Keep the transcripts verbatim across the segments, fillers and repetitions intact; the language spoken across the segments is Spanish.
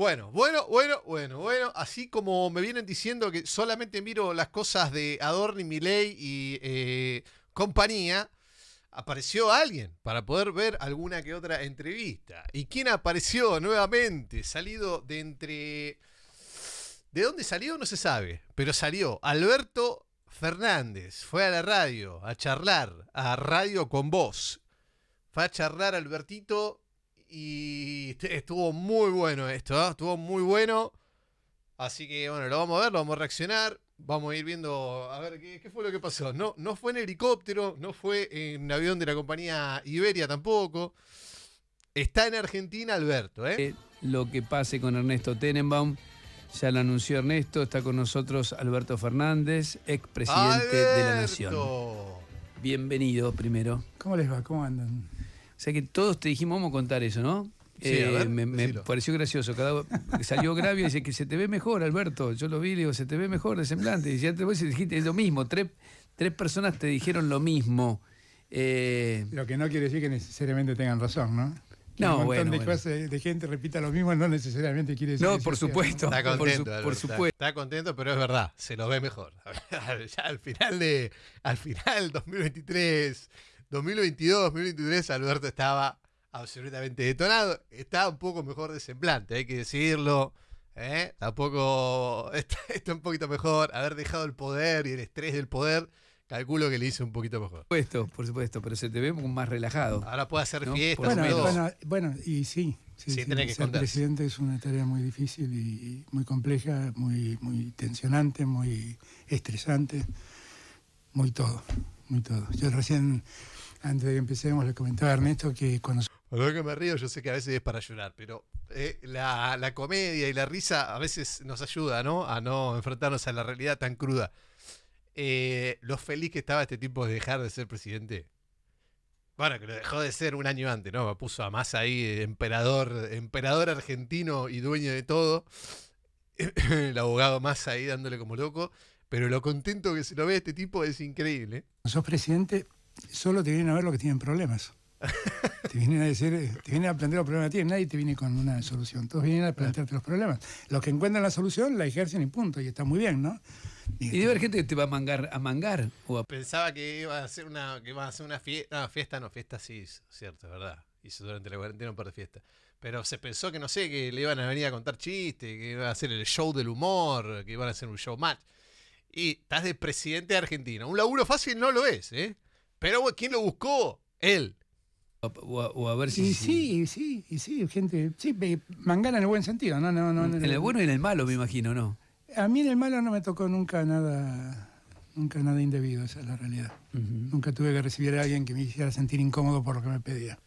Bueno, bueno, bueno, bueno, bueno. Así como me vienen diciendo que solamente miro las cosas de Adorni, Milei y eh, compañía, apareció alguien para poder ver alguna que otra entrevista. ¿Y quién apareció nuevamente? Salido de entre... ¿De dónde salió? No se sabe, pero salió Alberto Fernández. Fue a la radio a charlar, a Radio con Voz. Fue a charlar Albertito y estuvo muy bueno esto, ¿eh? Estuvo muy bueno. Así que, bueno, lo vamos a ver, lo vamos a reaccionar. Vamos a ir viendo, a ver, ¿qué, qué fue lo que pasó? No, no fue en helicóptero, no fue en avión de la compañía Iberia tampoco. Está en Argentina Alberto, ¿eh? Lo que pase con Ernesto Tenenbaum. Ya lo anunció Ernesto, está con nosotros Alberto Fernández, expresidente de la Nación. Bienvenido primero. ¿Cómo les va? ¿Cómo andan? O sea que todos te dijimos, vamos a contar eso, ¿no? Sí, eh, ver, me, me pareció gracioso. Cada, salió Gravio y dice que se te ve mejor, Alberto. Yo lo vi y le digo, se te ve mejor de semblante. Y ya te vos dijiste, es lo mismo. Tres, tres personas te dijeron lo mismo. Eh, lo que no quiere decir que necesariamente tengan razón, ¿no? No, un montón bueno, de, bueno. Cosas, de gente repita lo mismo, no necesariamente quiere decir. No, por supuesto. Sea, ¿no? Está contento, por, su, por supuesto. Está, está contento, pero es verdad, se lo ve mejor. Ya al final de al final dos mil veintitrés, dos mil veintidós, dos mil veintitrés, Alberto estaba absolutamente detonado. Está un poco mejor de semblante, hay que decirlo. ¿eh? Tampoco está, está un poquito mejor. Haber dejado el poder y el estrés del poder. Calculo que le hice un poquito mejor. Por supuesto, por supuesto, pero se te ve más relajado. Ahora puede hacer ¿no? fiestas. Bueno, bueno, bueno, y sí. sí, sí, sí tener que ser presidente es una tarea muy difícil y muy compleja, muy, muy tensionante, muy estresante, muy todo, muy todo. Yo recién, antes de que empecemos, le comentaba a Ernesto que cuando... Por lo que me río, yo sé que a veces es para llorar, pero eh, la, la comedia y la risa a veces nos ayuda, ¿no? A no enfrentarnos a la realidad tan cruda. Eh, lo feliz que estaba este tipo de dejar de ser presidente. Bueno, que lo dejó de ser un año antes, ¿no? Me puso a Massa ahí, emperador, emperador argentino y dueño de todo. El abogado Massa ahí dándole como loco. Pero lo contento que se lo ve este tipo es increíble. Cuando sos presidente, solo te vienen a ver los que tienen problemas. Te vienen a decir, te vienen a plantear los problemas a ti, nadie te viene con una solución. Todos vienen a plantearte los problemas. Los que encuentran la solución la ejercen y punto. Y está muy bien, ¿no? Y, y debe haber gente que te va a mangar, a mangar. O a... Pensaba que iba a hacer una, que iba a hacer una fiesta. No, fiesta no, fiesta sí, es cierto, es verdad. Hizo durante la cuarentena un par de fiestas. Pero se pensó que, no sé, que le iban a venir a contar chistes, que iba a hacer el show del humor, que iban a hacer un show match. Y estás de presidente de Argentina. Un laburo fácil no lo es, ¿eh? Pero ¿quién lo buscó? Él. O a, o a ver si... Y sí, sí, y sí, gente... Sí, mangar en el buen sentido, ¿no? no, no, no en el bueno y en el malo, me imagino, ¿no? A mí en el malo no me tocó nunca nada nunca nada indebido, esa es la realidad. Uh-huh. Nunca tuve que recibir a alguien que me hiciera sentir incómodo por lo que me pedía.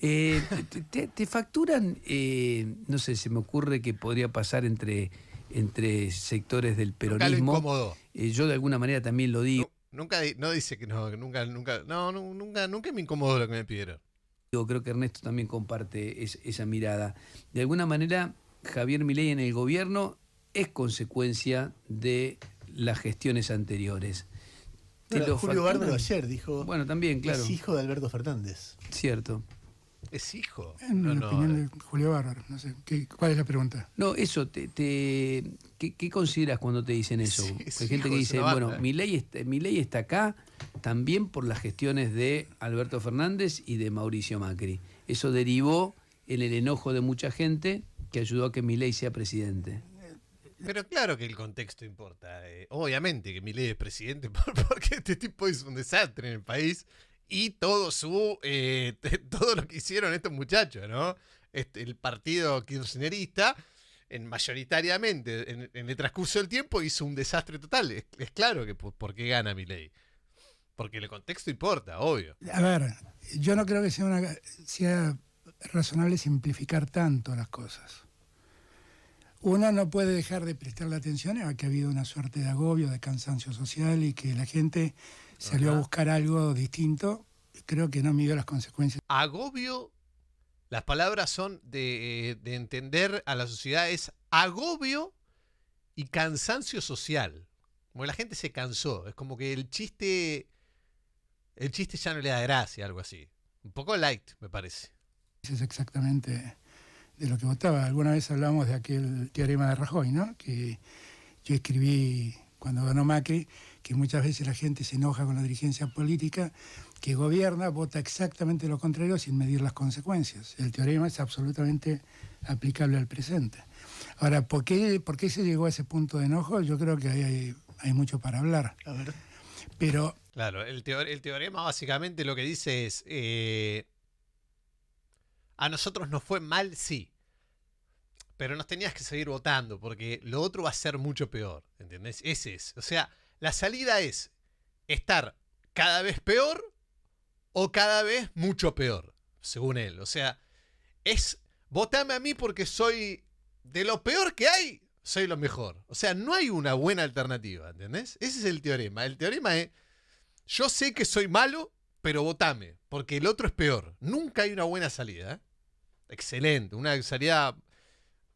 Eh, te, ¿Te facturan, eh, no sé, se me ocurre que podría pasar entre, entre sectores del peronismo? Nunca lo incómodo. Eh, yo de alguna manera también lo digo. No, nunca no dice que no, que nunca, nunca, no, no, nunca, nunca me incomodó lo que me pidieron. Yo creo que Ernesto también comparte es, esa mirada. De alguna manera, Javier Milei en el gobierno... es consecuencia de las gestiones anteriores. Pero Julio Bárbaro ayer dijo... Bueno, también, claro. Es hijo de Alberto Fernández. Cierto. ¿Es hijo? En no, la no, opinión no. de Julio Bárbaro, no sé. ¿Qué, ¿Cuál es la pregunta? No, eso, te, te ¿qué, ¿qué consideras cuando te dicen eso? Sí, es Hay gente que dice, bueno, Milei está, Milei está acá también por las gestiones de Alberto Fernández y de Mauricio Macri. Eso derivó en el enojo de mucha gente que ayudó a que Milei sea presidente. Pero claro que el contexto importa. Eh, obviamente que Milei es presidente porque este tipo hizo un desastre en el país y todo su eh, todo lo que hicieron estos muchachos, ¿no? Este, el partido kirchnerista, en, mayoritariamente, en, en el transcurso del tiempo, hizo un desastre total. Es, es claro que por qué gana Milei. Porque el contexto importa, obvio. A ver, yo no creo que sea, una, sea razonable simplificar tanto las cosas. Uno no puede dejar de prestarle atención a que ha habido una suerte de agobio, de cansancio social y que la gente salió Ajá. a buscar algo distinto. Creo que no midió las consecuencias. Agobio, las palabras son de, de entender a la sociedad, es agobio y cansancio social. Como la gente se cansó, es como que el chiste, el chiste ya no le da gracia, algo así. Un poco light, me parece. Es exactamente... de lo que votaba. Alguna vez hablamos de aquel teorema de Rajoy, ¿no? Que yo escribí cuando ganó Macri, que muchas veces la gente se enoja con la dirigencia política, que gobierna, vota exactamente lo contrario sin medir las consecuencias. El teorema es absolutamente aplicable al presente. Ahora, ¿por qué, por qué se llegó a ese punto de enojo? Yo creo que hay, hay, hay mucho para hablar. A ver. Pero... Claro, el, teor el teorema básicamente lo que dice es, eh, a nosotros nos fue mal, sí, pero nos tenías que seguir votando porque lo otro va a ser mucho peor, ¿entendés? Ese es. O sea, la salida es estar cada vez peor o cada vez mucho peor, según él. O sea, es votame a mí porque soy de lo peor que hay, soy lo mejor. O sea, no hay una buena alternativa, ¿entendés? Ese es el teorema. El teorema es, yo sé que soy malo, pero votame, porque el otro es peor. Nunca hay una buena salida, ¿eh? Excelente, una salida,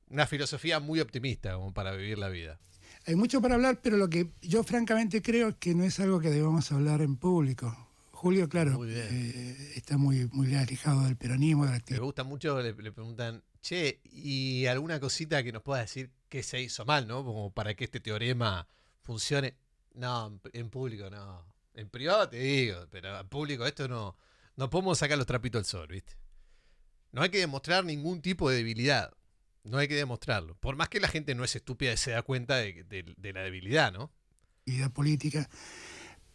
una filosofía muy optimista como para vivir la vida. Hay mucho para hablar, pero lo que yo francamente creo es que no es algo que debamos hablar en público. Julio, claro, muy eh, está muy, muy alejado del peronismo. De la... Me gusta mucho, le, le preguntan, che, ¿y alguna cosita que nos pueda decir que se hizo mal, no? Como para que este teorema funcione. No, en público no. En privado te digo, pero en público esto no. No podemos sacar los trapitos al sol, ¿viste? No hay que demostrar ningún tipo de debilidad. No hay que demostrarlo. Por más que la gente no es estúpida y se da cuenta de, de, de la debilidad, ¿no? Debilidad política,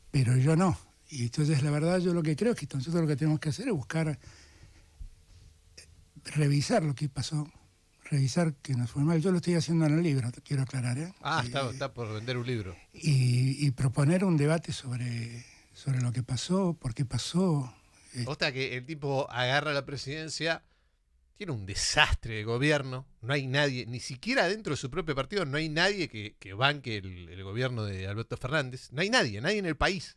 pero yo no. Y entonces, la verdad, yo lo que creo es que nosotros lo que tenemos que hacer es buscar, revisar lo que pasó, revisar que nos fue mal. Yo lo estoy haciendo en el libro, te quiero aclarar, ¿eh? Ah, eh, está, está por vender un libro. Y, y proponer un debate sobre, sobre lo que pasó, por qué pasó. Eh. O sea, que el tipo agarra la presidencia, tiene un desastre de gobierno, no hay nadie, ni siquiera dentro de su propio partido, no hay nadie que, que banque el, el gobierno de Alberto Fernández. No hay nadie, nadie en el país.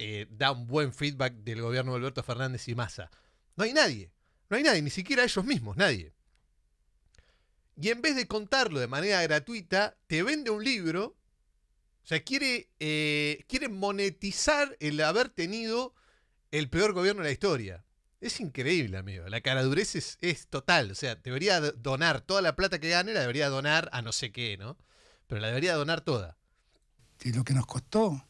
Eh, da un buen feedback del gobierno de Alberto Fernández y Massa. No hay nadie, no hay nadie, ni siquiera ellos mismos, nadie. Y en vez de contarlo de manera gratuita, te vende un libro, o sea, quiere, eh, quiere monetizar el haber tenido el peor gobierno de la historia. Es increíble, amigo, la caradurez es, es total, o sea, debería donar toda la plata que gane, la debería donar a no sé qué, ¿no? Pero la debería donar toda. Y lo que nos costó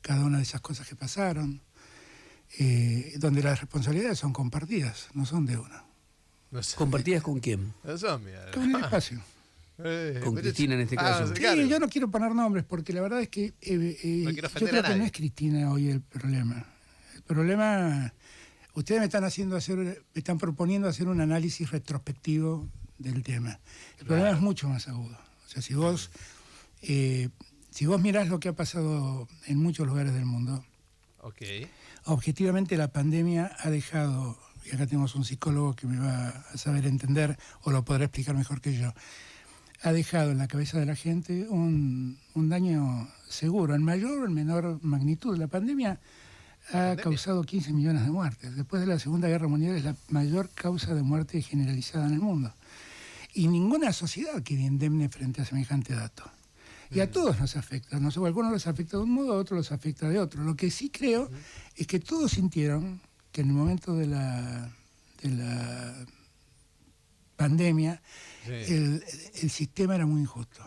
cada una de esas cosas que pasaron, eh, donde las responsabilidades son compartidas, no son de uno. No sé. ¿Compartidas con quién? No son, con el espacio. Eh, con Cristina en este ah, caso. Sí, yo no quiero poner nombres porque la verdad es que eh, eh, no yo creo que no es Cristina hoy el problema. El problema, ustedes me están haciendo hacer, me están proponiendo hacer un análisis retrospectivo del tema. El claro. problema es mucho más agudo. O sea, si vos... Eh, Si vos mirás lo que ha pasado en muchos lugares del mundo, okay. objetivamente la pandemia ha dejado, y acá tenemos un psicólogo que me va a saber entender o lo podrá explicar mejor que yo, ha dejado en la cabeza de la gente un, un daño seguro, en mayor o en menor magnitud. La pandemia ha ¿La pandemia? causado quince millones de muertes. Después de la Segunda Guerra Mundial es la mayor causa de muerte generalizada en el mundo. Y ninguna sociedad queda indemne frente a semejante dato. Y a todos nos afecta, no sé, a algunos los afecta de un modo, a otros los afecta de otro. Lo que sí creo es que todos sintieron que en el momento de la, de la pandemia sí. el, el sistema era muy injusto,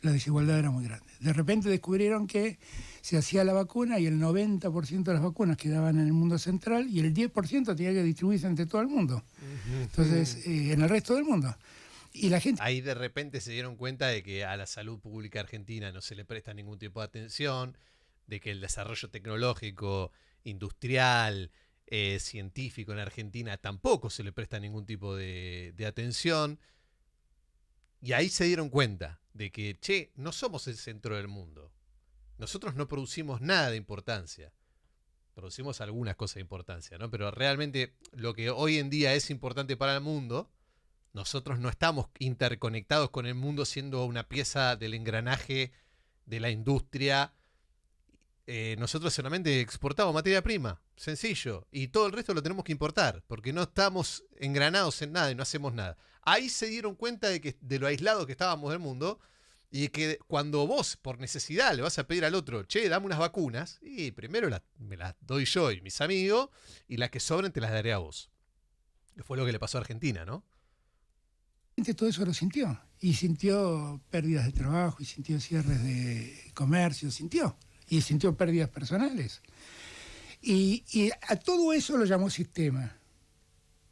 la desigualdad era muy grande. De repente descubrieron que se hacía la vacuna y el noventa por ciento de las vacunas quedaban en el mundo central y el diez por ciento tenía que distribuirse entre todo el mundo, entonces eh, en el resto del mundo. Y la gente... Ahí de repente se dieron cuenta de que a la salud pública argentina no se le presta ningún tipo de atención, de que el desarrollo tecnológico, industrial, eh, científico en Argentina tampoco se le presta ningún tipo de, de atención. Y ahí se dieron cuenta de que, che, no somos el centro del mundo. Nosotros no producimos nada de importancia. Producimos algunas cosas de importancia, ¿no? Pero realmente lo que hoy en día es importante para el mundo... Nosotros no estamos interconectados con el mundo siendo una pieza del engranaje de la industria. Eh, nosotros solamente exportamos materia prima, sencillo. Y todo el resto lo tenemos que importar, porque no estamos engranados en nada y no hacemos nada. Ahí se dieron cuenta de, que, de lo aislado que estábamos del mundo y que cuando vos, por necesidad, le vas a pedir al otro, che, dame unas vacunas, y primero la, me las doy yo y mis amigos, y las que sobren te las daré a vos. Que fue lo que le pasó a Argentina, ¿no? Todo eso lo sintió, y sintió pérdidas de trabajo, y sintió cierres de comercio, sintió, y sintió pérdidas personales. Y, y a todo eso lo llamó sistema.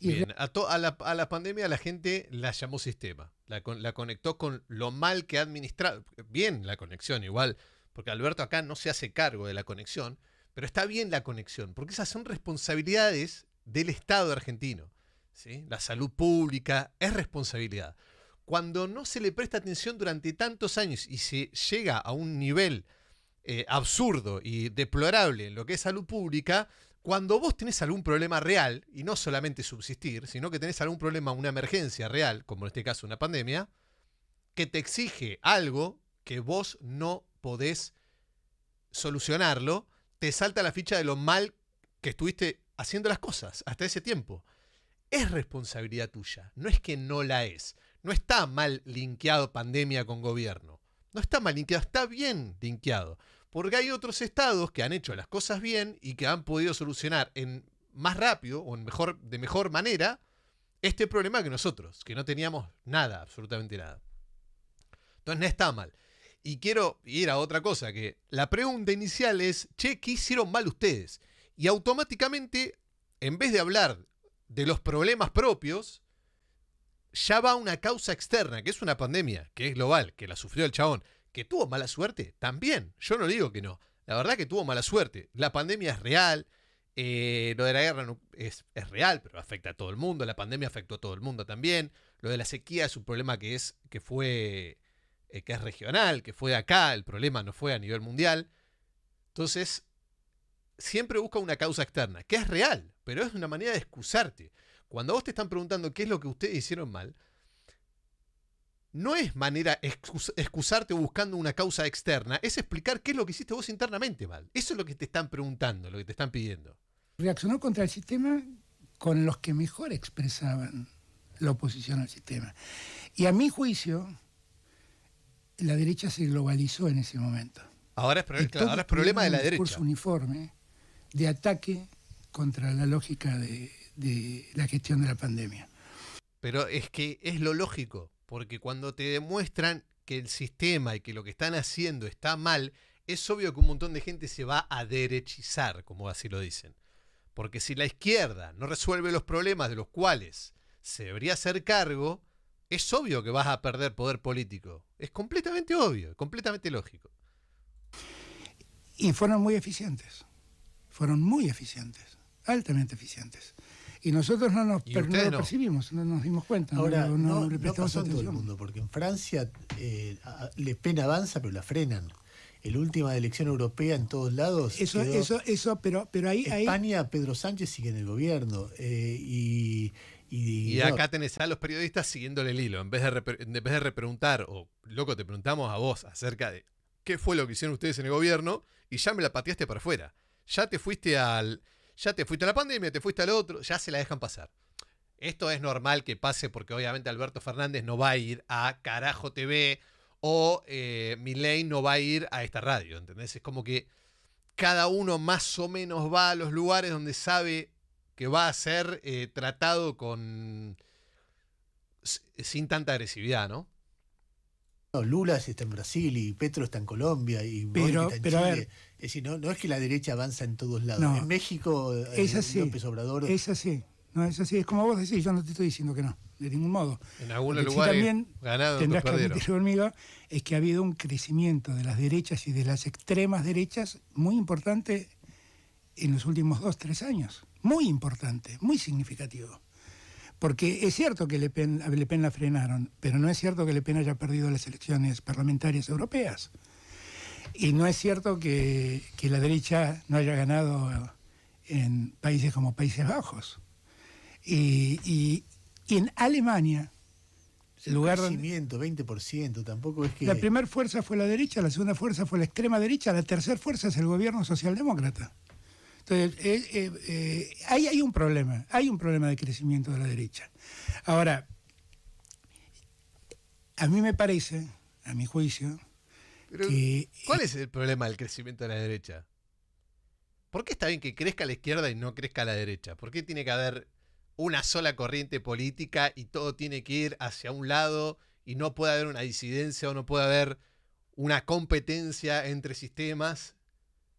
Y bien, el... a, to, a, la, a la pandemia la gente la llamó sistema, la, con, la conectó con lo mal que ha administrado. Bien la conexión igual, porque Alberto acá no se hace cargo de la conexión, pero está bien la conexión, porque esas son responsabilidades del Estado argentino. ¿Sí? La salud pública es responsabilidad. Cuando no se le presta atención durante tantos años y se llega a un nivel eh, absurdo y deplorable en lo que es salud pública, cuando vos tenés algún problema real, y no solamente subsistir, sino que tenés algún problema, una emergencia real, como en este caso una pandemia, que te exige algo que vos no podés solucionarlo, te salta la ficha de lo mal que estuviste haciendo las cosas hasta ese tiempo. Es responsabilidad tuya, no es que no la es. No está mal linkeado pandemia con gobierno. No está mal linkeado, está bien linkeado. Porque hay otros estados que han hecho las cosas bien y que han podido solucionar en más rápido o en mejor, de mejor manera este problema que nosotros, que no teníamos nada, absolutamente nada. Entonces no está mal. Y quiero ir a otra cosa, que la pregunta inicial es, che, ¿qué hicieron mal ustedes? Y automáticamente, en vez de hablar de los problemas propios, ya va una causa externa, que es una pandemia, que es global, que la sufrió el chabón, que tuvo mala suerte, también. Yo no digo que no. La verdad que tuvo mala suerte. La pandemia es real, eh, lo de la guerra no, es, es real, pero afecta a todo el mundo. La pandemia afectó a todo el mundo también. Lo de la sequía es un problema que es, que fue, eh, que es regional, que fue acá, el problema no fue a nivel mundial. Entonces, siempre busca una causa externa, que es real, pero es una manera de excusarte. Cuando vos te están preguntando qué es lo que ustedes hicieron mal, no es manera excus excusarte buscando una causa externa, es explicar qué es lo que hiciste vos internamente mal. Eso es lo que te están preguntando, lo que te están pidiendo. Reaccionó contra el sistema con los que mejor expresaban la oposición al sistema. Y a mi juicio, la derecha se globalizó en ese momento. Ahora es, claro, ahora es problema de la derecha. Un discurso uniforme de ataque contra la lógica de, de la gestión de la pandemia. Pero es que es lo lógico, porque cuando te demuestran que el sistema y que lo que están haciendo está mal, es obvio que un montón de gente se va a derechizar, como así lo dicen. Porque si la izquierda no resuelve los problemas de los cuales se debería hacer cargo, es obvio que vas a perder poder político. Es completamente obvio, completamente lógico. Y fueron muy eficientes. Fueron muy eficientes. altamente eficientes. Y nosotros no nos per no lo no. percibimos, no nos dimos cuenta. Ahora, no, no, no, no pasó en todo el mundo, porque en Francia eh, Le Pen avanza, pero la frenan. La última elección europea en todos lados. Eso, quedó... eso, eso, pero, pero ahí... España, ahí... Pedro Sánchez sigue en el gobierno. Eh, y y, y no. acá tenés a los periodistas siguiéndole el hilo. En vez de, repre en vez de repreguntar, o loco, te preguntamos a vos acerca de qué fue lo que hicieron ustedes en el gobierno, y ya me la pateaste para afuera. Ya te fuiste al... Ya te fuiste a la pandemia, te fuiste al otro, ya se la dejan pasar. Esto es normal que pase porque obviamente Alberto Fernández no va a ir a Carajo T V o eh, Milei no va a ir a esta radio, ¿entendés? Es como que cada uno más o menos va a los lugares donde sabe que va a ser eh, tratado con sin tanta agresividad, ¿no? No, Lula está en Brasil y Petro está en Colombia y pero, está en pero Chile. A ver, es decir, no, no es que la derecha avanza en todos lados. No, en México, es así, López Obrador... Es así, no, es así. Es como vos decís, yo no te estoy diciendo que no, de ningún modo. En algún lugar también ganado tendrás que admitir conmigo es que ha habido un crecimiento de las derechas y de las extremas derechas muy importante en los últimos dos, tres años. Muy importante, muy significativo. Porque es cierto que Le Pen, a Le Pen la frenaron, pero no es cierto que Le Pen haya perdido las elecciones parlamentarias europeas. Y no es cierto que, que la derecha no haya ganado en países como Países Bajos. Y, y, y en Alemania... El lugar crecimiento, donde, veinte por ciento, tampoco es que... La primera fuerza fue la derecha, la segunda fuerza fue la extrema derecha, la tercera fuerza es el gobierno socialdemócrata. Entonces, eh, eh, eh, hay, hay un problema, hay un problema de crecimiento de la derecha. Ahora, a mí me parece, a mi juicio... Pero, que, ¿cuál es el problema del crecimiento de la derecha? ¿Por qué está bien que crezca la izquierda y no crezca la derecha? ¿Por qué tiene que haber una sola corriente política y todo tiene que ir hacia un lado y no puede haber una disidencia o no puede haber una competencia entre sistemas.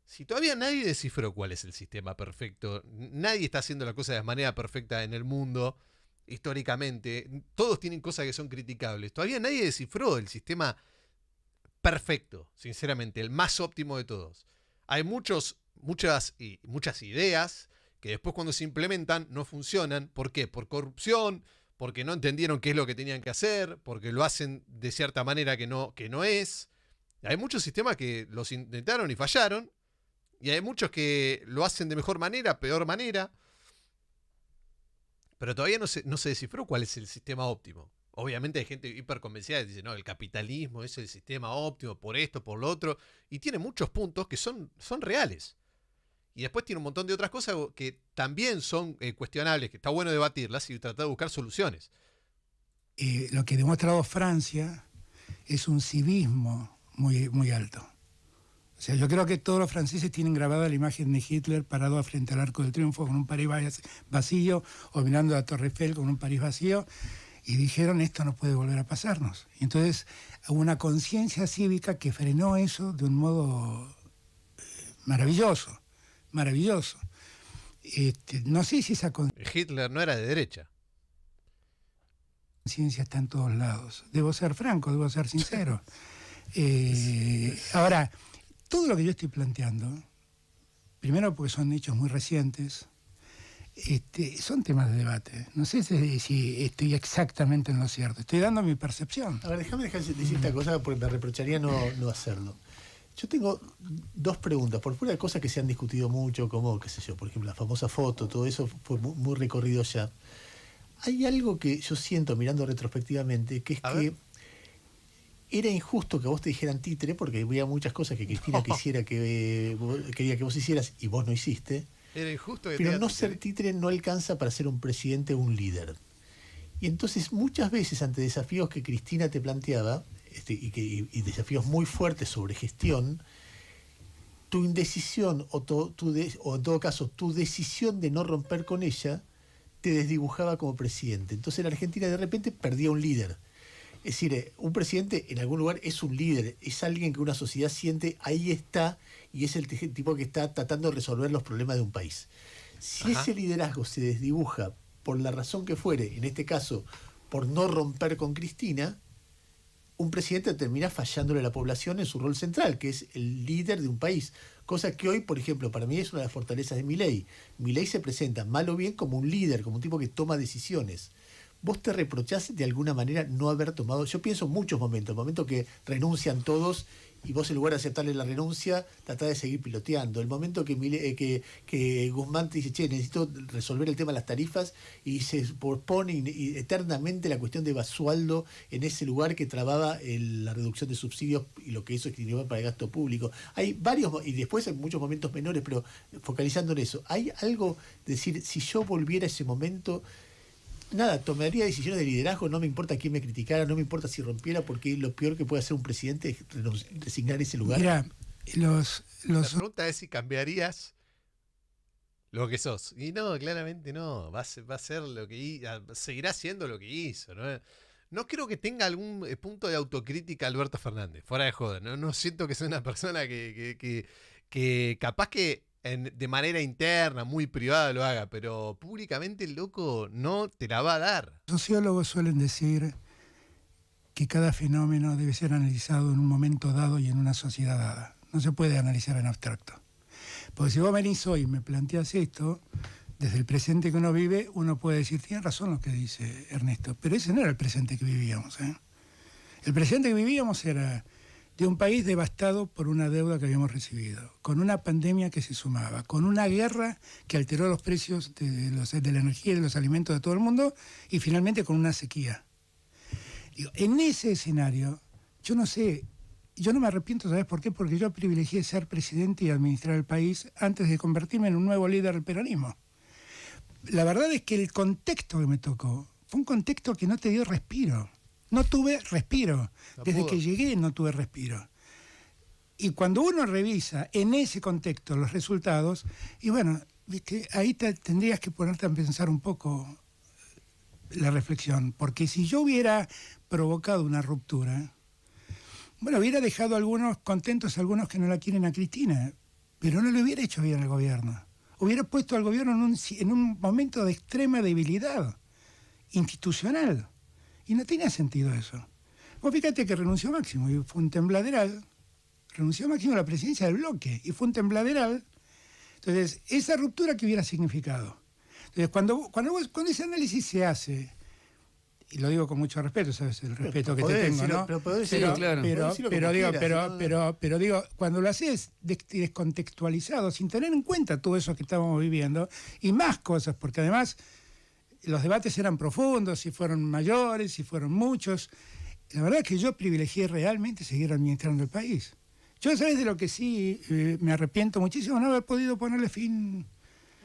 Si todavía nadie descifró cuál es el sistema perfecto, nadie está haciendo la cosa de manera perfecta en el mundo, históricamente, todos tienen cosas que son criticables. Todavía nadie descifró el sistema perfecto, sinceramente, el más óptimo de todos. Hay muchos, muchas, y muchas ideas que después cuando se implementan no funcionan. ¿Por qué? Por corrupción, porque no entendieron qué es lo que tenían que hacer, porque lo hacen de cierta manera que no, que no es. Hay muchos sistemas que los intentaron y fallaron, y hay muchos que lo hacen de mejor manera, peor manera, pero todavía no se, no se descifró cuál es el sistema óptimo. Obviamente hay gente hiperconvencida que dice, no, el capitalismo es el sistema óptimo por esto, por lo otro, y tiene muchos puntos que son, son reales. Y después tiene un montón de otras cosas que también son eh, cuestionables, que está bueno debatirlas y tratar de buscar soluciones. Eh, lo que ha demostrado Francia es un civismo muy, muy alto. O sea, yo creo que todos los franceses tienen grabada la imagen de Hitler parado frente al Arco del Triunfo con un París vacío, o mirando a Torre Eiffel con un París vacío, y dijeron, esto no puede volver a pasarnos. Y entonces hubo una conciencia cívica que frenó eso de un modo eh, maravilloso. Maravilloso. Este, no sé si esa conciencia... Hitler no era de derecha. La conciencia está en todos lados. Debo ser franco, debo ser sincero. Eh, ahora, todo lo que yo estoy planteando, primero porque son hechos muy recientes, este, son temas de debate. No sé si, si estoy exactamente en lo cierto. Estoy dando mi percepción. Ahora, déjame dejar de decir esta cosa porque me reprocharía no, no hacerlo. Yo tengo dos preguntas, por fuera de cosas que se han discutido mucho, como, qué sé yo, por ejemplo, la famosa foto, todo eso fue muy, muy recorrido ya. Hay algo que yo siento mirando retrospectivamente, que es a que ver. Era injusto que vos te dijeran títere, porque había muchas cosas que Cristina no. quisiera que eh, vos, quería que vos hicieras y vos no hiciste. Era injusto que pero no títere. Ser títere no alcanza para ser un presidente o un líder. Y entonces muchas veces ante desafíos que Cristina te planteaba, Este, y, que, y desafíos muy fuertes sobre gestión, tu indecisión o, to, tu de, o en todo caso tu decisión de no romper con ella te desdibujaba como presidente. Entonces la Argentina de repente perdía un líder. Es decir, un presidente en algún lugar es un líder, es alguien que una sociedad siente, ahí está, y es el tipo que está tratando de resolver los problemas de un país. Si Ajá. ese liderazgo se desdibuja por la razón que fuere, en este caso por no romper con Cristina, un presidente termina fallándole a la población en su rol central, que es el líder de un país. Cosa que hoy, por ejemplo, para mí es una de las fortalezas de Milei. Milei se presenta, mal o bien, como un líder, como un tipo que toma decisiones. ¿Vos te reprochás de alguna manera no haber tomado? Yo pienso en muchos momentos, momentos que renuncian todos y vos en lugar de aceptarle la renuncia, tratás de seguir piloteando. El momento que, Milei, eh, que, que Guzmán te dice, che, necesito resolver el tema de las tarifas, y se pospone in, y eternamente la cuestión de Basualdo en ese lugar que trababa el, la reducción de subsidios y lo que hizo escribió para el gasto público. Hay varios, y después hay muchos momentos menores, pero focalizando en eso, hay algo, decir, si yo volviera a ese momento... Nada, tomaría decisiones de liderazgo, no me importa quién me criticara, no me importa si rompiera, porque lo peor que puede hacer un presidente es resignar ese lugar. Mira, los, los... La pregunta es si cambiarías lo que sos. Y no, claramente no. Va a ser, va a ser lo que seguirá siendo lo que hizo, ¿no? No creo que tenga algún punto de autocrítica Alberto Fernández, fuera de joda. No, no siento que sea una persona que, que, que, que capaz que En, de manera interna, muy privada lo haga, pero públicamente el loco no te la va a dar. Los sociólogos suelen decir que cada fenómeno debe ser analizado en un momento dado y en una sociedad dada. No se puede analizar en abstracto. Porque si vos venís hoy y me planteás esto, desde el presente que uno vive, uno puede decir, tiene razón lo que dice Ernesto, pero ese no era el presente que vivíamos, ¿eh? El presente que vivíamos era... de un país devastado por una deuda que habíamos recibido, con una pandemia que se sumaba, con una guerra que alteró los precios de, los, de la energía y de los alimentos de todo el mundo, y finalmente con una sequía. Digo, en ese escenario, yo no sé, yo no me arrepiento, ¿sabes por qué? Porque yo privilegié ser presidente y administrar el país antes de convertirme en un nuevo líder del peronismo. La verdad es que el contexto que me tocó fue un contexto que no te dio respiro. No tuve respiro. Desde que llegué no tuve respiro. Y cuando uno revisa en ese contexto los resultados, y bueno, ¿viste? Ahí te, tendrías que ponerte a pensar un poco la reflexión, porque si yo hubiera provocado una ruptura, bueno, hubiera dejado a algunos contentos, a algunos que no la quieren a Cristina, pero no le hubiera hecho bien al gobierno. Hubiera puesto al gobierno en un, en un momento de extrema debilidad institucional. Y no tenía sentido eso. Vos fíjate que renunció Máximo y fue un tembladeral. Renunció Máximo a la presidencia del bloque y fue un tembladeral. Entonces, esa ruptura que hubiera significado. Entonces, cuando, cuando, vos, cuando ese análisis se hace, y lo digo con mucho respeto, ¿sabes? El respeto pero, que te tengo, decirlo, ¿no? Pero podés decirlo, pero, claro. Pero, podés decirlo pero, digo, quieras, pero, ¿no? pero, pero digo, cuando lo haces descontextualizado, sin tener en cuenta todo eso que estábamos viviendo, y más cosas, porque además los debates eran profundos, si fueron mayores, si fueron muchos. La verdad es que yo privilegié realmente seguir administrando el país. Yo, ¿sabes de lo que sí eh, me arrepiento muchísimo? No haber podido ponerle fin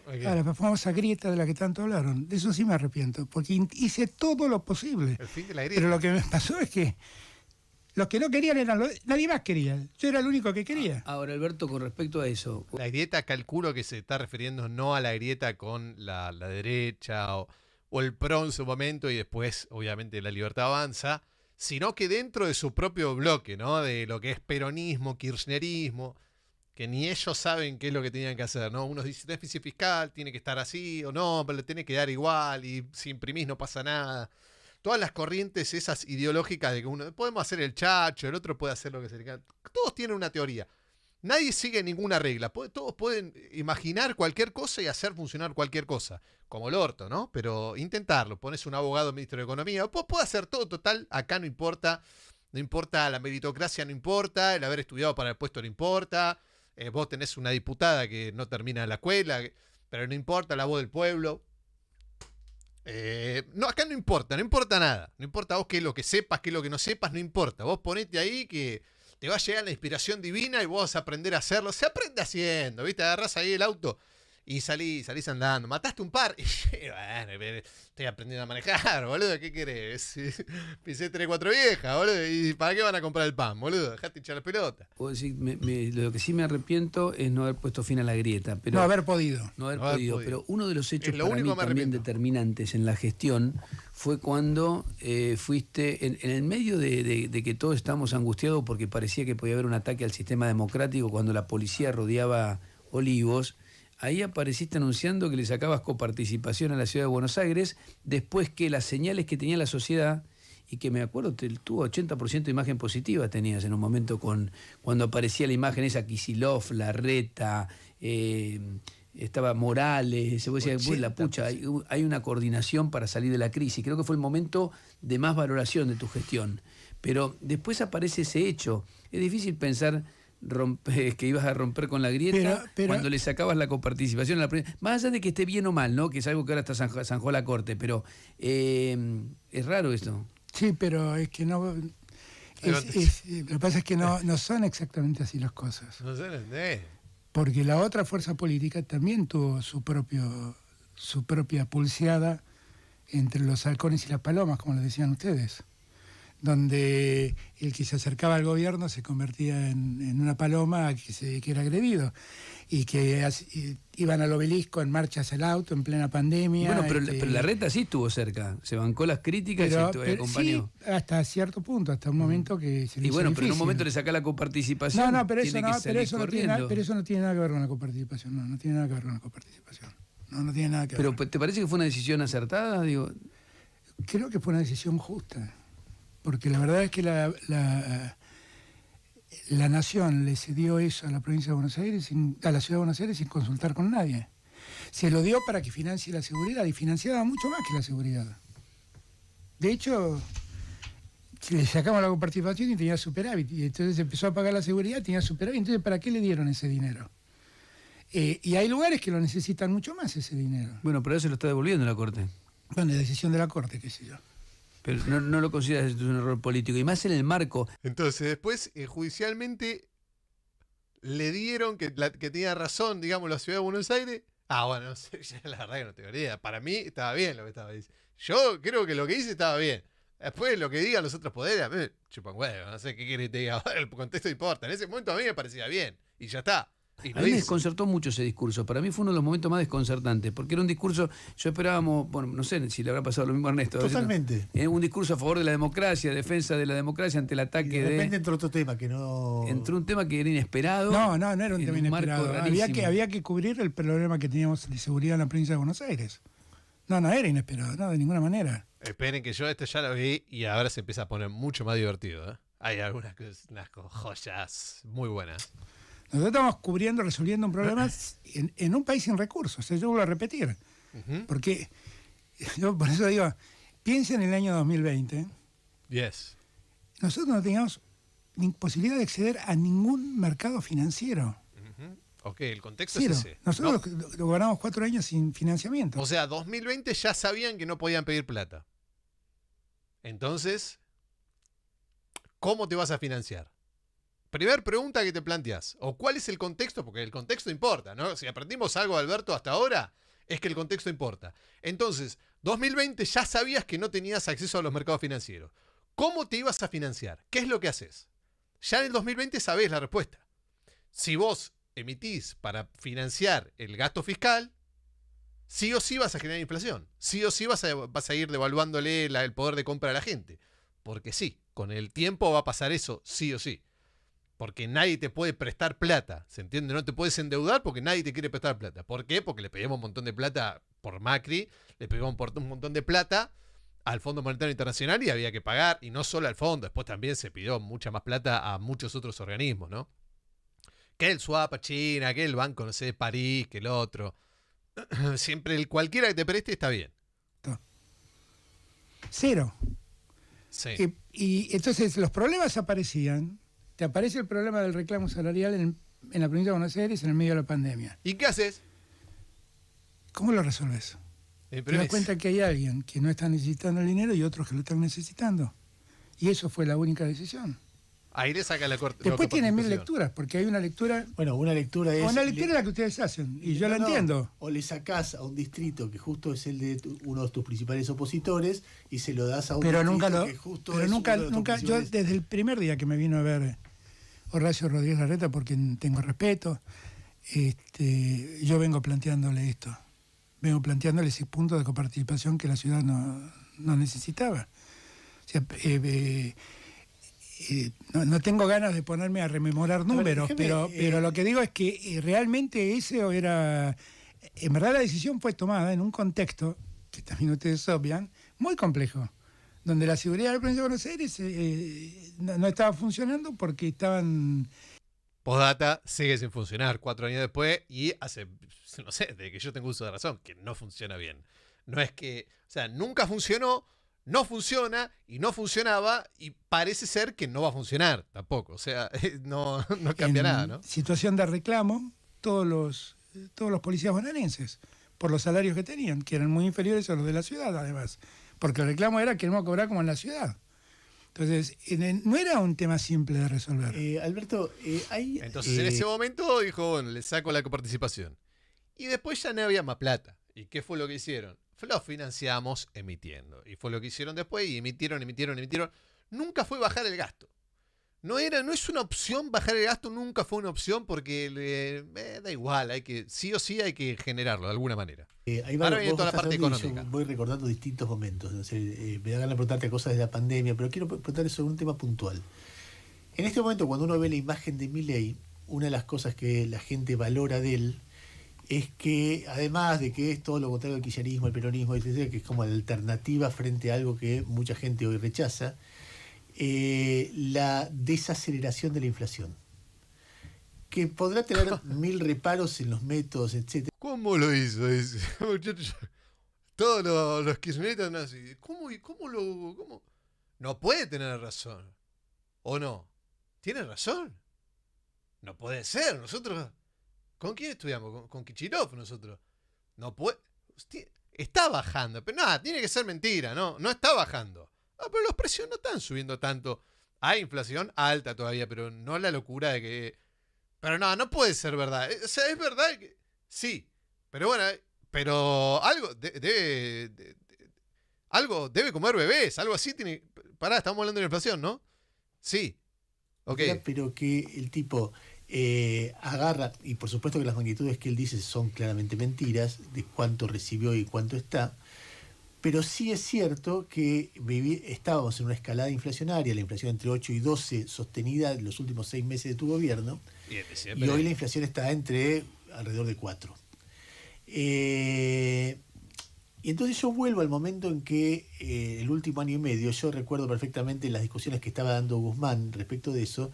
okay. a la famosa grieta de la que tanto hablaron. De eso sí me arrepiento, porque hice todo lo posible. El fin de la grieta. Pero lo que me pasó es que los que no querían eran los... Nadie más quería. Yo era el único que quería. Ahora, Alberto, con respecto a eso... La grieta, calculo que se está refiriendo no a la grieta con la, la derecha o, o el P R O en su momento y después, obviamente, la Libertad Avanza, sino que dentro de su propio bloque, ¿no? De lo que es peronismo, kirchnerismo, que ni ellos saben qué es lo que tenían que hacer, ¿no? Unos dicen déficit fiscal, tiene que estar así, o no, pero le tiene que dar igual, y si imprimís no pasa nada. Todas las corrientes esas ideológicas de que uno, podemos hacer el chacho, el otro puede hacer lo que se le quiera. Todos tienen una teoría. Nadie sigue ninguna regla. Todos pueden imaginar cualquier cosa y hacer funcionar cualquier cosa. Como el orto, ¿no? Pero intentarlo. Pones un abogado, ministro de Economía. Puede hacer todo, total. Acá no importa. No importa la meritocracia, no importa. El haber estudiado para el puesto no importa. Eh, vos tenés una diputada que no termina la escuela. Pero no importa, la voz del pueblo. Eh, no, acá no importa. No importa nada. No importa vos qué es lo que sepas, qué es lo que no sepas. No importa. Vos ponete ahí que... Te va a llegar la inspiración divina y vos vas a aprender a hacerlo. Se aprende haciendo, ¿viste? Agarrás ahí el auto y salís, salís andando. Mataste un par y bueno, estoy aprendiendo a manejar, boludo. ¿Qué querés? Pisé tres, cuatro viejas, boludo. ¿Y para qué van a comprar el pan, boludo? Dejate hinchar la pelota. Decir, me, me, lo que sí me arrepiento es no haber puesto fin a la grieta. Pero no haber podido. No haber, no haber podido, podido. Pero uno de los hechos lo para mí también determinantes en la gestión... fue cuando eh, fuiste, en, en el medio de, de, de que todos estábamos angustiados porque parecía que podía haber un ataque al sistema democrático cuando la policía rodeaba Olivos, ahí apareciste anunciando que le sacabas coparticipación a la ciudad de Buenos Aires, después que las señales que tenía la sociedad, y que me acuerdo, te, tuvo ochenta por ciento de imagen positiva tenías en un momento con cuando aparecía la imagen esa, Kicillof, Larreta... Eh, estaba Morales, se decía, pues la pucha, hay, hay una coordinación para salir de la crisis. Creo que fue el momento de más valoración de tu gestión. Pero después aparece ese hecho. Es difícil pensar romper, que ibas a romper con la grieta pero, pero, cuando le sacabas la coparticipación a la primera. Más allá de que esté bien o mal, ¿no? Que es algo que ahora está zanjó, zanjó la corte, pero eh, es raro esto. Sí, pero es que no... Es, es, lo que pasa es que no, no son exactamente así las cosas. No se entiende. Porque la otra fuerza política también tuvo su propio su propia pulseada entre los halcones y las palomas, como lo decían ustedes, donde el que se acercaba al gobierno se convertía en, en una paloma que, se, que era agredido, y que as, y, iban al obelisco en marcha hacia el auto en plena pandemia. Bueno, pero, este, pero Larreta sí estuvo cerca, se bancó las críticas pero, y estuvo, pero, acompañó. Sí, hasta cierto punto, hasta un momento que se le hizo difícil. Y bueno, pero en un momento le saca la coparticipación. No, no, pero eso, no, pero eso, no, tiene nada, pero eso no tiene nada que ver con la coparticipación, no, no tiene nada que ver con la coparticipación. No, no tiene nada que pero, ver. ¿Pero te parece que fue una decisión acertada? Digo, creo que fue una decisión justa. Porque la verdad es que la, la, la Nación le cedió eso a la provincia de Buenos Aires, sin, a la ciudad de Buenos Aires sin consultar con nadie. Se lo dio para que financie la seguridad, y financiaba mucho más que la seguridad. De hecho, le sacamos la coparticipación y tenía superávit, y entonces empezó a pagar la seguridad, tenía superávit, entonces ¿para qué le dieron ese dinero? Eh, y hay lugares que lo necesitan mucho más ese dinero. Bueno, pero eso lo está devolviendo la Corte. Bueno, la decisión de la Corte, qué sé yo. Pero no, no lo consideras un error político, y más en el marco. Entonces, después, eh, judicialmente, le dieron que, la, que tenía razón, digamos, la ciudad de Buenos Aires. Ah, bueno, no sé, ya la verdad que no tengo idea. Para mí estaba bien lo que estaba diciendo. Yo creo que lo que hice estaba bien. Después, lo que digan los otros poderes, a mí chupan huevo, no sé qué quiere que te diga. El contexto importa. En ese momento a mí me parecía bien, y ya está. Y a mí me desconcertó mucho ese discurso. Para mí fue uno de los momentos más desconcertantes, porque era un discurso, yo esperábamos, bueno, no sé si le habrá pasado lo mismo a Ernesto. Totalmente. ¿No? Eh, un discurso a favor de la democracia, defensa de la democracia ante el ataque y de... Depende entre otro tema que no... Entre un tema que era inesperado. No, no, no era un tema un inesperado. Había que, había que cubrir el problema que teníamos de seguridad en la provincia de Buenos Aires. No, no era inesperado, no, de ninguna manera. Esperen que yo este ya lo vi y ahora se empieza a poner mucho más divertido, ¿eh? Hay algunas unas joyas muy buenas. Nosotros estamos cubriendo, resolviendo un problema en, en un país sin recursos, yo vuelvo a repetir. Uh-huh. Porque, yo por eso digo, piensen en el año dos mil veinte. Yes. Nosotros no teníamos ni posibilidad de acceder a ningún mercado financiero. Uh-huh. Ok, el contexto Cero. es ese. Nosotros no. lo, lo ganamos cuatro años sin financiamiento. O sea, dos mil veinte ya sabían que no podían pedir plata. Entonces, ¿cómo te vas a financiar? Primer pregunta que te planteas, o cuál es el contexto, porque el contexto importa, ¿no? Si aprendimos algo, Alberto, hasta ahora, es que el contexto importa. Entonces, dos mil veinte ya sabías que no tenías acceso a los mercados financieros. ¿Cómo te ibas a financiar? ¿Qué es lo que haces? Ya en el dos mil veinte sabés la respuesta. Si vos emitís para financiar el gasto fiscal, sí o sí vas a generar inflación. Sí o sí vas a, vas a ir devaluándole la, el poder de compra a la gente. Porque sí, con el tiempo va a pasar eso, sí o sí. Porque nadie te puede prestar plata, ¿se entiende? No te puedes endeudar porque nadie te quiere prestar plata. ¿Por qué? Porque le pedimos un montón de plata por Macri, le pedimos un montón de plata al Fondo Monetario Internacional y había que pagar, y no solo al fondo, después también se pidió mucha más plata a muchos otros organismos, ¿no? Que el swap a China, que el banco, no sé, de París, que el otro. Siempre el cualquiera que te preste está bien. Cero. Sí. Eh, y entonces los problemas aparecían... Te aparece el problema del reclamo salarial en, en la provincia de Buenos Aires en el medio de la pandemia. ¿Y qué haces? ¿Cómo lo resolves? Te das cuenta que hay alguien que no está necesitando el dinero y otros que lo están necesitando. Y eso fue la única decisión. Ahí le saca la corte. Después tiene mil lecturas, porque hay una lectura... Bueno, una lectura es... Una lectura le... es la que ustedes hacen, y yo no, la entiendo. No. O le sacás a un distrito que justo es el de tu, uno de tus principales opositores y se lo das a un pero distrito nunca lo, que justo pero es nunca, uno de tus nunca, principales... Yo desde el primer día que me vino a ver... Horacio Rodríguez Larreta, por quien tengo respeto, este, yo vengo planteándole esto. Vengo planteándole ese punto de coparticipación que la ciudad no, no necesitaba. O sea, eh, eh, eh, no, no tengo ganas de ponerme a rememorar números, a ver, déjeme, pero, eh, pero lo que digo es que realmente ese era... En verdad la decisión fue tomada en un contexto, que también ustedes obvian, muy complejo. Donde la seguridad de la provincia de Buenos Aires eh, no, no estaba funcionando porque estaban... Postdata sigue sin funcionar cuatro años después y hace, no sé, desde que yo tengo uso de razón, que no funciona bien. No es que, o sea, nunca funcionó, no funciona y no funcionaba y parece ser que no va a funcionar tampoco. O sea, no, no cambia en nada, ¿no? Situación de reclamo, todos los, todos los policías bonaerenses, por los salarios que tenían, que eran muy inferiores a los de la ciudad además. Porque el reclamo era que queremos cobrar como en la ciudad. Entonces, en el, no era un tema simple de resolver. Eh, Alberto, eh, hay... Entonces, eh, en ese momento dijo, bueno, le saco la coparticipación. Y después ya no había más plata. ¿Y qué fue lo que hicieron? Los financiamos emitiendo. Y fue lo que hicieron después y emitieron, emitieron, emitieron. Nunca fue bajar el gasto. No era, no es una opción bajar el gasto, nunca fue una opción porque le, eh, da igual, hay que sí o sí hay que generarlo de alguna manera. Eh, ahí va, Ahora viene toda la parte económica. Voy recordando distintos momentos, no sé, eh, me da ganas de preguntarte cosas de la pandemia, pero quiero preguntarte sobre un tema puntual. En este momento, cuando uno ve la imagen de Milei, una de las cosas que la gente valora de él es que, además de que es todo lo contrario del kirchnerismo, el peronismo, etcétera, que es como la alternativa frente a algo que mucha gente hoy rechaza, Eh, la desaceleración de la inflación, que podrá tener mil reparos en los métodos, etcétera. ¿Cómo lo hizo? Dice. Todos los, los kirchneristas así. ¿Cómo, cómo lo cómo? No puede tener razón. ¿O no? ¿Tiene razón? No puede ser. Nosotros... ¿Con quién estudiamos? Con, con Kicillof nosotros. No puede... Hostia, está bajando. Pero nada, tiene que ser mentira, ¿no? No está bajando. Ah, pero los precios no están subiendo tanto. Hay inflación alta todavía, pero no la locura de que... Pero no, no puede ser verdad. O sea, es verdad que... Sí, pero bueno, pero algo de, debe... De, de, algo debe comer bebés, algo así tiene... Pará, estamos hablando de inflación, ¿no? Sí. Ok. Mira, pero que el tipo... eh, agarra, y por supuesto que las magnitudes que él dice son claramente mentiras, de cuánto recibió y cuánto está, pero sí es cierto que viví, estábamos en una escalada inflacionaria, la inflación entre ocho y doce sostenida en los últimos seis meses de tu gobierno, y, y hoy la inflación está entre alrededor de cuatro. Eh, y entonces yo vuelvo al momento en que eh, el último año y medio, yo recuerdo perfectamente las discusiones que estaba dando Guzmán respecto de eso.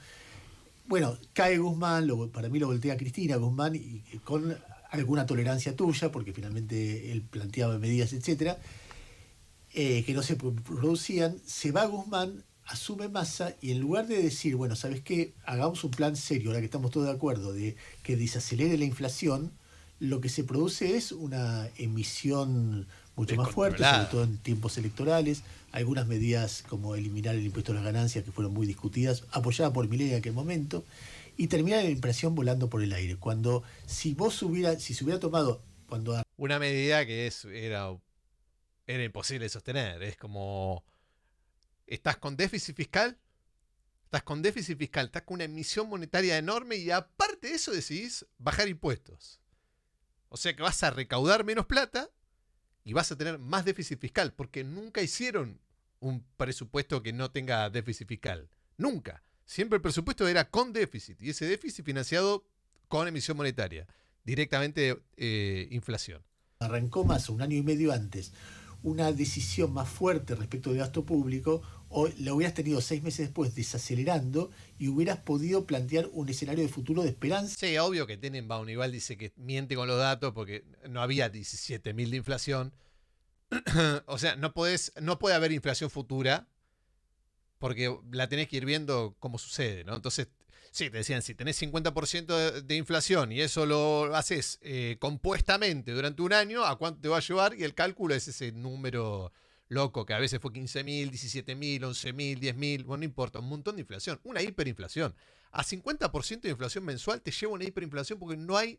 Bueno, cae Guzmán, lo, para mí lo voltea Cristina Guzmán, y, y con alguna tolerancia tuya, porque finalmente él planteaba medidas, etcétera, eh, que no se producían. Se va Guzmán, asume Massa, y en lugar de decir, bueno, ¿sabes qué? Hagamos un plan serio, ahora que estamos todos de acuerdo, de que desacelere la inflación, lo que se produce es una emisión mucho más fuerte, sobre todo en tiempos electorales. Algunas medidas como eliminar el impuesto a las ganancias, que fueron muy discutidas, apoyada por Milei en aquel momento, y termina la inflación volando por el aire. Cuando, si vos hubiera, si se hubiera tomado... cuando una medida que es, era, era imposible sostener. Es como... ¿Estás con déficit fiscal? Estás con déficit fiscal, estás con una emisión monetaria enorme y aparte de eso decidís bajar impuestos. O sea que vas a recaudar menos plata y vas a tener más déficit fiscal, porque nunca hicieron un presupuesto que no tenga déficit fiscal. Nunca. Siempre el presupuesto era con déficit, y ese déficit financiado con emisión monetaria, directamente eh, inflación. Arrancó más un año y medio antes una decisión más fuerte respecto del gasto público, o la hubieras tenido seis meses después desacelerando y hubieras podido plantear un escenario de futuro de esperanza. Sí, obvio que Tenenbaum igual dice que miente con los datos porque no había diecisiete mil de inflación. O sea, no, podés, no puede haber inflación futura porque la tenés que ir viendo cómo sucede, ¿no? Entonces, sí, te decían, si tenés cincuenta por ciento de, de inflación y eso lo haces eh, compuestamente durante un año, ¿a cuánto te va a llevar? Y el cálculo es ese número loco, que a veces fue quince mil, diecisiete mil, once mil, diez mil, bueno, no importa, un montón de inflación, una hiperinflación. A cincuenta por ciento de inflación mensual te lleva una hiperinflación porque no hay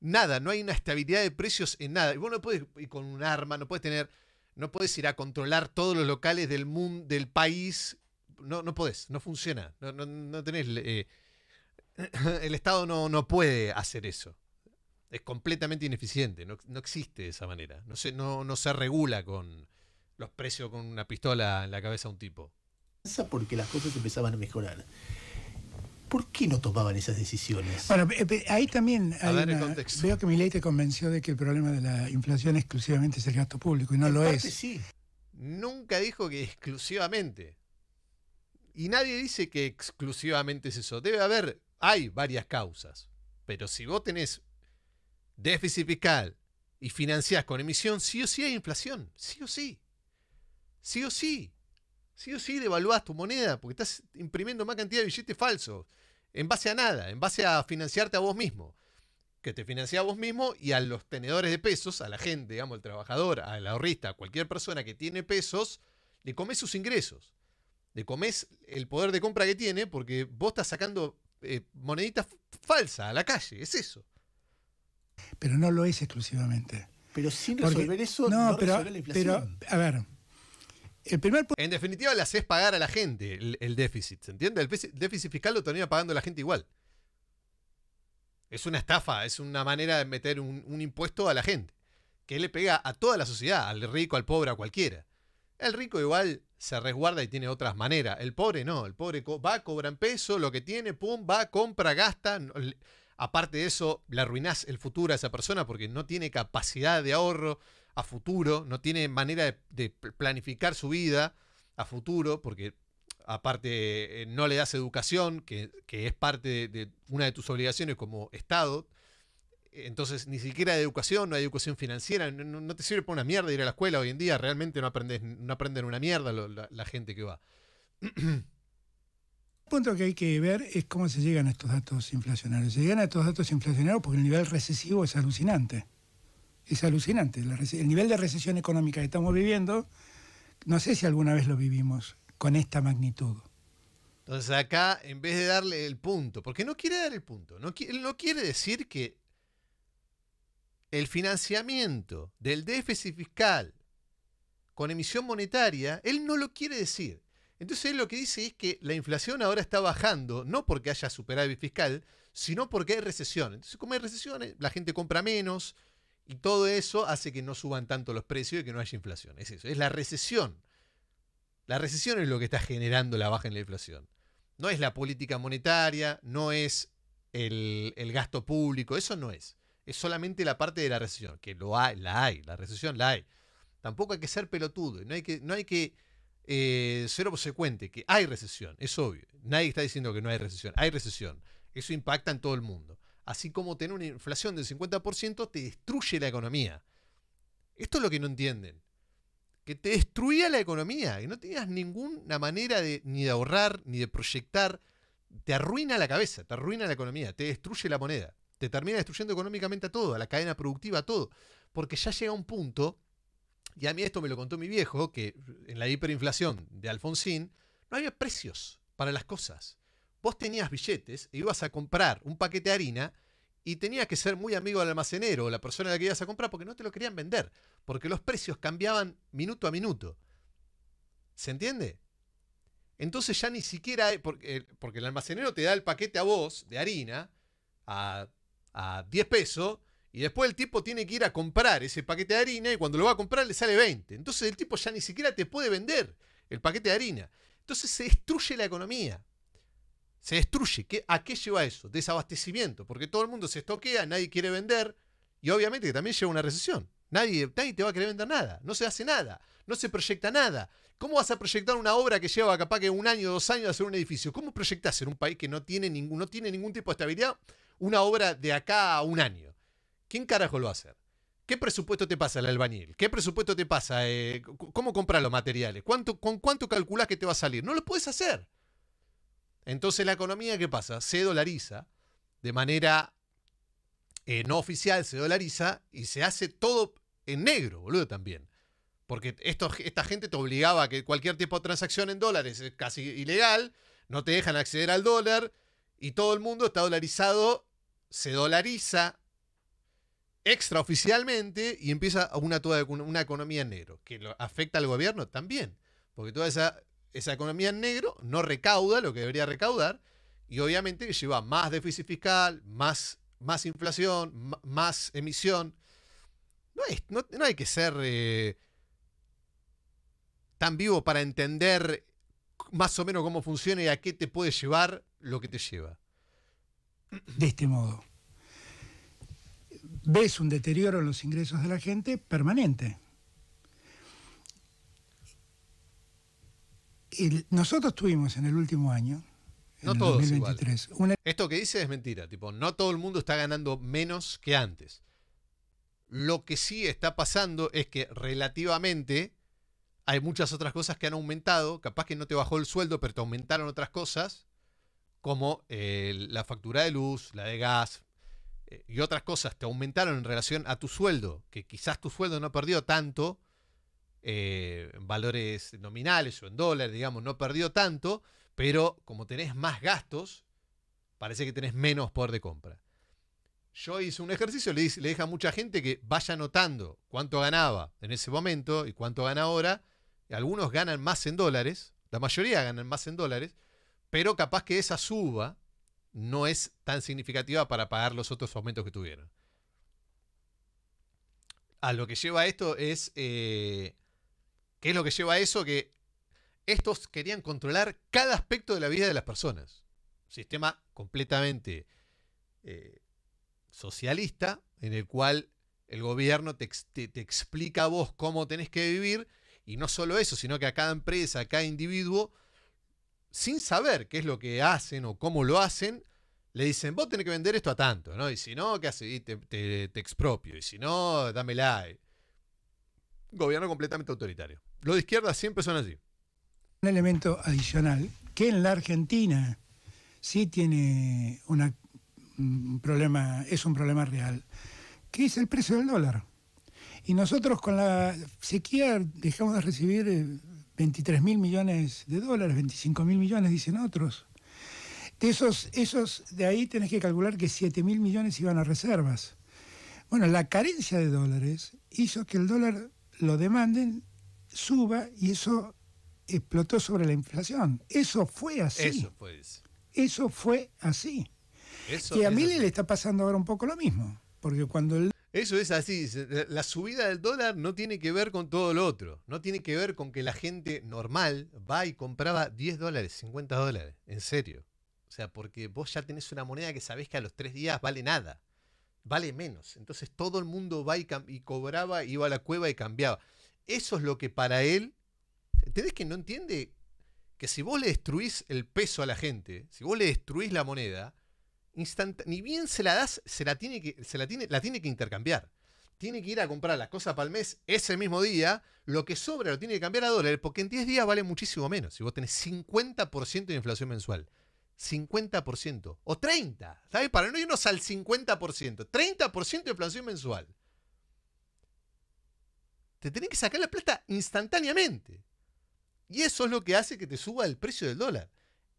nada, no hay una estabilidad de precios en nada. Y vos no podés ir con un arma, no podés tener, no podés ir a controlar todos los locales del mundo, del país. No, no podés, no funciona. No, no, no tenés. Eh, el Estado no, no puede hacer eso. Es completamente ineficiente. No, no existe de esa manera. No se, no, no se regula con los precios con una pistola en la cabeza a un tipo. Porque las cosas empezaban a mejorar. ¿Por qué no tomaban esas decisiones? Bueno, ahí también hay una, veo que Milei te convenció de que el problema de la inflación exclusivamente es el gasto público, y no en lo parte es. Sí. Nunca dijo que exclusivamente. Y nadie dice que exclusivamente es eso. Debe haber, hay varias causas. Pero si vos tenés déficit fiscal y financiás con emisión, sí o sí hay inflación. Sí o sí. Sí o sí, sí o sí devaluás tu moneda porque estás imprimiendo más cantidad de billetes falsos en base a nada, en base a financiarte a vos mismo. Que te financiás a vos mismo y a los tenedores de pesos, a la gente, digamos, al trabajador, al ahorrista, a cualquier persona que tiene pesos, le comés sus ingresos, le comés el poder de compra que tiene porque vos estás sacando eh, moneditas falsas a la calle, es eso. Pero no lo es exclusivamente. Pero sin resolver porque, eso, no, no pero, resolver la inflación. Pero, a ver... El primer... En definitiva, le haces pagar a la gente el, el déficit, ¿se entiende? El déficit fiscal lo termina pagando la gente igual. Es una estafa, es una manera de meter un, un impuesto a la gente, que le pega a toda la sociedad, al rico, al pobre, a cualquiera. El rico igual se resguarda y tiene otras maneras. El pobre no, el pobre va, cobra en peso, lo que tiene, pum, va, compra, gasta. Aparte de eso, le arruinás el futuro a esa persona porque no tiene capacidad de ahorro a futuro, no tiene manera de, de planificar su vida a futuro, porque aparte eh, no le das educación, que, que es parte de, de una de tus obligaciones como Estado. Entonces ni siquiera hay educación, no hay educación financiera, no, no te sirve para una mierda ir a la escuela hoy en día, realmente no, aprendes, no aprenden una mierda lo, la, la gente que va. El punto que hay que ver es cómo se llegan a estos datos inflacionarios. Se llegan a estos datos inflacionarios porque el nivel recesivo es alucinante. Es alucinante. El nivel de recesión económica que estamos viviendo, no sé si alguna vez lo vivimos con esta magnitud. Entonces acá, en vez de darle el punto, porque no quiere dar el punto, no quiere, no quiere decir que el financiamiento del déficit fiscal con emisión monetaria, él no lo quiere decir. Entonces él lo que dice es que la inflación ahora está bajando, no porque haya superávit fiscal, sino porque hay recesión. Entonces, como hay recesión, la gente compra menos y todo eso hace que no suban tanto los precios y que no haya inflación. Es eso, es la recesión. La recesión es lo que está generando la baja en la inflación. No es la política monetaria, no es el, el gasto público, eso no es. Es solamente la parte de la recesión, que lo hay, la hay, la recesión la hay. Tampoco hay que ser pelotudo, no hay que, no hay que eh, ser obsecuente, que hay recesión, es obvio. Nadie está diciendo que no hay recesión, hay recesión. Eso impacta en todo el mundo. Así como tener una inflación del cincuenta por ciento te destruye la economía. Esto es lo que no entienden. Que te destruía la economía y no tenías ninguna manera de, ni de ahorrar, ni de proyectar. Te arruina la cabeza, te arruina la economía, te destruye la moneda. Te termina destruyendo económicamente a todo, a la cadena productiva, a todo. Porque ya llega un punto, y a mí esto me lo contó mi viejo, que en la hiperinflación de Alfonsín no había precios para las cosas. Vos tenías billetes e ibas a comprar un paquete de harina y tenías que ser muy amigo del almacenero o la persona a la que ibas a comprar porque no te lo querían vender, porque los precios cambiaban minuto a minuto. ¿Se entiende? Entonces ya ni siquiera... Hay, porque, porque el almacenero te da el paquete a vos de harina a, a diez pesos y después el tipo tiene que ir a comprar ese paquete de harina y cuando lo va a comprar le sale veinte. Entonces el tipo ya ni siquiera te puede vender el paquete de harina. Entonces se destruye la economía. Se destruye. ¿A qué lleva eso? Desabastecimiento. Porque todo el mundo se estoquea, nadie quiere vender. Y obviamente que también lleva una recesión. Nadie, nadie te va a querer vender nada. No se hace nada. No se proyecta nada. ¿Cómo vas a proyectar una obra que lleva capaz que un año, dos años de hacer un edificio? ¿Cómo proyectás en un país que no tiene, ningún, no tiene ningún tipo de estabilidad una obra de acá a un año? ¿Quién carajo lo va a hacer? ¿Qué presupuesto te pasa el albañil? ¿Qué presupuesto te pasa? Eh, ¿Cómo comprar los materiales? ¿Cuánto, ¿Con cuánto calculás que te va a salir? No lo puedes hacer. Entonces la economía, ¿qué pasa? Se dolariza de manera eh, no oficial, se dolariza y se hace todo en negro, boludo, también. Porque esto, esta gente te obligaba a que cualquier tipo de transacción en dólares es casi ilegal, no te dejan acceder al dólar y todo el mundo está dolarizado, se dolariza extraoficialmente y empieza una, toda una economía en negro, que lo afecta al gobierno también, porque toda esa... Esa economía en negro no recauda lo que debería recaudar y obviamente lleva más déficit fiscal, más, más inflación, más emisión. No hay, no, no hay que ser eh, tan vivo para entender más o menos cómo funciona y a qué te puede llevar lo que te lleva. De este modo, ves un deterioro en los ingresos de la gente permanente. El, nosotros tuvimos en el último año, en no todos dos mil veintitrés, igual. Una... Esto que dice es mentira, tipo, no todo el mundo está ganando menos que antes. Lo que sí está pasando es que relativamente hay muchas otras cosas que han aumentado, capaz que no te bajó el sueldo, pero te aumentaron otras cosas, como eh, la factura de luz, la de gas, eh, y otras cosas te aumentaron en relación a tu sueldo, que quizás tu sueldo no perdió tanto, Eh, valores nominales o en dólares, digamos, no perdió tanto, pero como tenés más gastos, parece que tenés menos poder de compra. Yo hice un ejercicio, le, le dije a mucha gente que vaya notando cuánto ganaba en ese momento y cuánto gana ahora. Algunos ganan más en dólares, la mayoría ganan más en dólares, pero capaz que esa suba no es tan significativa para pagar los otros aumentos que tuvieron. A lo que lleva esto es... Eh, ¿Qué es lo que lleva a eso? Que estos querían controlar cada aspecto de la vida de las personas. Sistema completamente eh, socialista, en el cual el gobierno te, te, te explica a vos cómo tenés que vivir, y no solo eso, sino que a cada empresa, a cada individuo, sin saber qué es lo que hacen o cómo lo hacen, le dicen, vos tenés que vender esto a tanto, ¿no? Y si no, ¿qué haces? Y te, te, te expropio, y si no, dámela. Gobierno completamente autoritario. Los de izquierda siempre son así. Un elemento adicional, que en la Argentina sí tiene una, un problema, es un problema real, que es el precio del dólar. Y nosotros con la sequía dejamos de recibir veintitrés mil millones de dólares, veinticinco mil millones, dicen otros. De esos, esos, de ahí tenés que calcular que siete mil millones iban a reservas. Bueno, la carencia de dólares hizo que el dólar lo demanden, suba, y eso explotó sobre la inflación. Eso fue así. Eso fue así. Eso fue así. Eso, y a Milei le está pasando ahora un poco lo mismo. Porque cuando el... Eso es así. La subida del dólar no tiene que ver con todo lo otro. No tiene que ver con que la gente normal va y compraba diez dólares, cincuenta dólares. En serio. O sea, porque vos ya tenés una moneda que sabés que a los tres días vale nada. Vale menos. Entonces todo el mundo va y, y cobraba, iba a la cueva y cambiaba. Eso es lo que para él... ¿Entendés que no entiende que si vos le destruís el peso a la gente, si vos le destruís la moneda... ni bien se la das, se la tiene que, se la tiene, la tiene que intercambiar. Tiene que ir a comprar las cosas para el mes ese mismo día. Lo que sobra lo tiene que cambiar a dólares, porque en diez días vale muchísimo menos. Si vos tenés cincuenta por ciento de inflación mensual, cincuenta por ciento o treinta por ciento, ¿sabes? Para no irnos al cincuenta por ciento, treinta por ciento de inflación mensual, te tenés que sacar la plata instantáneamente. Y eso es lo que hace que te suba el precio del dólar.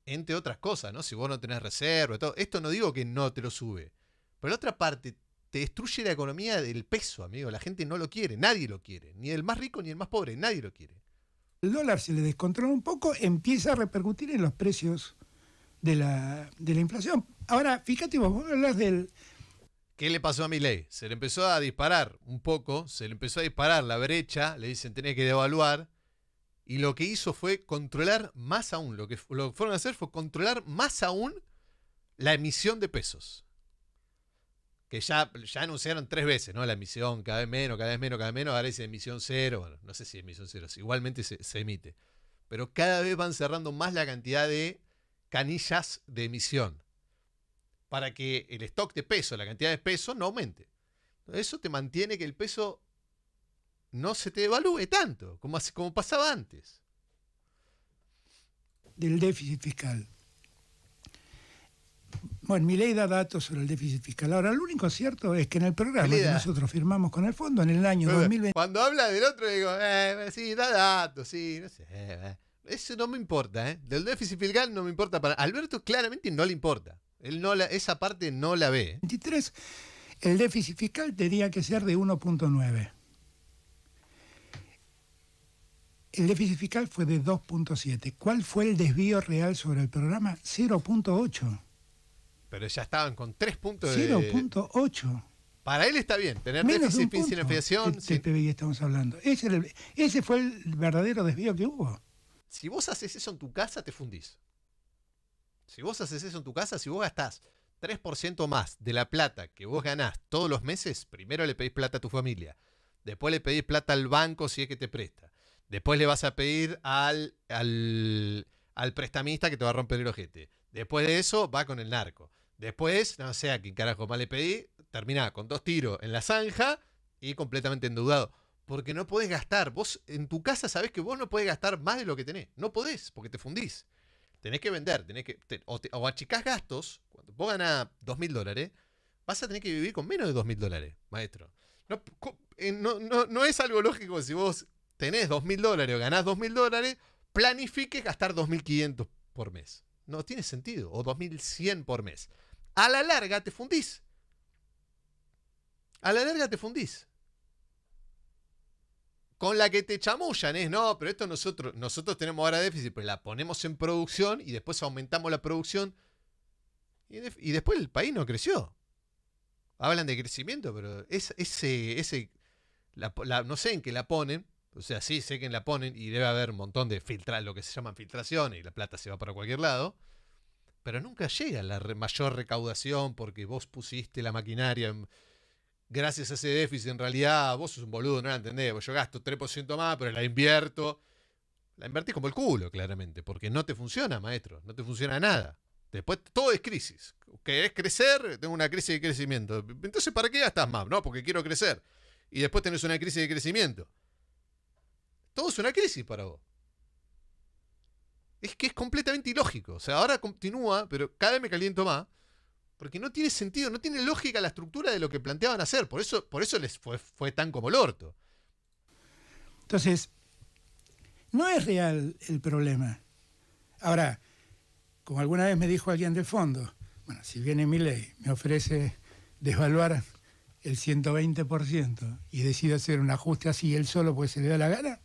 Entre otras cosas, ¿no? Si vos no tenés reserva y todo. Esto no digo que no te lo sube. Pero la otra parte, te destruye la economía del peso, amigo. La gente no lo quiere, nadie lo quiere. Ni el más rico ni el más pobre, nadie lo quiere. El dólar, si le descontrola un poco, empieza a repercutir en los precios de la, de la inflación. Ahora, fíjate vos, vos hablas del... ¿Qué le pasó a Milei? Se le empezó a disparar un poco, se le empezó a disparar la brecha, le dicen tenés que devaluar. Y lo que hizo fue controlar más aún, lo que, lo que fueron a hacer fue controlar más aún la emisión de pesos. Que ya, ya anunciaron tres veces, ¿no? La emisión, cada vez menos, cada vez menos, cada vez menos, ahora dice emisión cero, bueno, no sé si emisión cero, igualmente se, se emite. Pero cada vez van cerrando más la cantidad de canillas de emisión para que el stock de peso, la cantidad de peso, no aumente. Eso te mantiene que el peso... no se te devalúe tanto, como, como pasaba antes. Del déficit fiscal. Bueno, Milei da datos sobre el déficit fiscal. Ahora, lo único cierto es que en el programa que nosotros firmamos con el fondo en el año dos mil veinte... Cuando habla del otro, digo, eh, sí, da datos, sí, no sé. Eh, eso no me importa, ¿eh? Del déficit fiscal no me importa. Para Alberto claramente no le importa. Él no la, esa parte no la ve. veintitrés, el déficit fiscal tenía que ser de uno punto nueve. El déficit fiscal fue de dos punto siete. ¿Cuál fue el desvío real sobre el programa? cero punto ocho. Pero ya estaban con tres puntos de... cero punto ocho. Para él está bien. Tener menos déficit sin inflación... Sin... P B I estamos hablando. Ese, el, ese fue el verdadero desvío que hubo. Si vos haces eso en tu casa, te fundís. Si vos haces eso en tu casa, si vos gastás tres por ciento más de la plata que vos ganás todos los meses, primero le pedís plata a tu familia, después le pedís plata al banco si es que te presta. Después le vas a pedir al, al, al prestamista que te va a romper el ojete. Después de eso, va con el narco. Después, no sé a quién carajo más le pedí, terminá con dos tiros en la zanja y completamente endeudado. Porque no podés gastar. Vos en tu casa sabés que vos no podés gastar más de lo que tenés. No podés, porque te fundís. Tenés que vender, tenés que te, o, te, o achicás gastos. Cuando vos ganás dos mil dólares, vas a tener que vivir con menos de dos mil dólares, maestro. No, no, no, no es algo lógico si vos... tenés dos mil dólares o ganás dos mil dólares, planifiques gastar dos mil quinientos por mes. No tiene sentido. O dos mil cien por mes. A la larga te fundís. A la larga te fundís. Con la que te chamullan es, no, pero esto nosotros, nosotros tenemos ahora déficit, pero la ponemos en producción y después aumentamos la producción. Y, de, y después el país no creció. Hablan de crecimiento, pero es, ese, ese la, la, no sé en qué la ponen. O sea, sí, sé que la ponen y debe haber un montón de filtrar, lo que se llaman filtraciones, y la plata se va para cualquier lado, pero nunca llega la re mayor recaudación porque vos pusiste la maquinaria en... gracias a ese déficit. En realidad, vos sos un boludo, no la entendés, yo gasto tres por ciento más, pero la invierto. La invertís como el culo, claramente, porque no te funciona, maestro, no te funciona nada. Después todo es crisis. ¿Querés crecer? Tengo una crisis de crecimiento. Entonces, ¿para qué gastás más? No, porque quiero crecer. Y después tenés una crisis de crecimiento. Todo es una crisis para vos. Es que es completamente ilógico. O sea, ahora continúa, pero cada vez me caliento más. Porque no tiene sentido, no tiene lógica la estructura de lo que planteaban hacer. Por eso, por eso les fue, fue tan como el orto. Entonces, no es real el problema. Ahora, como alguna vez me dijo alguien del fondo, bueno, si viene Milei, me ofrece desvaluar el ciento veinte por ciento y decide hacer un ajuste así él solo porque se le da la gana,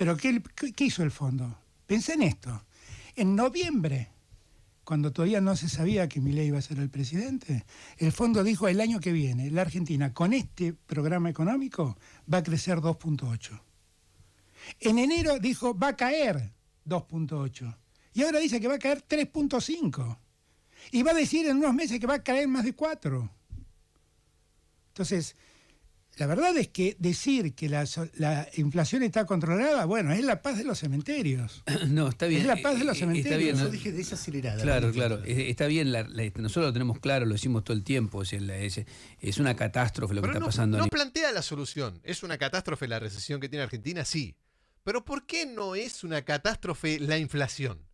Pero ¿qué, qué hizo el fondo? Pensé en esto. En noviembre, cuando todavía no se sabía que Milei iba a ser el presidente, el fondo dijo: el año que viene, la Argentina con este programa económico va a crecer dos punto ocho. En enero dijo: va a caer dos punto ocho. Y ahora dice que va a caer tres punto cinco. Y va a decir en unos meses que va a caer más de cuatro. Entonces, la verdad es que decir que la, la inflación está controlada, bueno, es la paz de los cementerios. No, está bien. Es la paz de los cementerios. Está bien, ¿no? Yo dije desacelerada. Claro, claro. Está bien, la, la, nosotros lo tenemos claro, lo decimos todo el tiempo. Es, la, es, es una catástrofe lo Pero que está no, pasando. No plantea la solución. ¿Es una catástrofe la recesión que tiene Argentina? Sí. Pero ¿por qué no es una catástrofe la inflación?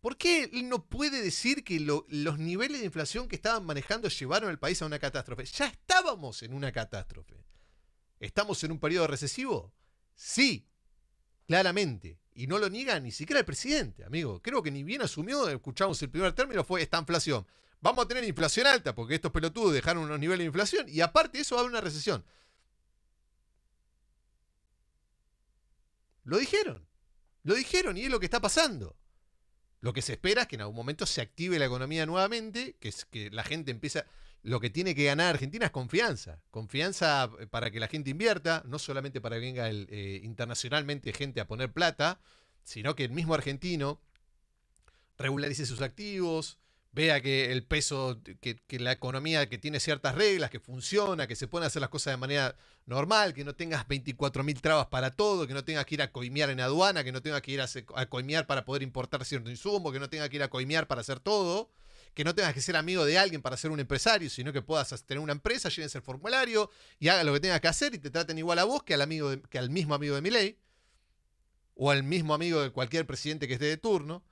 ¿Por qué él no puede decir que lo, los niveles de inflación que estaban manejando llevaron al país a una catástrofe? Ya estábamos en una catástrofe. ¿Estamos en un periodo recesivo? Sí, claramente. Y no lo niega ni siquiera el presidente, amigo. Creo que ni bien asumió, escuchamos el primer término, fue esta inflación. Vamos a tener inflación alta porque estos pelotudos dejaron unos niveles de inflación y aparte de eso va a haber una recesión. Lo dijeron. Lo dijeron y es lo que está pasando. Lo que se espera es que en algún momento se active la economía nuevamente, que es que la gente empieza... Lo que tiene que ganar Argentina es confianza. Confianza para que la gente invierta, no solamente para que venga el, eh, internacionalmente gente a poner plata, sino que el mismo argentino regularice sus activos, vea que el peso, que, que la economía que tiene ciertas reglas, que funciona, que se pueden hacer las cosas de manera normal, que no tengas veinticuatro mil trabas para todo, que no tengas que ir a coimear en aduana, que no tengas que ir a, a coimear para poder importar cierto insumo, que no tengas que ir a coimear para hacer todo, que no tengas que ser amigo de alguien para ser un empresario, sino que puedas tener una empresa, llenes el formulario y hagas lo que tengas que hacer y te traten igual a vos que al, amigo de, que al mismo amigo de Milei o al mismo amigo de cualquier presidente que esté de turno.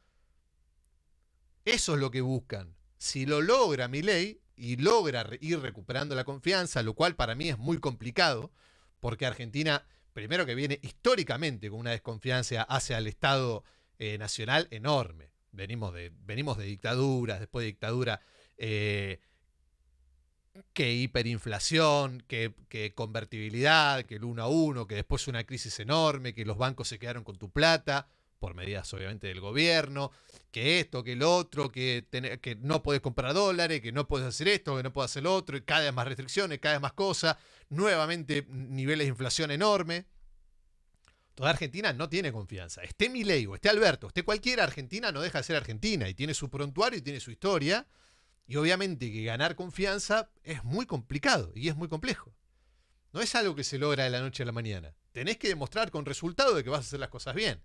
Eso es lo que buscan. Si lo logra Milei y logra ir recuperando la confianza, lo cual para mí es muy complicado, porque Argentina, primero que viene históricamente con una desconfianza hacia el Estado eh, nacional enorme. Venimos de, venimos de dictaduras, después de dictadura, eh, que hiperinflación, que, que convertibilidad, que el uno a uno, que después una crisis enorme, que los bancos se quedaron con tu plata, por medidas obviamente del gobierno, que esto, que el otro, que, ten, que no podés comprar dólares, que no podés hacer esto, que no podés hacer lo otro, y cada vez más restricciones, cada vez más cosas, nuevamente niveles de inflación enorme. Toda Argentina no tiene confianza. Esté Milei o esté Alberto, esté cualquiera, Argentina no deja de ser Argentina, y tiene su prontuario y tiene su historia, y obviamente que ganar confianza es muy complicado y es muy complejo. No es algo que se logra de la noche a la mañana. Tenés que demostrar con resultado de que vas a hacer las cosas bien.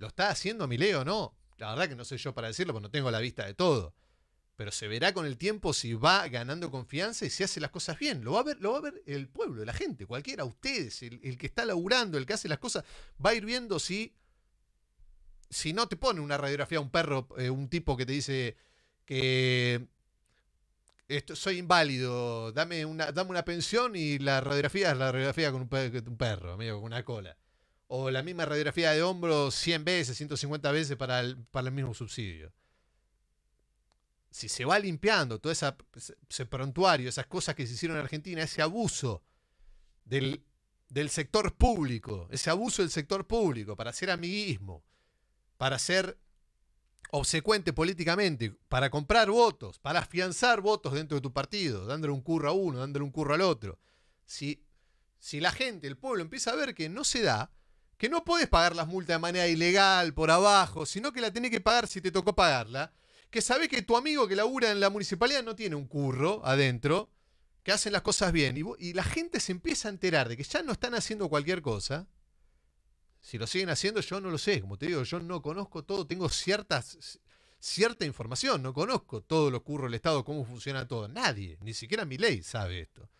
¿Lo está haciendo Milei o no? La verdad que no soy yo para decirlo porque no tengo la vista de todo. Pero se verá con el tiempo si va ganando confianza y si hace las cosas bien. Lo va a ver, lo va a ver el pueblo, la gente, cualquiera, ustedes, el, el que está laburando, el que hace las cosas, va a ir viendo si, si no te pone una radiografía un perro, eh, un tipo que te dice que esto, soy inválido, dame una, dame una pensión y la radiografía es la radiografía con un, un perro, medio con una cola. O la misma radiografía de hombro cien veces, ciento cincuenta veces para el, para el mismo subsidio. Si se va limpiando todo esa, ese prontuario, esas cosas que se hicieron en Argentina, ese abuso del, del sector público, ese abuso del sector público para hacer amiguismo, para ser obsecuente políticamente, para comprar votos, para afianzar votos dentro de tu partido, dándole un curro a uno, dándole un curro al otro. Si, si la gente, el pueblo empieza a ver que no se da, que no podés pagar las multas de manera ilegal, por abajo, sino que la tenés que pagar si te tocó pagarla, que sabés que tu amigo que labura en la municipalidad no tiene un curro adentro, que hacen las cosas bien, y, y la gente se empieza a enterar de que ya no están haciendo cualquier cosa. Si lo siguen haciendo, yo no lo sé, como te digo, yo no conozco todo, tengo ciertas, cierta información, no conozco todo lo que ocurre el Estado, cómo funciona todo, nadie, ni siquiera Milei sabe esto,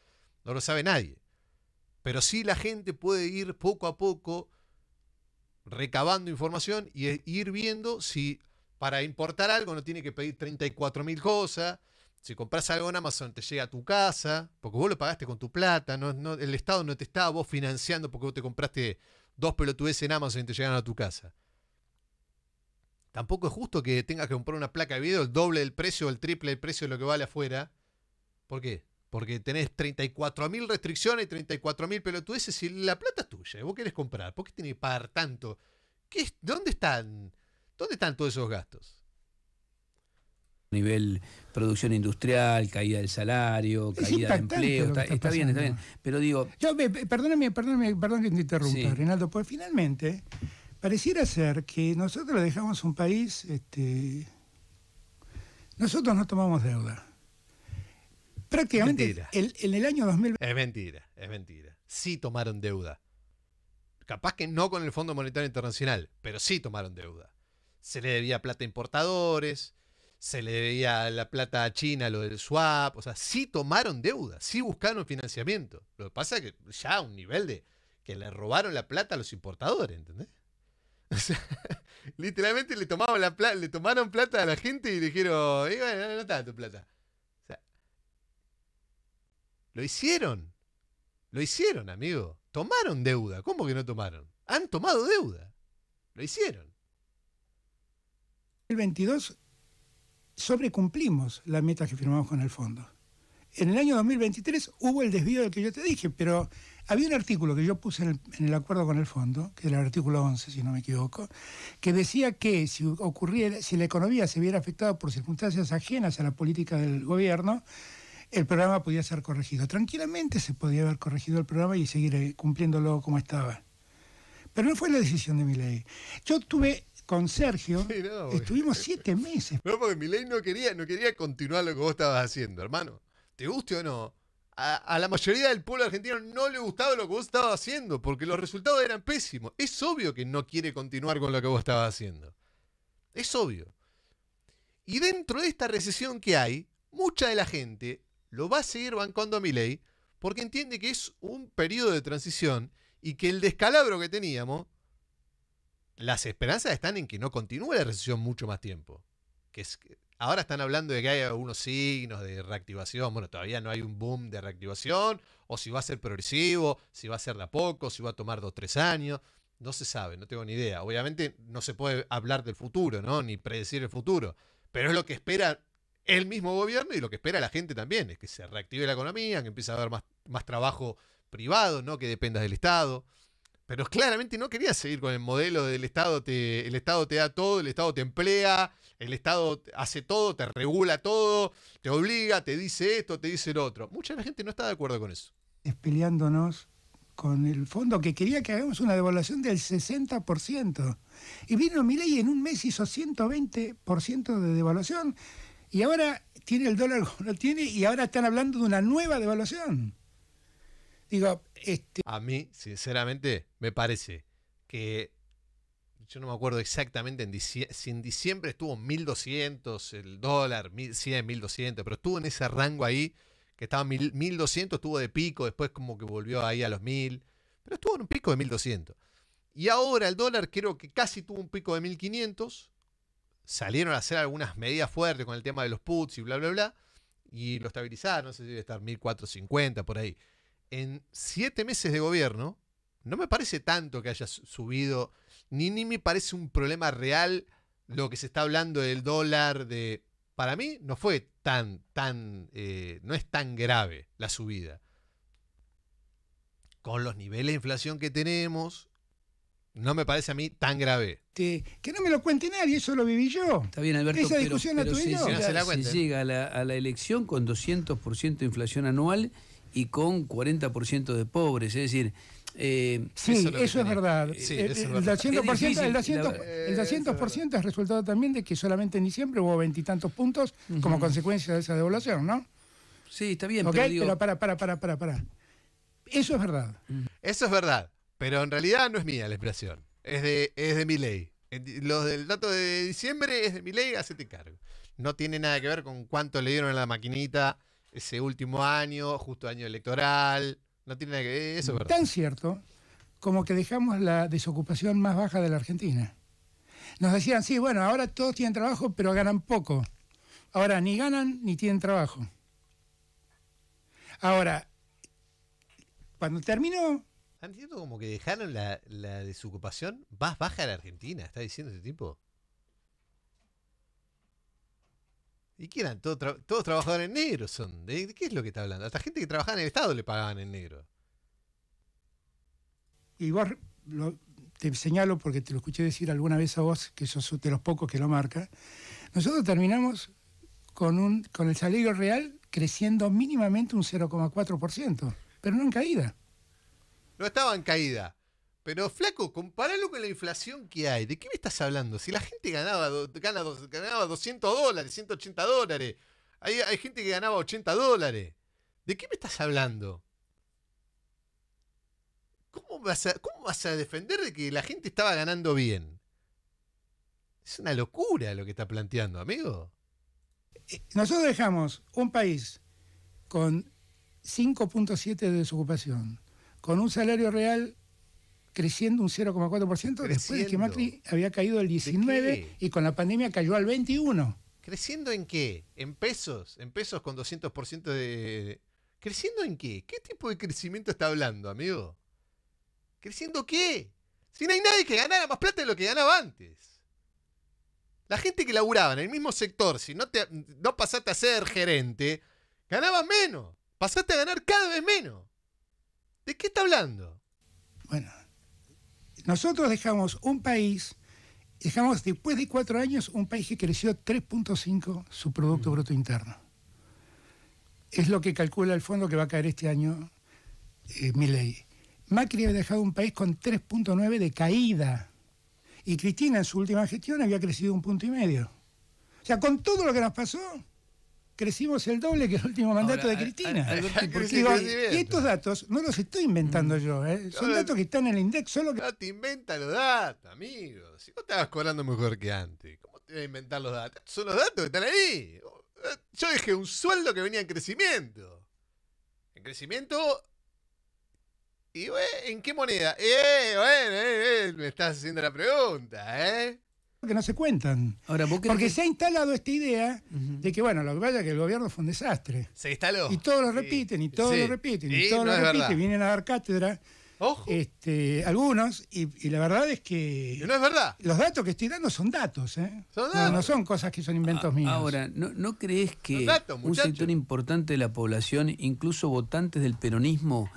no lo sabe nadie, pero sí la gente puede ir poco a poco recabando información y ir viendo si para importar algo no tiene que pedir treinta y cuatro mil cosas, si compras algo en Amazon te llega a tu casa, porque vos lo pagaste con tu plata, no, no, el Estado no te está vos financiando porque vos te compraste dos pelotudeces en Amazon y te llegan a tu casa. Tampoco es justo que tengas que comprar una placa de video el doble del precio o el triple del precio de lo que vale afuera. ¿Por qué? Porque tenés treinta y cuatro mil restricciones, treinta y cuatro mil pelotudeces y la plata es tuya. Vos querés comprar. ¿Por qué tenés que pagar tanto? ¿Qué, dónde están, dónde están todos esos gastos? Nivel producción industrial, caída del salario, es caída de empleo. Está, está, está bien, está bien. Pero digo... Yo, perdóname, perdóname, perdón que te interrumpa, sí. Reinaldo, porque finalmente pareciera ser que nosotros dejamos un país... Este, nosotros no tomamos deuda. Prácticamente el, en el año dos mil veinte... Es mentira, es mentira. Sí tomaron deuda. Capaz que no con el Fondo Monetario Internacional, pero sí tomaron deuda. Se le debía plata a importadores, se le debía la plata a China, lo del swap. O sea, sí tomaron deuda, sí buscaron financiamiento. Lo que pasa es que ya a un nivel de que le robaron la plata a los importadores, ¿entendés? O sea, literalmente le tomaron, la pla le tomaron plata a la gente y le dijeron, eh, bueno, no está tu plata. O sea, lo hicieron. Lo hicieron, amigo. Tomaron deuda. ¿Cómo que no tomaron? Han tomado deuda. Lo hicieron. El veintidós sobrecumplimos las metas que firmamos con el fondo. En el año dos mil veintitrés hubo el desvío del que yo te dije, pero había un artículo que yo puse en el, en el acuerdo con el fondo, que era el artículo once, si no me equivoco, que decía que si ocurriera, si la economía se viera afectada por circunstancias ajenas a la política del gobierno, el programa podía ser corregido. Tranquilamente se podía haber corregido el programa y seguir cumpliéndolo como estaba. Pero no fue la decisión de Milei. Yo tuve... Con Sergio, sí, no, estuvimos siete meses. No, porque Milei no quería, no quería continuar lo que vos estabas haciendo, hermano. Te guste o no, a, a la mayoría del pueblo argentino no le gustaba lo que vos estabas haciendo, porque los resultados eran pésimos. Es obvio que no quiere continuar con lo que vos estabas haciendo. Es obvio. Y dentro de esta recesión que hay, mucha de la gente lo va a seguir bancando a Milei, porque entiende que es un periodo de transición y que el descalabro que teníamos... Las esperanzas están en que no continúe la recesión mucho más tiempo. Que es, ahora están hablando de que hay algunos signos de reactivación. Bueno, todavía no hay un boom de reactivación. O si va a ser progresivo, si va a ser de a poco, si va a tomar dos o tres años. No se sabe, no tengo ni idea. Obviamente no se puede hablar del futuro, ¿no? Ni predecir el futuro. Pero es lo que espera el mismo gobierno y lo que espera la gente también. Es que se reactive la economía, que empiece a haber más, más trabajo privado, ¿no? Que dependas del Estado. Pero claramente no quería seguir con el modelo del Estado, te, el Estado te da todo, el Estado te emplea, el Estado hace todo, te regula todo, te obliga, te dice esto, te dice lo otro. Mucha de la gente no está de acuerdo con eso. Es peleándonos con el fondo que quería que hagamos una devaluación del sesenta por ciento. Y vino Milei y en un mes hizo ciento veinte por ciento de devaluación y ahora tiene el dólar como lo tiene y ahora están hablando de una nueva devaluación. Digo, este... A mí, sinceramente, me parece que... Yo no me acuerdo exactamente, en diciembre, si en diciembre estuvo mil doscientos, el dólar, mil cien, mil doscientos, pero estuvo en ese rango ahí, que estaba mil doscientos, estuvo de pico, después como que volvió ahí a los mil, pero estuvo en un pico de mil doscientos. Y ahora el dólar creo que casi tuvo un pico de mil quinientos, salieron a hacer algunas medidas fuertes con el tema de los puts y bla, bla, bla, y lo estabilizaron, no sé si debe estar mil cuatrocientos cincuenta por ahí. En siete meses de gobierno, no me parece tanto que haya subido, ni, ni me parece un problema real lo que se está hablando del dólar. De, para mí no fue tan, tan, eh, no es tan grave la subida. Con los niveles de inflación que tenemos, no me parece a mí tan grave. Que, que no me lo cuente nadie, eso lo viví yo. Está bien, Alberto, esa discusión pero, la tuve yo. Si, no se la cuente. Si llega a la, a la elección con doscientos por ciento de inflación anual... y con cuarenta por ciento de pobres, es decir... Eh, sí, eso, es, eso es verdad. Sí, el, eso el, verdad. El doscientos por ciento es resultado también de que solamente en diciembre hubo veintitantos puntos uh-huh. como consecuencia de esa devaluación, ¿no? Sí, está bien, ¿Okay? pero digo... Pero para, para, para, para, para. Eso es verdad. Uh-huh. Eso es verdad, pero en realidad no es mía la expresión. Es de, es de Milei. Los del dato de diciembre es de Milei, hacete cargo. No tiene nada que ver con cuánto le dieron a la maquinita... ese último año, justo año electoral, no tiene nada que ver, eso es verdad. Tan cierto como que dejamos la desocupación más baja de la Argentina. Nos decían, sí, bueno, ahora todos tienen trabajo, pero ganan poco. Ahora ni ganan ni tienen trabajo. Ahora, cuando terminó... Entiendo como que dejaron la, la desocupación más baja de la Argentina, está diciendo ese tipo. ¿Y qué eran? Todos, tra todos trabajaban en negro son. ¿De qué es lo que está hablando? Hasta gente que trabajaba en el Estado le pagaban en negro. Y vos, lo, te señalo porque te lo escuché decir alguna vez a vos, que sos de los pocos que lo marca. Nosotros terminamos con, un, con el salario real creciendo mínimamente un cero coma cuatro por ciento, pero no en caída. No estaba en caída. Pero, flaco, comparalo con la inflación que hay. ¿De qué me estás hablando? Si la gente ganaba, gana, ganaba doscientos dólares, ciento ochenta dólares. Hay, hay gente que ganaba ochenta dólares. ¿De qué me estás hablando? ¿Cómo vas a, cómo vas a defender de que la gente estaba ganando bien? Es una locura lo que está planteando, amigo. Nosotros dejamos un país con cinco punto siete de desocupación, con un salario real creciendo un cero coma cuatro por ciento después de que Macri había caído al diecinueve por ciento y con la pandemia cayó al veintiuno por ciento. ¿Creciendo en qué? ¿En pesos? ¿En pesos con doscientos por ciento de...? ¿Creciendo en qué? ¿Qué tipo de crecimiento está hablando, amigo? ¿Creciendo qué? Si no hay nadie que ganara más plata de lo que ganaba antes. La gente que laburaba en el mismo sector, si no, te, no pasaste a ser gerente, ganaba menos. Pasaste a ganar cada vez menos. ¿De qué está hablando? Bueno, nosotros dejamos un país, dejamos después de cuatro años un país que creció tres punto cinco su Producto Bruto Interno. Es lo que calcula el fondo que va a caer este año eh, Milei. Macri había dejado un país con tres punto nueve de caída. Y Cristina en su última gestión había crecido un punto y medio. O sea, con todo lo que nos pasó, crecimos el doble que el último mandato Ahora, de Cristina. A, a, a, a, y, porque, y estos datos no los estoy inventando mm. yo, ¿eh? Son Ahora, datos que están en el INDEX, solo que... No te inventa los datos, amigo. Si vos estabas cobrando mejor que antes, ¿cómo te vas a inventar los datos? Son los datos que están ahí. Yo dejé un sueldo que venía en crecimiento. En crecimiento... ¿Y en qué moneda? Eh, bueno, eh, eh, me estás haciendo la pregunta, ¿eh? Que no se cuentan. Ahora, porque que... se ha instalado esta idea uh-huh. de que, bueno, lo que vaya es que el gobierno fue un desastre. Se instaló. Y todos lo repiten, sí. y todos sí. lo repiten, sí. y todos no lo repiten, verdad. Vienen a dar cátedra. Ojo. Este, algunos, y, y la verdad es que... No es verdad. Los datos que estoy dando son datos, ¿eh? Son datos. No, no son cosas que son inventos ah, míos. Ahora, ¿no, no crees que datos, un sector importante de la población, incluso votantes del peronismo,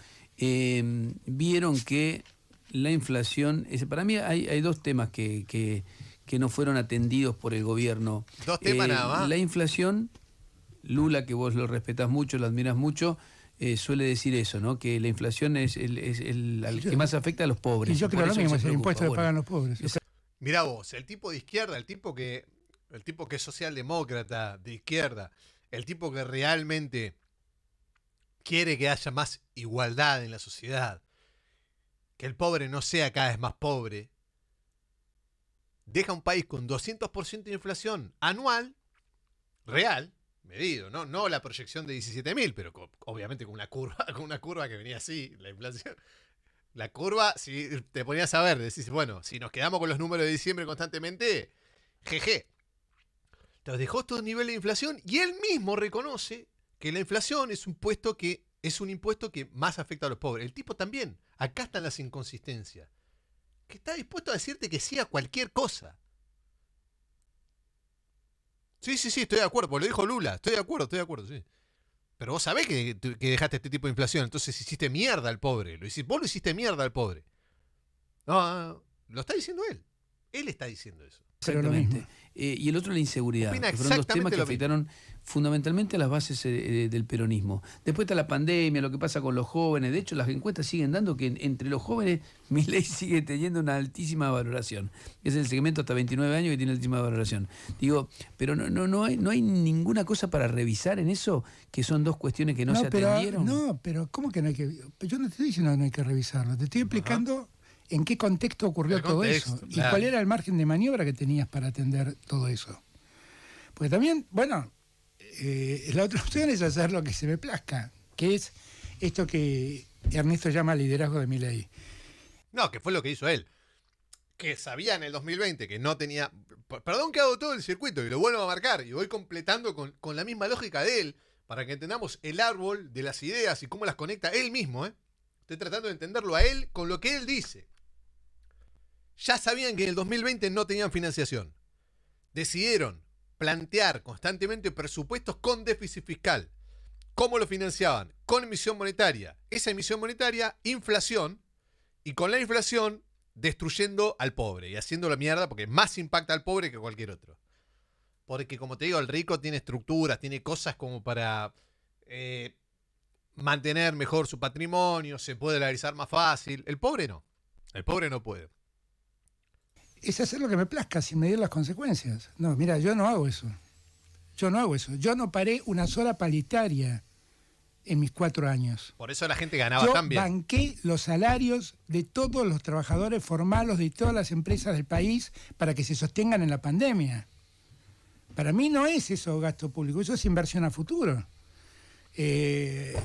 eh, vieron que la inflación... Es, para mí hay, hay dos temas que... que que no fueron atendidos por el gobierno. Dos temas eh, nada más. La inflación, Lula, que vos lo respetás mucho, lo admirás mucho, eh, suele decir eso, ¿no? Que la inflación es el, es el al que más afecta a los pobres. Y yo creo lo mismo, es el impuesto que pagan los pobres. Es... Mirá vos, el tipo de izquierda, el tipo que, el tipo que es socialdemócrata de izquierda, el tipo que realmente quiere que haya más igualdad en la sociedad, que el pobre no sea cada vez más pobre, deja un país con doscientos por ciento de inflación anual, real, medido, no, no la proyección de diecisiete mil, pero co obviamente con una curva, con una curva que venía así, la inflación. La curva, si te ponías a ver, decís, bueno, si nos quedamos con los números de diciembre constantemente, jeje. Entonces dejó estos niveles de inflación y él mismo reconoce que la inflación es un puesto que, es un impuesto que más afecta a los pobres. El tipo también, acá están las inconsistencias. Que está dispuesto a decirte que sí a cualquier cosa. Sí, sí, sí, estoy de acuerdo, porque lo dijo Lula, estoy de acuerdo, estoy de acuerdo, sí. Pero vos sabés que, que dejaste este tipo de inflación, entonces hiciste mierda al pobre, lo hiciste, vos lo hiciste mierda al pobre. No, no, no, lo está diciendo él, él está diciendo eso. Exactamente. Eh, y el otro, la inseguridad, que fueron dos temas que afectaron fundamentalmente a las bases eh, del peronismo. Después está la pandemia, lo que pasa con los jóvenes. De hecho, las encuestas siguen dando que entre los jóvenes Milei sigue teniendo una altísima valoración. Es el segmento hasta veintinueve años que tiene altísima valoración. Digo, pero no no no hay, no hay ninguna cosa para revisar en eso, que son dos cuestiones que no, no se pero, atendieron. No, pero ¿cómo que no hay que...? Yo no te estoy diciendo que no hay que revisarlo, te estoy explicando... ¿En qué contexto ocurrió el todo contexto, eso? Claro. ¿Y cuál era el margen de maniobra que tenías para atender todo eso? Porque también, bueno, eh, la otra opción es hacer lo que se me plazca, que es esto que Ernesto llama liderazgo de Milei. No, que fue lo que hizo él. Que sabía en el dos mil veinte que no tenía... Perdón que hago todo el circuito y lo vuelvo a marcar y voy completando con, con la misma lógica de él para que entendamos el árbol de las ideas y cómo las conecta él mismo, ¿eh? Estoy tratando de entenderlo a él con lo que él dice. Ya sabían que en el dos mil veinte no tenían financiación. Decidieron plantear constantemente presupuestos con déficit fiscal. ¿Cómo lo financiaban? Con emisión monetaria. Esa emisión monetaria, inflación, y con la inflación destruyendo al pobre y haciendo la mierda, porque más impacta al pobre que cualquier otro. Porque, como te digo, el rico tiene estructuras, tiene cosas como para eh, mantener mejor su patrimonio, se puede legalizar más fácil. El pobre no. El pobre no puede. Es hacer lo que me plazca sin medir las consecuencias. No, mira, yo no hago eso. Yo no hago eso. Yo no paré una sola paritaria en mis cuatro años. Por eso la gente ganaba yo tan bien. Yo banqué los salarios de todos los trabajadores formales de todas las empresas del país para que se sostengan en la pandemia. Para mí no es eso gasto público, eso es inversión a futuro. Eh,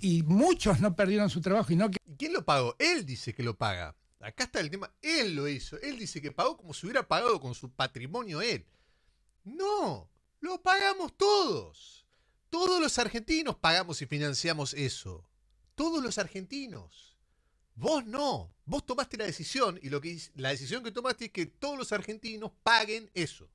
y, y muchos no perdieron su trabajo. Y no que... ¿Quién lo pagó? Él dice que lo paga. Acá está el tema. Él lo hizo. Él dice que pagó como si hubiera pagado con su patrimonio él. No, lo pagamos todos. Todos los argentinos pagamos y financiamos eso. Todos los argentinos. Vos no. Vos tomaste la decisión y lo que la decisión que tomaste es que todos los argentinos paguen eso.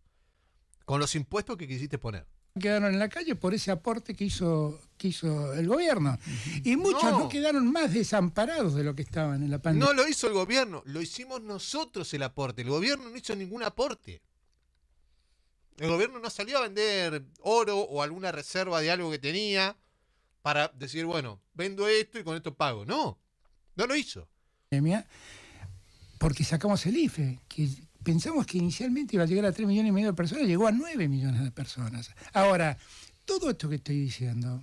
Con los impuestos que quisiste poner. Quedaron en la calle por ese aporte que hizo, que hizo el gobierno. Y muchos no. no quedaron más desamparados de lo que estaban en la pandemia. No lo hizo el gobierno, lo hicimos nosotros el aporte. El gobierno no hizo ningún aporte. El gobierno no salió a vender oro o alguna reserva de algo que tenía para decir, bueno, vendo esto y con esto pago. No, no lo hizo. Porque sacamos el I F E, que pensamos que inicialmente iba a llegar a tres millones y medio de personas, llegó a nueve millones de personas. Ahora, todo esto que estoy diciendo,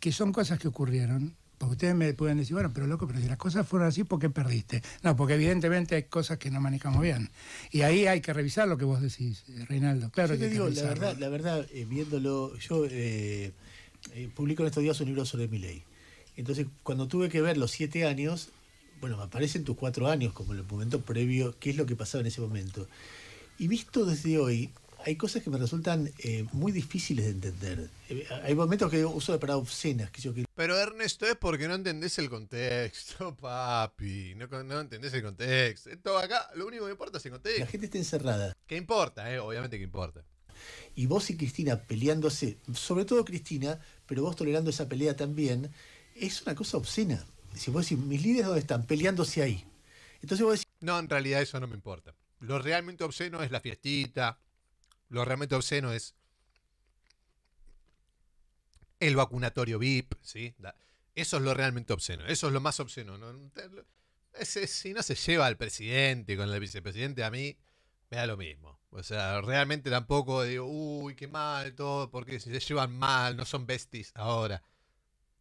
que son cosas que ocurrieron, porque ustedes me pueden decir, bueno, pero loco, pero si las cosas fueron así, ¿por qué perdiste? No, porque evidentemente hay cosas que no manejamos bien. Y ahí hay que revisar lo que vos decís, Reinaldo. Claro, yo te digo, la verdad, la verdad eh, viéndolo, yo eh, eh, publico en estos días un libro sobre Milei. Entonces, cuando tuve que ver los siete años... Bueno, aparecen tus cuatro años como el momento previo, qué es lo que pasaba en ese momento. Y visto desde hoy, hay cosas que me resultan eh, muy difíciles de entender. Eh, hay momentos que uso de palabras obscenas. Que yo... Pero Ernesto, es porque no entendés el contexto, papi. No, no entendés el contexto. Esto acá, lo único que importa es el contexto. La gente está encerrada. ¿Qué importa? Eh? Obviamente que importa. Y vos y Cristina peleándose, sobre todo Cristina, pero vos tolerando esa pelea también, es una cosa obscena. Si vos decís, mis líderes, ¿dónde están? Peleándose ahí. Entonces vos decís... No, en realidad eso no me importa. Lo realmente obsceno es la fiestita. Lo realmente obsceno es el vacunatorio V I P, ¿sí? Eso es lo realmente obsceno. Eso es lo más obsceno, ¿no? Ese, si no se lleva al presidente con el vicepresidente, a mí me da lo mismo. O sea, realmente tampoco digo, uy, qué mal todo, porque si se llevan mal, no son besties ahora.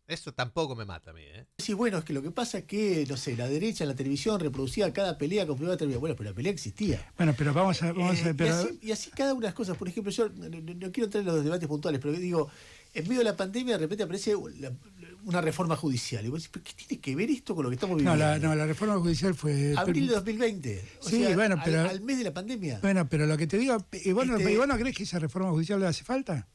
Eso tampoco me mata a mí, ¿eh? Sí, bueno, es que lo que pasa es que, no sé, la derecha en la televisión reproducía cada pelea con privada televisión. Bueno, pero la pelea existía. Bueno, pero vamos a... Vamos eh, a pero... Y, así, y así cada una de las cosas. Por ejemplo, yo no, no quiero entrar en los debates puntuales, pero digo, en medio de la pandemia de repente aparece la, una reforma judicial. Y vos decís, ¿qué tiene que ver esto con lo que estamos viviendo? No, la, no, la reforma judicial fue... Abril de dos mil veinte. O sí, sea, bueno, pero... Al, al mes de la pandemia. Bueno, pero lo que te digo... ¿Y vos, este... no, ¿y vos no crees que esa reforma judicial le hace falta?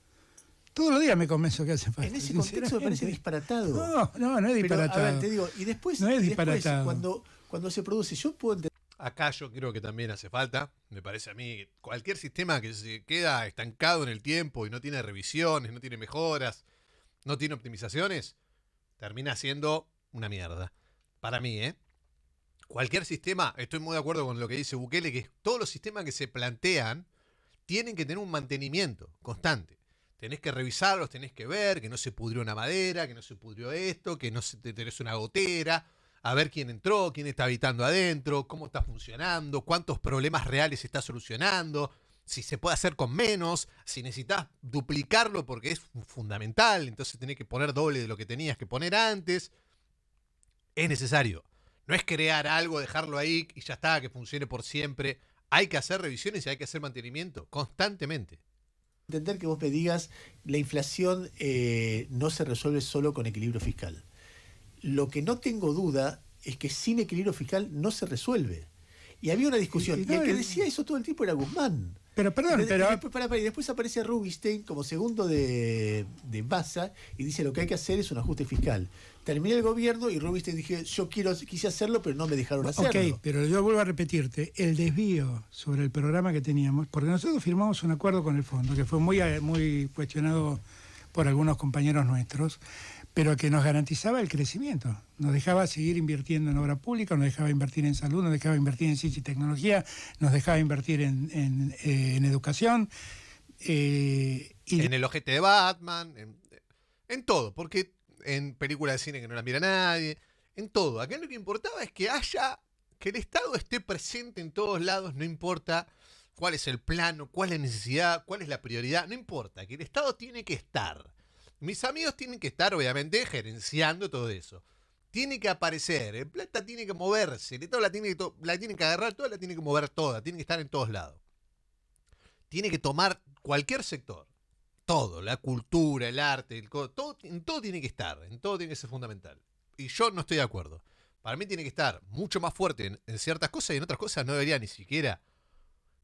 Todos los días me convenzo que hace falta. En ese contexto me parece disparatado. No, no, no es disparatado. Pero, a ver, te digo, y después, no es disparatado. Después, cuando, cuando se produce, yo puedo entender. Acá yo creo que también hace falta, me parece a mí, cualquier sistema que se queda estancado en el tiempo y no tiene revisiones, no tiene mejoras, no tiene optimizaciones, termina siendo una mierda. Para mí, ¿eh? Cualquier sistema, estoy muy de acuerdo con lo que dice Bukele, que todos los sistemas que se plantean tienen que tener un mantenimiento constante. Tenés que revisarlos, tenés que ver que no se pudrió una madera, que no se pudrió esto, que no se te tenés una gotera, a ver quién entró, quién está habitando adentro, cómo está funcionando, cuántos problemas reales está solucionando, si se puede hacer con menos, si necesitas duplicarlo porque es fundamental, entonces tenés que poner doble de lo que tenías que poner antes. Es necesario. No es crear algo, dejarlo ahí y ya está, que funcione por siempre. Hay que hacer revisiones y hay que hacer mantenimiento constantemente. Entender que vos me digas, la inflación eh, no se resuelve solo con equilibrio fiscal. Lo que no tengo duda es que sin equilibrio fiscal no se resuelve. Y había una discusión, y, y, no, y el que decía eso todo el tiempo era Guzmán. Pero perdón, y, pero... Y después, para, para, y después aparece Rubinstein como segundo de, de Massa y dice lo que hay que hacer es un ajuste fiscal. Terminé el gobierno y Rubinstein dije, yo quiero, quise hacerlo, pero no me dejaron hacerlo. Ok, pero yo vuelvo a repetirte, el desvío sobre el programa que teníamos, porque nosotros firmamos un acuerdo con el fondo, que fue muy, muy cuestionado por algunos compañeros nuestros, pero que nos garantizaba el crecimiento, nos dejaba seguir invirtiendo en obra pública, nos dejaba invertir en salud, nos dejaba invertir en ciencia y tecnología, nos dejaba invertir en, en, eh, en educación. Eh, y en el ojete de Batman, en, en todo, porque en películas de cine que no las mira nadie, en todo. Acá lo que importaba es que haya, que el Estado esté presente en todos lados, no importa cuál es el plano, cuál es la necesidad, cuál es la prioridad, no importa, que el Estado tiene que estar. Mis amigos tienen que estar, obviamente, gerenciando todo eso. Tiene que aparecer, el plata tiene que moverse, el Estado la tiene que, la tiene que agarrar toda, la tiene que mover toda, tiene que estar en todos lados. Tiene que tomar cualquier sector, todo, la cultura, el arte, el todo, en todo tiene que estar, en todo tiene que ser fundamental. Y yo no estoy de acuerdo. Para mí tiene que estar mucho más fuerte en, en ciertas cosas y en otras cosas no debería ni siquiera.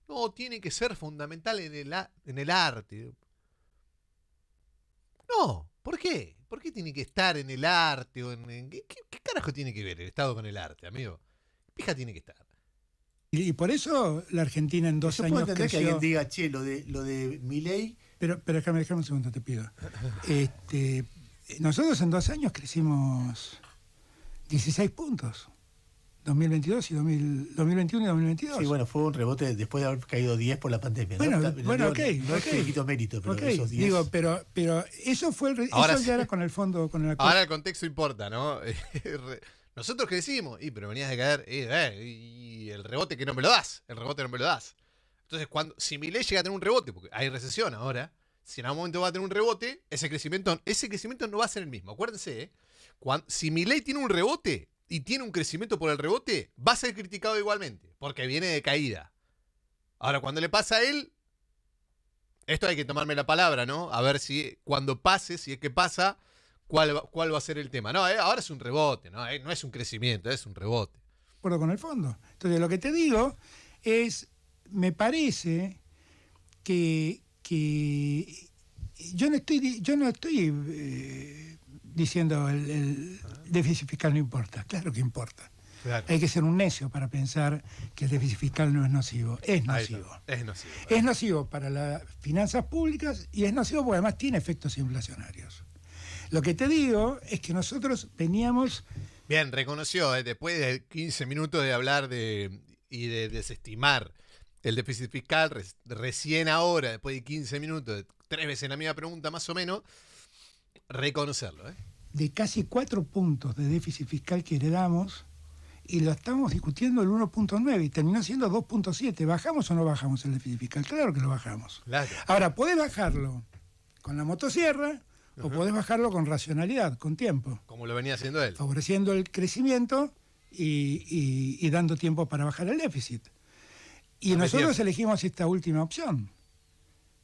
No, tiene que ser fundamental en el, en el arte. No, ¿por qué? ¿Por qué tiene que estar en el arte? O en, en, ¿qué, ¿Qué carajo tiene que ver el Estado con el arte, amigo? Pija tiene que estar. Y, y por eso la Argentina en dos años creció... que alguien diga, che, lo de, lo de Milei... Pero, pero déjame, déjame un segundo, te pido. Este, nosotros en dos años crecimos dieciséis puntos. dos mil veintidós y dos mil veintiuno y dos mil veintidós. Sí, bueno, fue un rebote después de haber caído diez por la pandemia. Bueno, ¿no? Bueno, no, ok. No es que le quito mérito, pero okay, esos diez... Digo, pero, pero eso fue el... Ahora eso sí. Ya era con el fondo, con el acuerdo. Ahora el contexto importa, ¿no? Nosotros crecimos, y pero venías de caer, eh, eh, y el rebote que no me lo das, el rebote no me lo das. Entonces, cuando si Milei llega a tener un rebote, porque hay recesión ahora, si en algún momento va a tener un rebote, ese crecimiento, ese crecimiento no va a ser el mismo. Acuérdense, ¿eh? Cuando, si Milei tiene un rebote... y tiene un crecimiento por el rebote, va a ser criticado igualmente, porque viene de caída. Ahora, cuando le pasa a él, esto hay que tomarme la palabra, ¿no? A ver si cuando pase, si es que pasa, cuál va, cuál va a ser el tema. No, eh, ahora es un rebote, ¿no? Eh, no es un crecimiento, es un rebote. De acuerdo con el fondo. Entonces, lo que te digo es, me parece que, que yo no estoy... Yo no estoy eh, diciendo el, el déficit fiscal no importa. Claro que importa. Claro. Hay que ser un necio para pensar que el déficit fiscal no es nocivo. Es nocivo. Es nocivo. Es nocivo para las finanzas públicas y es nocivo porque además tiene efectos inflacionarios. Lo que te digo es que nosotros veníamos... Bien, reconoció, ¿eh? Después de quince minutos de hablar de y de desestimar el déficit fiscal, res, recién ahora, después de quince minutos, tres veces la misma pregunta más o menos... reconocerlo, ¿eh? De casi cuatro puntos de déficit fiscal que heredamos y lo estamos discutiendo el uno punto nueve y terminó siendo dos punto siete. ¿Bajamos o no bajamos el déficit fiscal? Claro que lo bajamos. Claro. Ahora, podés bajarlo con la motosierra uh-huh. o podés bajarlo con racionalidad, con tiempo. Como lo venía haciendo él. Favoreciendo el crecimiento y, y, y dando tiempo para bajar el déficit. Y no nosotros elegimos esta última opción.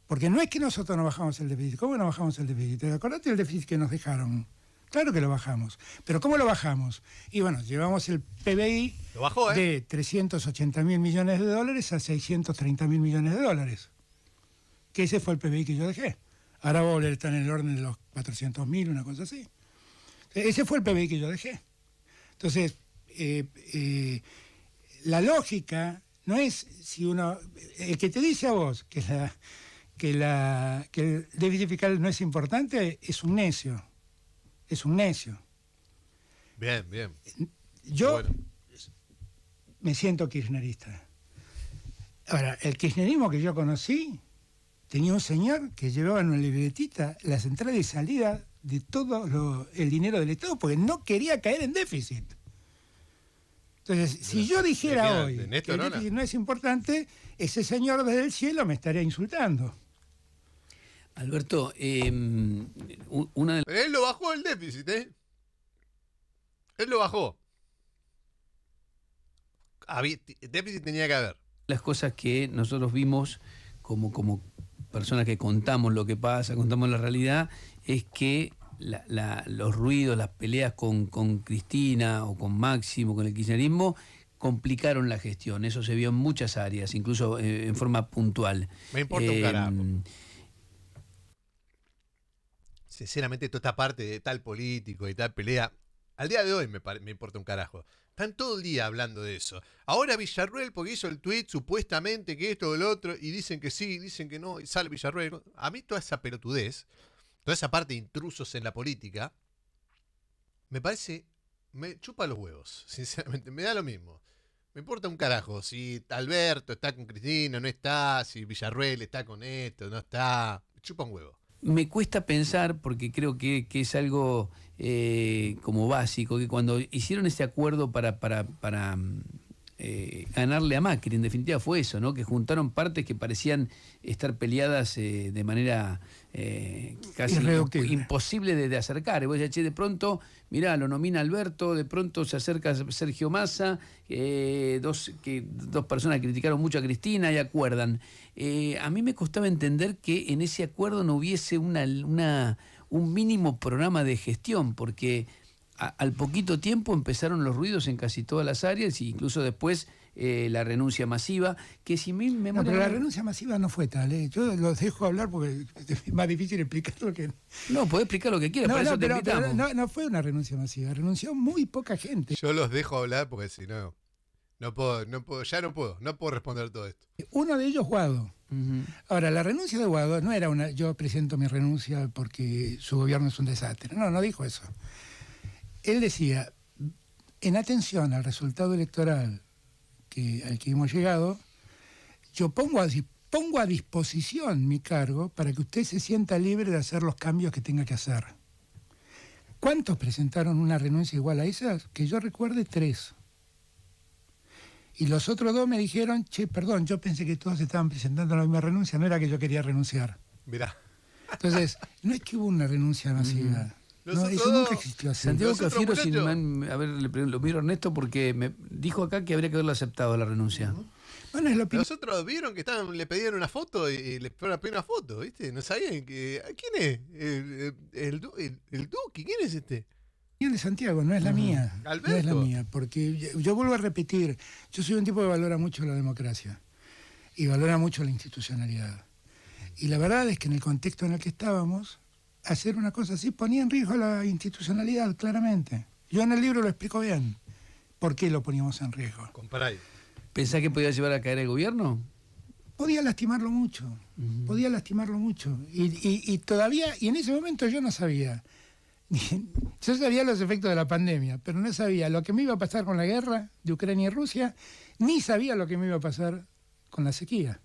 Porque no es que nosotros no bajamos el déficit. ¿Cómo no bajamos el déficit? Acordate del déficit que nos dejaron. Claro que lo bajamos. ¿Pero cómo lo bajamos? Y bueno, llevamos el P B I lo bajó, ¿eh? De trescientos ochenta mil millones de dólares a seiscientos treinta mil millones de dólares. Que ese fue el P B I que yo dejé. Ahora va a volver a estar en el orden de los cuatrocientos mil, una cosa así. Ese fue el P B I que yo dejé. Entonces, eh, eh, la lógica no es si uno... El que te dice a vos que la... Que, la, que el déficit fiscal no es importante, es un necio. Es un necio. Bien, bien. Yo bueno. me siento kirchnerista. Ahora, el kirchnerismo que yo conocí, tenía un señor que llevaba en una libretita las entradas y salidas de todo lo, el dinero del Estado porque no quería caer en déficit. Entonces, si yo dijera hoy que el déficit no es importante, ese señor desde el cielo me estaría insultando. Alberto, eh, una de las... Él lo bajó el déficit, ¿eh? Él lo bajó. Había, déficit tenía que haber. Las cosas que nosotros vimos como, como personas que contamos lo que pasa, contamos la realidad, es que la, la, los ruidos, las peleas con, con Cristina o con Máximo, con el kirchnerismo, complicaron la gestión. Eso se vio en muchas áreas, incluso eh, en forma puntual. Me importa eh, un carajo. Sinceramente, toda esta parte de tal político y tal pelea, al día de hoy me, me importa un carajo. Están todo el día hablando de eso. Ahora Villarruel, porque hizo el tuit supuestamente que esto o lo otro, y dicen que sí, dicen que no, y sale Villarruel. A mí toda esa pelotudez, toda esa parte de intrusos en la política, me parece, me chupa los huevos, sinceramente. Me da lo mismo. Me importa un carajo si Alberto está con Cristina, no está, si Villarruel está con esto, no está. Me chupa un huevo. Me cuesta pensar, porque creo que, que es algo eh, como básico, que cuando hicieron ese acuerdo para, para, para eh, ganarle a Macri, en definitiva fue eso, ¿no? Que juntaron partes que parecían estar peleadas eh, de manera eh, casi imposible de, de acercar. Y vos decís, de pronto, mirá, lo nomina Alberto, de pronto se acerca Sergio Massa, eh, dos, que, dos personas criticaron mucho a Cristina y acuerdan. Eh, a mí me costaba entender que en ese acuerdo no hubiese una, una, un mínimo programa de gestión, porque a, al poquito tiempo empezaron los ruidos en casi todas las áreas, e incluso después eh, la renuncia masiva, que si mi memoria... No, pero la renuncia masiva no fue tal, ¿eh? Yo los dejo hablar porque es más difícil explicar lo que... No, podés explicar lo que quieras, no, para no, eso pero, te invitamos. Pero no, no fue una renuncia masiva, renunció muy poca gente. Yo los dejo hablar porque si no... No puedo, no puedo, ya no puedo, no puedo responder todo esto. Uno de ellos, Guado. Uh-huh. Ahora, la renuncia de Guado no era una, yo presento mi renuncia porque su gobierno es un desastre. No, no dijo eso. Él decía, en atención al resultado electoral que, al que hemos llegado, yo pongo a, pongo a disposición mi cargo para que usted se sienta libre de hacer los cambios que tenga que hacer. ¿Cuántos presentaron una renuncia igual a esa? Que yo recuerde, tres. Y los otros dos me dijeron, che, perdón, yo pensé que todos estaban presentando la misma renuncia, no era que yo quería renunciar. Mirá. Entonces, no es que hubo una renuncia masiva. Mm. No, eso nunca existió así. Santiago Cafiero, sin man, a ver, le, lo miro a Ernesto porque me dijo acá que habría que haberlo aceptado la renuncia. Uh-huh. Bueno, es la opinión. Nosotros vieron que estaban, le pedían una foto y, y le fueron a pedir una foto, ¿viste? No sabían que... ¿Quién es? El, el, el, el Duque, ¿quién es este? De Santiago, no es la uh-huh. mía, Alberto. No es la mía, porque yo, yo vuelvo a repetir, yo soy un tipo que valora mucho la democracia y valora mucho la institucionalidad. Y la verdad es que en el contexto en el que estábamos, hacer una cosa así ponía en riesgo la institucionalidad, claramente. Yo en el libro lo explico bien, por qué lo poníamos en riesgo. Comparáis. ¿Pensás que podía llevar a caer el gobierno? Podía lastimarlo mucho, uh-huh. podía lastimarlo mucho. Y, y, y todavía, y en ese momento yo no sabía... Yo sabía los efectos de la pandemia, pero no sabía lo que me iba a pasar con la guerra de Ucrania y Rusia, ni sabía lo que me iba a pasar con la sequía.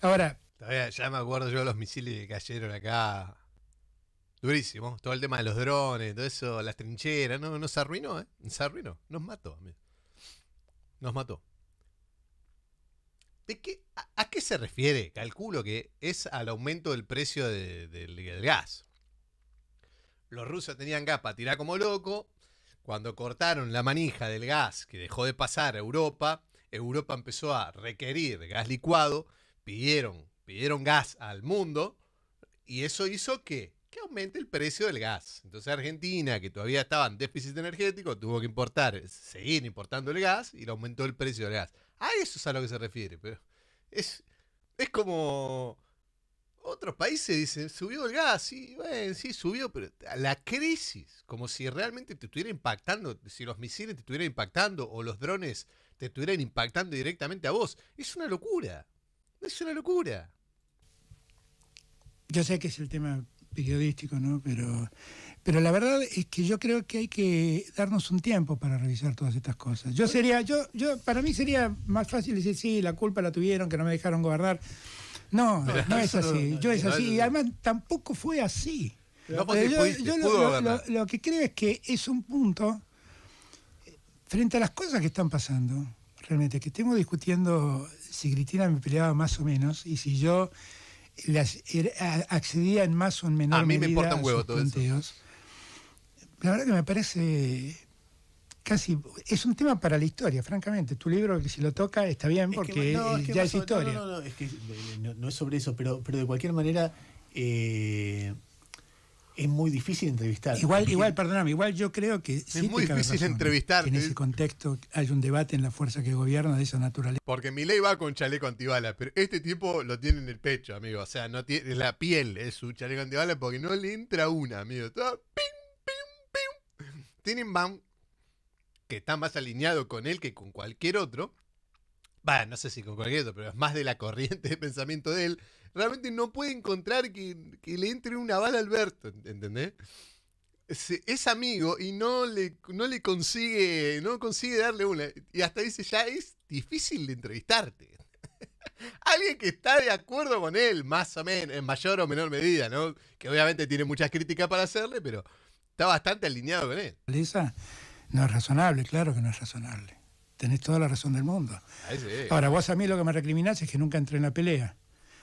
Ahora... Todavía ya me acuerdo yo de los misiles que cayeron acá. Durísimo. Todo el tema de los drones, todo eso, las trincheras. No, no se arruinó, ¿eh? Se arruinó. Nos mató. Nos mató. ¿De qué, a, a qué se refiere? Calculo que es al aumento del precio de, de, del gas. Los rusos tenían gas para tirar como loco. Cuando cortaron la manija del gas que dejó de pasar a Europa, Europa empezó a requerir gas licuado, pidieron, pidieron gas al mundo y eso hizo que, que aumente el precio del gas. Entonces Argentina, que todavía estaba en déficit energético, tuvo que importar, seguir importando el gas y le aumentó el precio del gas. A eso es a lo que se refiere, pero es, es como... Otros países dicen, subió el gas, sí, bueno, sí, subió, pero la crisis, como si realmente te estuviera impactando, si los misiles te estuvieran impactando o los drones te estuvieran impactando directamente a vos. Es una locura, es una locura. Yo sé que es el tema periodístico, ¿no? Pero, pero la verdad es que yo creo que hay que darnos un tiempo para revisar todas estas cosas. Yo sería, yo, yo, para mí sería más fácil decir, sí, la culpa la tuvieron, que no me dejaron gobernar. No, no, no es así, no, yo es así, y además tampoco fue así. No, pues, yo yo lo, lo, lo que creo es que es un punto, frente a las cosas que están pasando, realmente, que estemos discutiendo si Cristina me peleaba más o menos, y si yo las, er, accedía en más o en menor medida. A mí me importa un huevo todo eso. La verdad que me parece... Casi, es un tema para la historia, francamente. Tu libro, que si lo toca, está bien, porque es que, no, es que ya es sobre, historia. No, no, no, es que no, no es sobre eso, pero, pero de cualquier manera eh, es muy difícil entrevistar. Igual, igual, perdóname, igual yo creo que sí es muy difícil entrevistar. En ese contexto hay un debate en la fuerza que gobierna de esa naturaleza. Porque Milei va con chaleco antibalas, pero este tipo lo tiene en el pecho, amigo. O sea, no tiene la piel, es su chaleco antibalas, porque no le entra una, amigo. Todo pim, pim, pim. Tenenbaum, que está más alineado con él que con cualquier otro. Bah, no sé si con cualquier otro, pero es más de la corriente de pensamiento de él. Realmente no puede encontrar que, que le entre una bala a Alberto, ¿entendés? Es, es amigo y no le, no le consigue, no consigue darle una. Y hasta dice, ya es difícil de entrevistarte. Alguien que está de acuerdo con él, más o menos, en mayor o menor medida, ¿no? Que obviamente tiene muchas críticas para hacerle, pero está bastante alineado con él. Lisa, no es razonable, claro que no es razonable. Tenés toda la razón del mundo. Ahí sí. Ahora, vos a mí lo que me recriminás es que nunca entré en la pelea.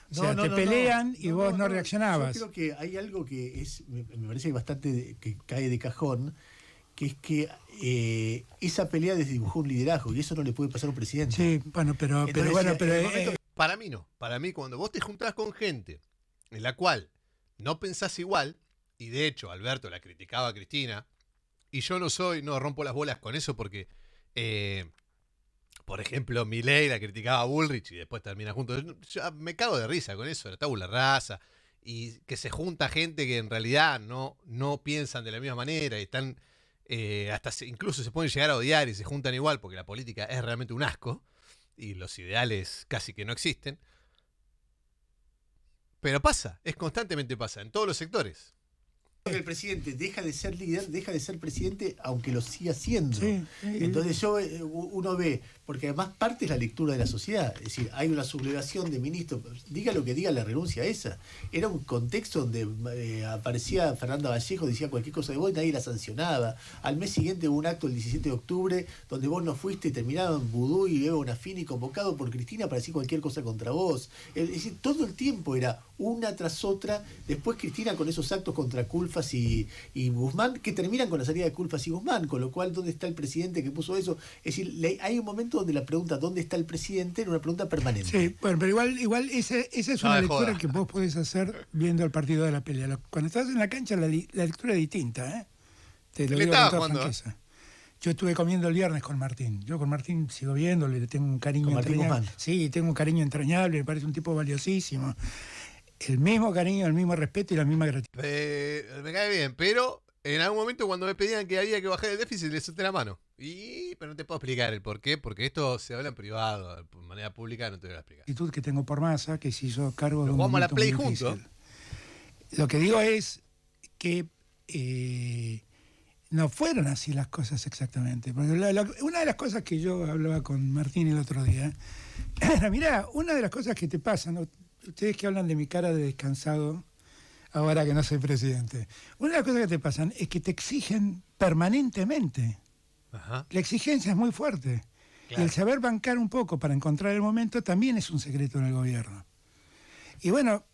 O sea, no, no, te pelean no, no, y vos no, no, no reaccionabas. Yo creo que hay algo que es, me, me parece bastante de, que cae de cajón, que es que eh, esa pelea desdibujó un liderazgo y eso no le puede pasar a un presidente. Sí, bueno, pero, Entonces, pero bueno, pero momento, eh, para mí no. Para mí, cuando vos te juntás con gente en la cual no pensás igual, y de hecho Alberto la criticaba a Cristina, y yo no soy, no rompo las bolas con eso porque, eh, por ejemplo, Milei la criticaba a Bullrich y después termina juntos. Yo, yo me cago de risa con eso, la tabula rasa. Y que se junta gente que en realidad no, no piensan de la misma manera y están, eh, hasta se, incluso se pueden llegar a odiar y se juntan igual porque la política es realmente un asco y los ideales casi que no existen. Pero pasa, es constantemente pasa, en todos los sectores. El presidente deja de ser líder, deja de ser presidente, aunque lo siga siendo. Sí, sí, Entonces yo uno ve, porque además parte es la lectura de la sociedad, es decir, hay una sublevación de ministros, diga lo que diga, la renuncia a esa. Era un contexto donde eh, aparecía Fernanda Vallejo, decía cualquier cosa de vos, nadie la sancionaba. Al mes siguiente hubo un acto el diecisiete de octubre, donde vos no fuiste y terminaban Vudú y Eva Bonafini convocado por Cristina para decir cualquier cosa contra vos. Es decir, todo el tiempo era una tras otra. Después Cristina con esos actos contra Culfa Y, y Guzmán, que terminan con la salida de Culfas y Guzmán, con lo cual, ¿dónde está el presidente que puso eso? Es decir, le, hay un momento donde la pregunta ¿dónde está el presidente? Era una pregunta permanente. Sí, bueno, pero igual, igual esa, esa es una no, lectura joda. que vos podés hacer viendo el partido de la pelea. Lo, cuando estás en la cancha, la, la lectura es distinta, ¿eh? Te lo digo con toda franqueza. Yo estuve comiendo el viernes con Martín. Yo con Martín sigo viendo, le tengo un cariño entrañable. Sí, tengo un cariño entrañable, me parece un tipo valiosísimo. El mismo cariño, el mismo respeto y la misma gratitud. Eh, me cae bien, pero en algún momento cuando me pedían que había que bajar el déficit, le solté la mano. Y, pero no te puedo explicar el por qué, porque esto se habla en privado, de manera pública no te voy a explicar. La actitud que tengo por Massa, que se hizo cargo de un momento muy difícil. Nos vamos a la play juntos. Lo que digo es que eh, no fueron así las cosas exactamente. Porque la, la, una de las cosas que yo hablaba con Martín el otro día, era, mirá, una de las cosas que te pasan, ¿no? Ustedes que hablan de mi cara de descansado ahora que no soy presidente. Una de las cosas que te pasan es que te exigen permanentemente. Ajá. La exigencia es muy fuerte. Claro. Y el saber bancar un poco para encontrar el momento también es un secreto en el gobierno. Y bueno,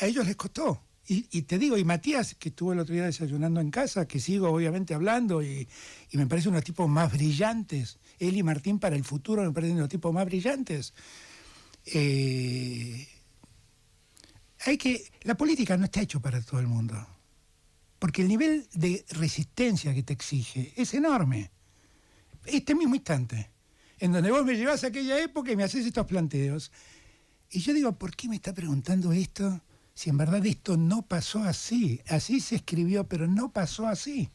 a ellos les costó. Y, y te digo, y Matías, que estuvo el otro día desayunando en casa, que sigo obviamente hablando, y, y me parece unos tipos más brillantes. Él y Martín para el futuro me parecen los tipos más brillantes. Eh... Hay que, la política no está hecha para todo el mundo, porque el nivel de resistencia que te exige es enorme. Este mismo instante, en donde vos me llevás a aquella época y me haces estos planteos. Y yo digo, ¿por qué me está preguntando esto? Si en verdad esto no pasó así. Así se escribió, pero no pasó así.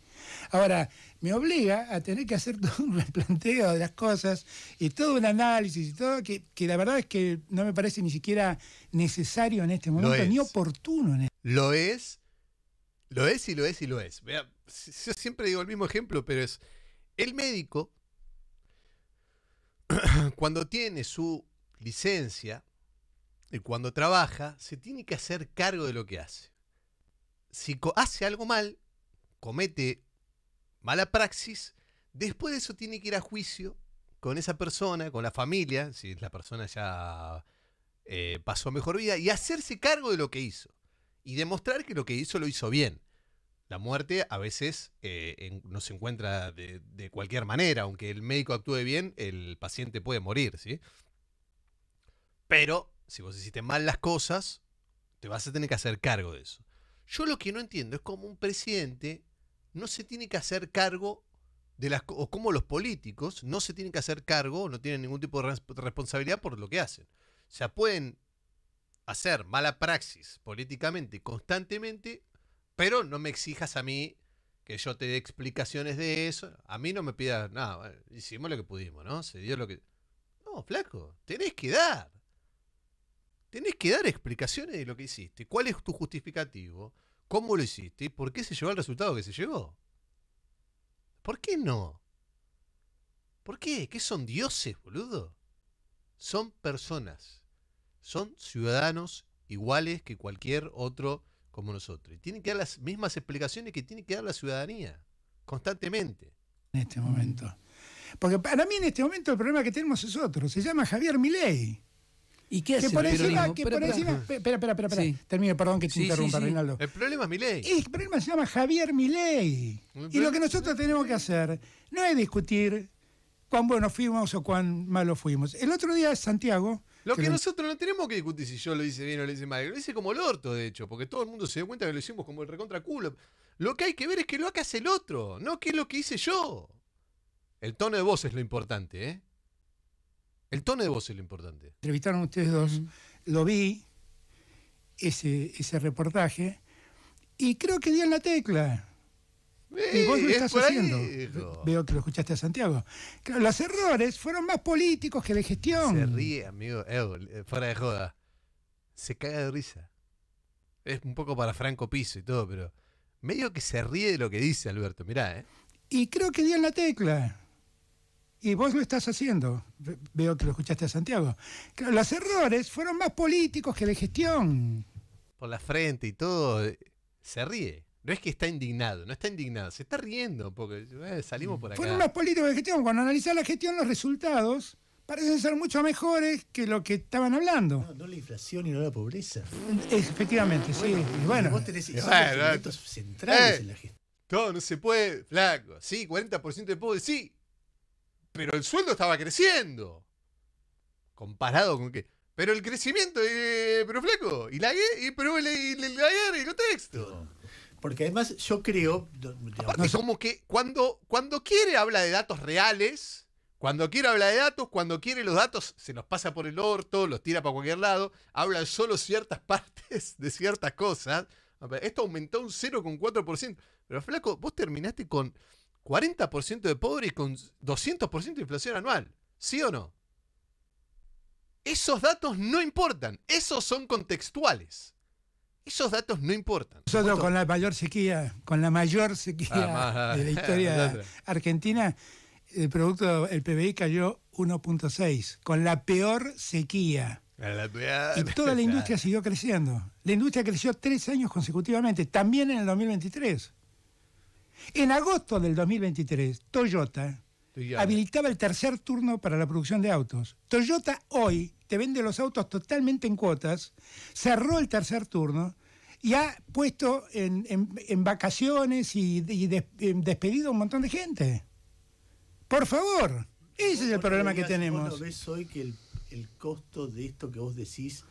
Ahora, me obliga a tener que hacer todo un replanteo de las cosas y todo un análisis y todo, que, que la verdad es que no me parece ni siquiera necesario en este momento, ni oportuno. En este. Lo es, lo es y lo es y lo es. Vea, yo siempre digo el mismo ejemplo, pero es el médico, cuando tiene su licencia y cuando trabaja, se tiene que hacer cargo de lo que hace. Si hace algo mal, comete mala praxis, después de eso tiene que ir a juicio con esa persona, con la familia, si la persona ya eh, pasó mejor vida, y hacerse cargo de lo que hizo. Y demostrar que lo que hizo lo hizo bien. La muerte a veces eh, en, no se encuentra de, de cualquier manera. Aunque el médico actúe bien, el paciente puede morir, ¿sí? Pero si vos hiciste mal las cosas, te vas a tener que hacer cargo de eso. Yo lo que no entiendo es cómo un presidente no se tiene que hacer cargo de las, o cómo los políticos no se tienen que hacer cargo, no tienen ningún tipo de responsabilidad por lo que hacen. O sea, pueden hacer mala praxis políticamente constantemente, pero no me exijas a mí que yo te dé explicaciones de eso. A mí no me pidas nada. Bueno, hicimos lo que pudimos, ¿no? Se dio lo que... No, flaco, tenés que dar. Tenés que dar explicaciones de lo que hiciste. ¿Cuál es tu justificativo? ¿Cómo lo hiciste? ¿Y por qué se llegó al resultado que se llegó? ¿Por qué no? ¿Por qué? ¿Qué son dioses, boludo? Son personas. Son ciudadanos iguales que cualquier otro como nosotros. Y tienen que dar las mismas explicaciones que tiene que dar la ciudadanía, constantemente. En este momento. Porque para mí en este momento el problema que tenemos es otro. Se llama Javier Milei. ¿Y qué hace? Que por encima... Espera, espera, espera. Termino, perdón que te sí, interrumpa, sí, sí. Reinaldo. El problema es Milei. El problema se llama Javier Milei. Y lo que nosotros tenemos que hacer no es discutir cuán buenos fuimos o cuán malos fuimos. El otro día Santiago... Lo que nosotros no tenemos que discutir si yo lo hice bien o lo hice mal. Lo hice como el orto, de hecho, porque todo el mundo se dio cuenta que lo hicimos como el recontra culo. Lo que hay que ver es que lo que hace el otro, no que es lo que hice yo. El tono de voz es lo importante, ¿eh? El tono de voz es lo importante. Entrevistaron ustedes dos, lo vi, ese, ese reportaje, y creo que di en la tecla. Y vos lo estás haciendo. Veo que lo escuchaste a Santiago. Los errores fueron más políticos que de gestión. Se ríe, amigo. Eh, fuera de joda. Se caga de risa. Es un poco para Franco Piso y todo, pero medio que se ríe de lo que dice Alberto. Mirá, ¿eh? Y creo que dio en la tecla. Y vos lo estás haciendo. Veo que lo escuchaste a Santiago. Los errores fueron más políticos que de gestión. Por la frente y todo. Se ríe. No es que está indignado, no está indignado, se está riendo porque eh, salimos por acá. Fueron más políticos de gestión. Cuando analizás la gestión, los resultados parecen ser mucho mejores que lo que estaban hablando. No, no la inflación y no la pobreza. Efectivamente, sí. Bueno, bueno, vos tenés bueno, elementos bueno. centrales eh, en la gestión. Todo no se puede, flaco. Sí, cuarenta por ciento de pobre, sí. Pero el sueldo estaba creciendo. Comparado con qué. Pero el crecimiento, eh, pero flaco. Y la y pero el, el, el, el contexto. Porque además yo creo... Aparte, no, como que cuando, cuando quiere habla de datos reales, cuando quiere habla de datos, cuando quiere los datos se los pasa por el orto, los tira para cualquier lado, habla solo ciertas partes de ciertas cosas. Esto aumentó un cero coma cuatro por ciento. Pero flaco, vos terminaste con cuarenta por ciento de pobre y con doscientos por ciento de inflación anual. ¿Sí o no? Esos datos no importan. Esos son contextuales. Esos datos no importan. Nosotros con la mayor sequía, con la mayor sequía ah, de la historia argentina, el producto, el P B I cayó uno punto seis, con la peor sequía. La peor. Y toda la industria siguió creciendo. La industria creció tres años consecutivamente, también en el dos mil veintitrés. En agosto del dos mil veintitrés, Toyota habilitaba el tercer turno para la producción de autos. Toyota hoy te vende los autos totalmente en cuotas, cerró el tercer turno y ha puesto en, en, en vacaciones y, y des, despedido a un montón de gente. Por favor, ese es el problema que tenemos. ¿Vos no ves hoy que el, el costo de esto que vos decís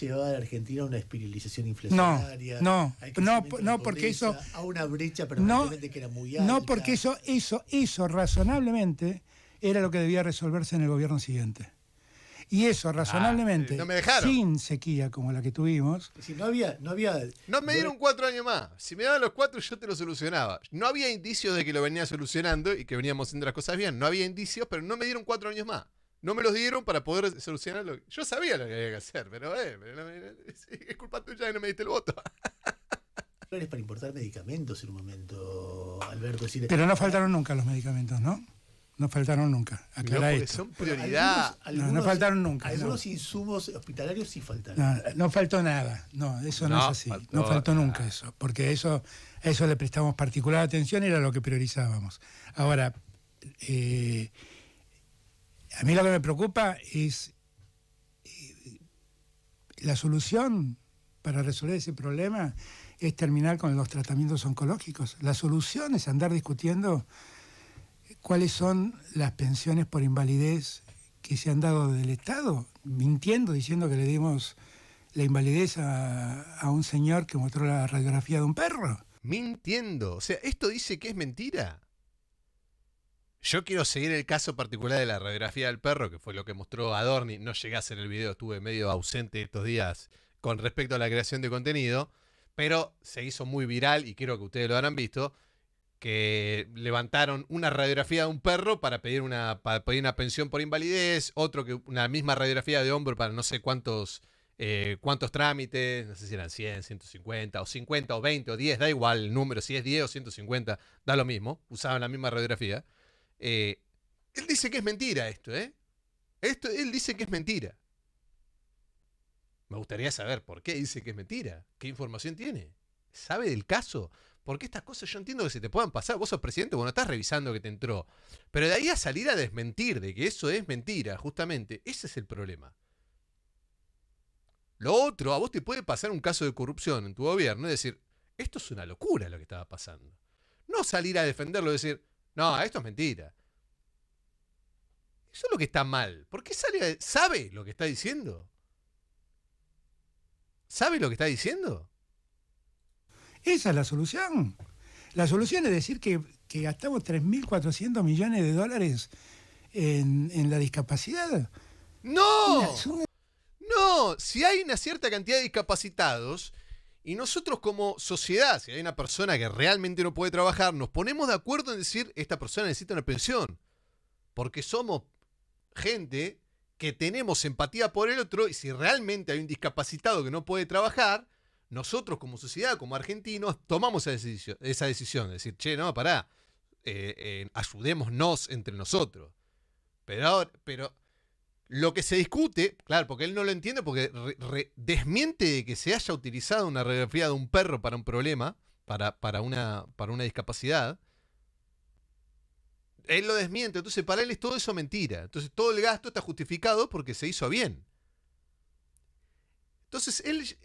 lleva a la Argentina a una espiralización inflacionaria? No, no, no, no porque eso... A una brecha permanentemente que era muy alta. No, porque eso, eso, eso razonablemente era lo que debía resolverse en el gobierno siguiente. Y eso, razonablemente, ah, no sin sequía como la que tuvimos... Si no, había, no, había... no me dieron cuatro años más. Si me daban los cuatro, yo te lo solucionaba. No había indicios de que lo venía solucionando y que veníamos haciendo las cosas bien. No había indicios, pero no me dieron cuatro años más. No me los dieron para poder solucionarlo. Yo sabía lo que había que hacer, pero, eh, pero es culpa tuya que no me diste el voto. Para importar medicamentos en un momento, Alberto. Si le... Pero no faltaron nunca los medicamentos, ¿no? No faltaron nunca, aclará esto. Son prioridad. Algunos, algunos, no, no faltaron nunca. Algunos no. Insumos hospitalarios sí faltaron. No, no faltó nada, no, eso no, no es así. Faltó, no faltó nada. Nunca eso, porque eso, a eso le prestamos particular atención y era lo que priorizábamos. Ahora, eh, a mí lo que me preocupa es eh, la solución para resolver ese problema es terminar con los tratamientos oncológicos. La solución es andar discutiendo... ¿Cuáles son las pensiones por invalidez que se han dado del Estado? Mintiendo, diciendo que le dimos la invalidez a, a un señor que mostró la radiografía de un perro. Mintiendo. O sea, ¿esto dice que es mentira? Yo quiero seguir el caso particular de la radiografía del perro, que fue lo que mostró Adorni. No llegué a hacer el video, estuve medio ausente estos días con respecto a la creación de contenido, pero se hizo muy viral, y quiero que ustedes lo habrán visto, que levantaron una radiografía de un perro para pedir una, para pedir una pensión por invalidez, otro que una misma radiografía de hombro para no sé cuántos, eh, cuántos trámites, no sé si eran cien, ciento cincuenta, o cincuenta, o veinte, o diez, da igual el número, si es diez o ciento cincuenta, da lo mismo, usaban la misma radiografía. Eh, él dice que es mentira esto, ¿eh? Esto, él dice que es mentira. Me gustaría saber por qué dice que es mentira. ¿Qué información tiene? ¿Sabe del caso? Porque estas cosas yo entiendo que se te puedan pasar. Vos sos presidente, vos no estás revisando que te entró. Pero de ahí a salir a desmentir de que eso es mentira, justamente, ese es el problema. Lo otro, a vos te puede pasar un caso de corrupción en tu gobierno y decir, esto es una locura lo que estaba pasando. No salir a defenderlo y decir, no, esto es mentira. Eso es lo que está mal. ¿Por qué sale, sabe lo que está diciendo? ¿Sabe lo que está diciendo? Esa es la solución. La solución es decir que, que gastamos tres mil cuatrocientos millones de dólares en, en la discapacidad. ¡No! Una... No, si hay una cierta cantidad de discapacitados... Y nosotros como sociedad, si hay una persona que realmente no puede trabajar, nos ponemos de acuerdo en decir, esta persona necesita una pensión. Porque somos gente que tenemos empatía por el otro, y si realmente hay un discapacitado que no puede trabajar, nosotros como sociedad, como argentinos, tomamos esa decisión. Esa decisión de decir, che, no, pará, eh, eh, ayudémonos entre nosotros. Pero ahora... Pero, lo que se discute, claro, porque él no lo entiende, porque re, re, desmiente de que se haya utilizado una radiografía de un perro para un problema, para, para, una, para una discapacidad. Él lo desmiente, entonces para él es todo eso mentira. Entonces todo el gasto está justificado porque se hizo bien. Entonces él es,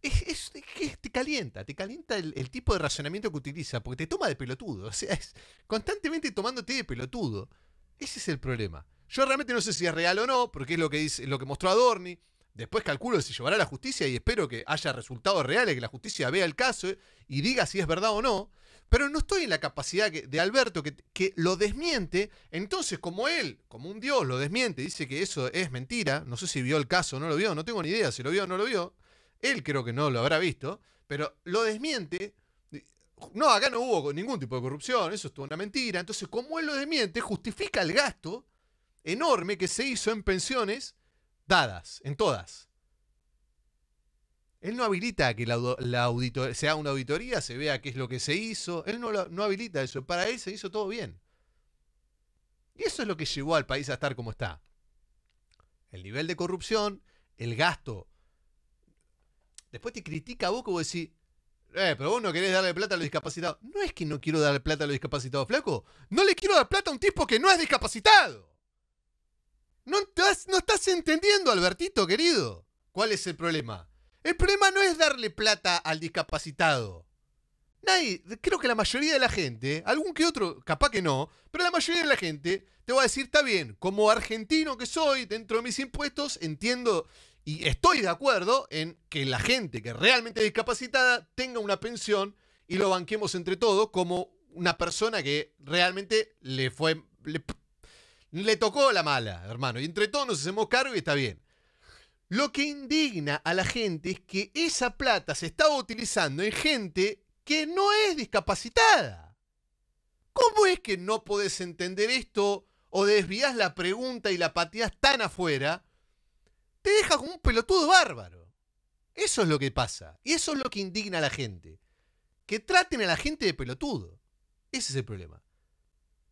es, es, te calienta, te calienta el, el tipo de razonamiento que utiliza, porque te toma de pelotudo. O sea, es constantemente tomándote de pelotudo. Ese es el problema. Yo realmente no sé si es real o no, porque es lo que dice, lo que mostró Adorni. Después calculo si llevará a la justicia y espero que haya resultados reales, que la justicia vea el caso y diga si es verdad o no. Pero no estoy en la capacidad que, de Alberto, que, que lo desmiente. Entonces, como él, como un dios, lo desmiente, dice que eso es mentira. No sé si vio el caso o no lo vio, no tengo ni idea si lo vio o no lo vio. Él creo que no lo habrá visto, pero lo desmiente. No, acá no hubo ningún tipo de corrupción, eso es toda una mentira. Entonces, como él lo desmiente, justifica el gasto enorme que se hizo en pensiones dadas, en todas. Él no habilita que la, la auditoría, se haga una auditoría, se vea qué es lo que se hizo. Él no, no habilita eso. Para él se hizo todo bien. Y eso es lo que llevó al país a estar como está. El nivel de corrupción, el gasto. Después te critica a vos, que vos decís, Eh, pero vos no querés darle plata a los discapacitados. No es que no quiero darle plata a los discapacitados, flaco. No le quiero dar plata a un tipo que no es discapacitado. No estás, no estás entendiendo, Albertito, querido. ¿Cuál es el problema? El problema no es darle plata al discapacitado. Nadie, creo que la mayoría de la gente, algún que otro, capaz que no, pero la mayoría de la gente te va a decir, está bien, como argentino que soy, dentro de mis impuestos, entiendo y estoy de acuerdo en que la gente que realmente es discapacitada tenga una pensión y lo banquemos entre todos como una persona que realmente le fue... Le, Le tocó la mala, hermano. Y entre todos nos hacemos cargo y está bien. Lo que indigna a la gente es que esa plata se estaba utilizando en gente que no es discapacitada. ¿Cómo es que no podés entender esto o desviás la pregunta y la pateás tan afuera? Te dejas como un pelotudo bárbaro. Eso es lo que pasa. Y eso es lo que indigna a la gente. Que traten a la gente de pelotudo. Ese es el problema.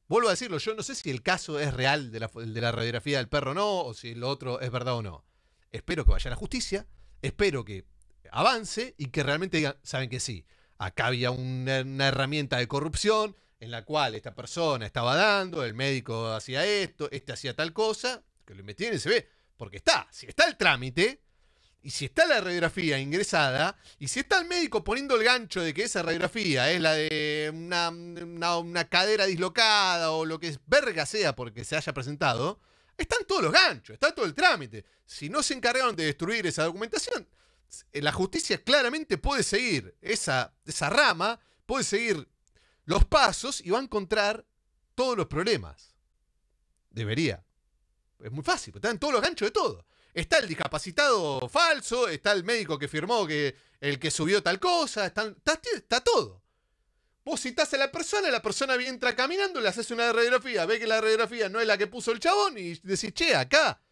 Vuelvo a decirlo, yo no sé si el caso es real de la, de la radiografía del perro o no, o si lo otro es verdad o no. Espero que vaya a la justicia, espero que avance y que realmente digan, saben que sí, acá había una, una herramienta de corrupción en la cual esta persona estaba dando, el médico hacía esto, este hacía tal cosa, que lo investiguen y se ve. Porque está, si está el trámite, y si está la radiografía ingresada, y si está el médico poniendo el gancho de que esa radiografía es la de una, una, una cadera dislocada o lo que es verga sea porque se haya presentado, están todos los ganchos, está todo el trámite. Si no se encargaron de destruir esa documentación, la justicia claramente puede seguir esa, esa rama, puede seguir los pasos y va a encontrar todos los problemas. Debería. Es muy fácil, porque están todos los ganchos de todo. Está el discapacitado falso, está el médico que firmó que el que subió tal cosa, está, está, está todo. Vos citás a la persona, la persona entra caminando, le haces una radiografía, ve que la radiografía no es la que puso el chabón y decís, che, acá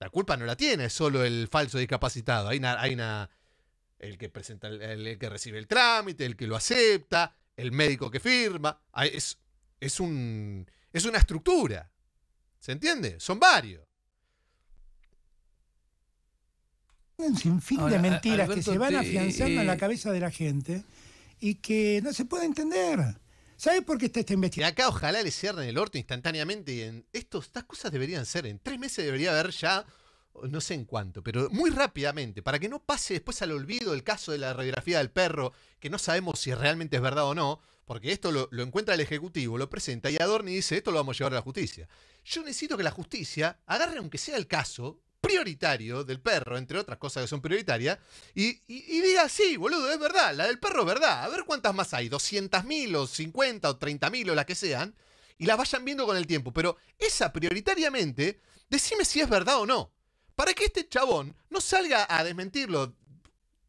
la culpa no la tiene, es solo el falso discapacitado. Hay una, hay una, el que presenta, el, el que recibe el trámite, el que lo acepta, el médico que firma. Es, es, un, es una estructura. ¿Se entiende? Son varios. Un sinfín Ahora, de mentiras Alberto, que se van afianzando te... en la cabeza de la gente y que no se puede entender. ¿Sabes por qué está esta investigación? Acá ojalá le cierren el orto instantáneamente. Y en esto, estas cosas deberían ser, en tres meses debería haber ya, no sé en cuánto, pero muy rápidamente, para que no pase después al olvido el caso de la radiografía del perro, que no sabemos si realmente es verdad o no, porque esto lo, lo encuentra el Ejecutivo, lo presenta y Adorni dice, esto lo vamos a llevar a la justicia. Yo necesito que la justicia agarre, aunque sea el caso prioritario del perro, entre otras cosas que son prioritarias, y, y, y diga, sí, boludo, es verdad, la del perro es verdad, a ver cuántas más hay, doscientas mil o cincuenta o treinta mil o las que sean, y las vayan viendo con el tiempo, pero esa prioritariamente, decime si es verdad o no, para que este chabón no salga a desmentirlo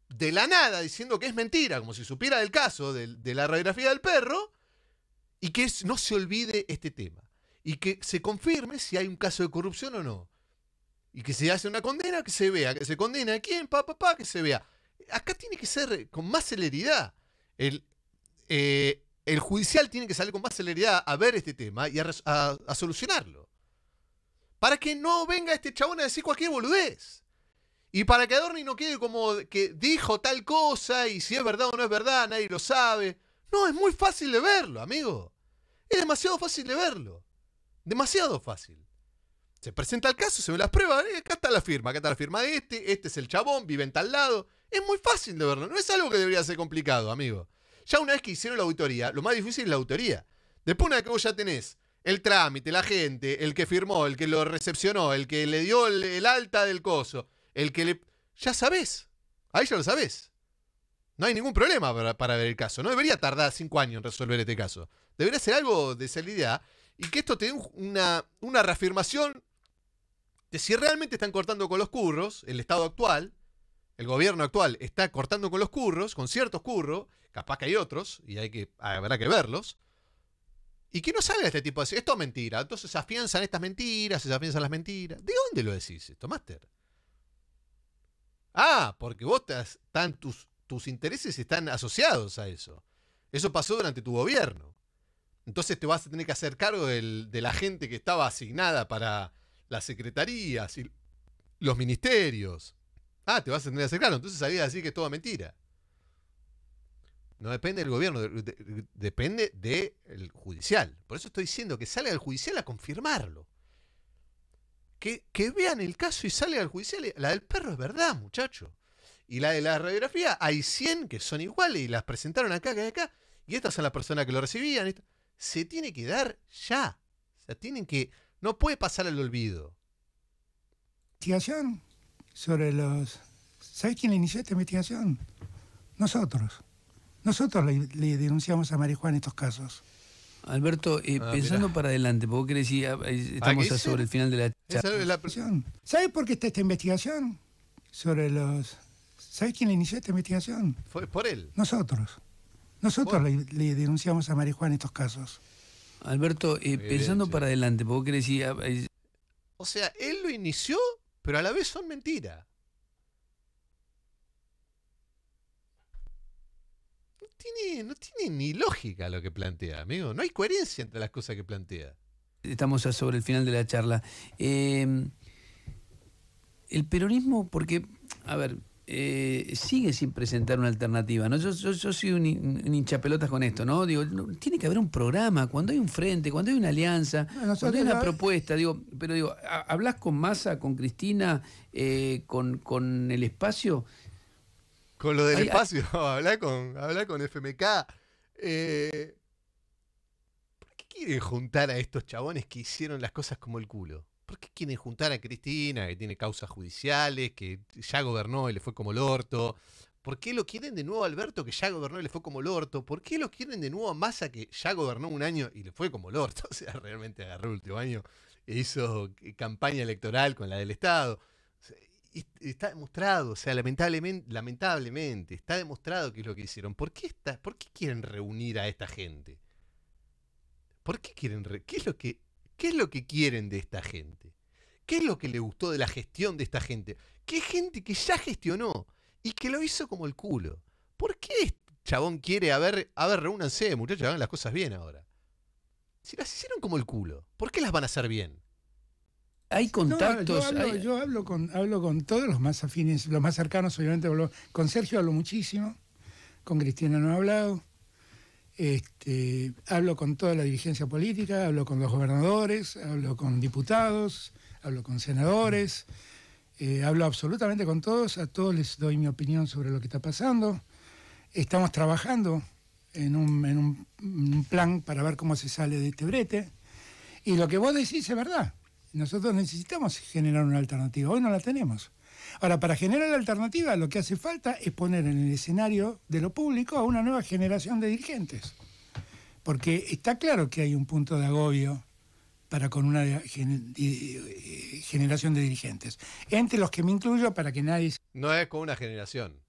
de la nada diciendo que es mentira, como si supiera del caso de, de la radiografía del perro, y que no se olvide este tema, y que se confirme si hay un caso de corrupción o no. Y que se hace una condena, que se vea, que se condena a quién, pa, pa, pa, que se vea. Acá tiene que ser con más celeridad. El, eh, el judicial tiene que salir con más celeridad a ver este tema y a, a, a solucionarlo. Para que no venga este chabón a decir cualquier boludez. Y para que Adorni no quede como que dijo tal cosa y si es verdad o no es verdad, nadie lo sabe. No, es muy fácil de verlo, amigo. Es demasiado fácil de verlo. Demasiado fácil. Se presenta el caso, se ven las pruebas, ¿eh? Acá está la firma, acá está la firma de este, este es el chabón, vive en tal lado. Es muy fácil de verlo, no es algo que debería ser complicado, amigo. Ya una vez que hicieron la auditoría, lo más difícil es la auditoría. Después una vez que vos ya tenés el trámite, la gente, el que firmó, el que lo recepcionó, el que le dio el, el alta del coso, el que le... Ya sabés, ahí ya lo sabés. No hay ningún problema para, para ver el caso, no debería tardar cinco años en resolver este caso. Debería ser algo de seriedad y que esto te dé una, una reafirmación de si realmente están cortando con los curros, el Estado actual, el gobierno actual está cortando con los curros, con ciertos curros, capaz que hay otros, y hay que, habrá que verlos, y que no salga este tipo de decir, esto es mentira, entonces se afianzan estas mentiras, se afianzan las mentiras. ¿De dónde lo decís esto, Máster? Ah, porque vos estás, están, tus, tus intereses están asociados a eso. Eso pasó durante tu gobierno. Entonces te vas a tener que hacer cargo del, de la gente que estaba asignada para... las secretarías y los ministerios. Ah, te vas a tener que hacer cargo. Entonces salías a decir que es toda mentira. No depende del gobierno, de, de, depende del judicial. Por eso estoy diciendo que salga al judicial a confirmarlo. Que, que vean el caso y salga al judicial. La del perro es verdad, muchacho. Y la de la radiografía, hay cien que son iguales y las presentaron acá, acá, acá. Y estas son las personas que lo recibían. Se tiene que dar ya. O sea, tienen que... No puede pasar al olvido. Investigación sobre los... ¿Sabés quién le inició esta investigación? Nosotros. Nosotros le, le denunciamos a Marijuana estos casos. Alberto, eh, ah, pensando mirá. para adelante, porque vos querés decir, estamos a sobre el final de la charla. ¿Sabés por qué está esta investigación? Sobre los... ¿Sabés quién le inició esta investigación? Fue por él. Nosotros. Nosotros le, le denunciamos a Marijuana estos casos. Alberto, eh, pensando bien, para sí. adelante, ¿por qué decía? O sea, él lo inició, pero a la vez son mentiras. No tiene, no tiene ni lógica lo que plantea, amigo. No hay coherencia entre las cosas que plantea. Estamos ya sobre el final de la charla. Eh, el peronismo, porque, a ver... Eh, sigue sin presentar una alternativa, ¿no? Yo, yo, yo soy un, un hinchapelotas con esto, ¿no? Digo, no, tiene que haber un programa, cuando hay un frente, cuando hay una alianza, no, cuando hay una la... propuesta, digo, pero digo, a, hablas con Massa, con Cristina, eh, con, con el espacio. Con lo del hay, espacio, hay... hablar con, hablar con F M K. Eh, ¿Por qué quieren juntar a estos chabones que hicieron las cosas como el culo? ¿Por qué quieren juntar a Cristina, que tiene causas judiciales, que ya gobernó y le fue como el orto? ¿Por qué lo quieren de nuevo a Alberto, que ya gobernó y le fue como el orto? ¿Por qué lo quieren de nuevo a Massa, que ya gobernó un año y le fue como el orto? O sea, realmente agarró el último año e hizo campaña electoral con la del Estado. O sea, y está demostrado, o sea, lamentablemente, lamentablemente, está demostrado que es lo que hicieron. ¿Por qué, está, ¿por qué quieren reunir a esta gente? ¿Por qué quieren re qué es lo que qué es lo que quieren de esta gente? ¿Qué es lo que le gustó de la gestión de esta gente? ¿Qué gente que ya gestionó y que lo hizo como el culo? ¿Por qué este chabón quiere, a ver, a ver, reúnanse, muchachos, hagan las cosas bien ahora? Si las hicieron como el culo, ¿por qué las van a hacer bien? Hay contactos. No, yo hablo, hay... yo hablo con hablo con todos los más afines, los más cercanos, obviamente. Con Sergio hablo muchísimo, con Cristina no he hablado. Este, hablo con toda la dirigencia política, hablo con los gobernadores, hablo con diputados, hablo con senadores, eh, hablo absolutamente con todos, a todos les doy mi opinión sobre lo que está pasando. Estamos trabajando en un, en un, un plan para ver cómo se sale de este brete. Y lo que vos decís es verdad. Nosotros necesitamos generar una alternativa, hoy no la tenemos. Ahora, para generar la alternativa, lo que hace falta es poner en el escenario de lo público a una nueva generación de dirigentes. Porque está claro que hay un punto de agobio para con una generación de dirigentes. Entre los que me incluyo, para que nadie... No es con una generación.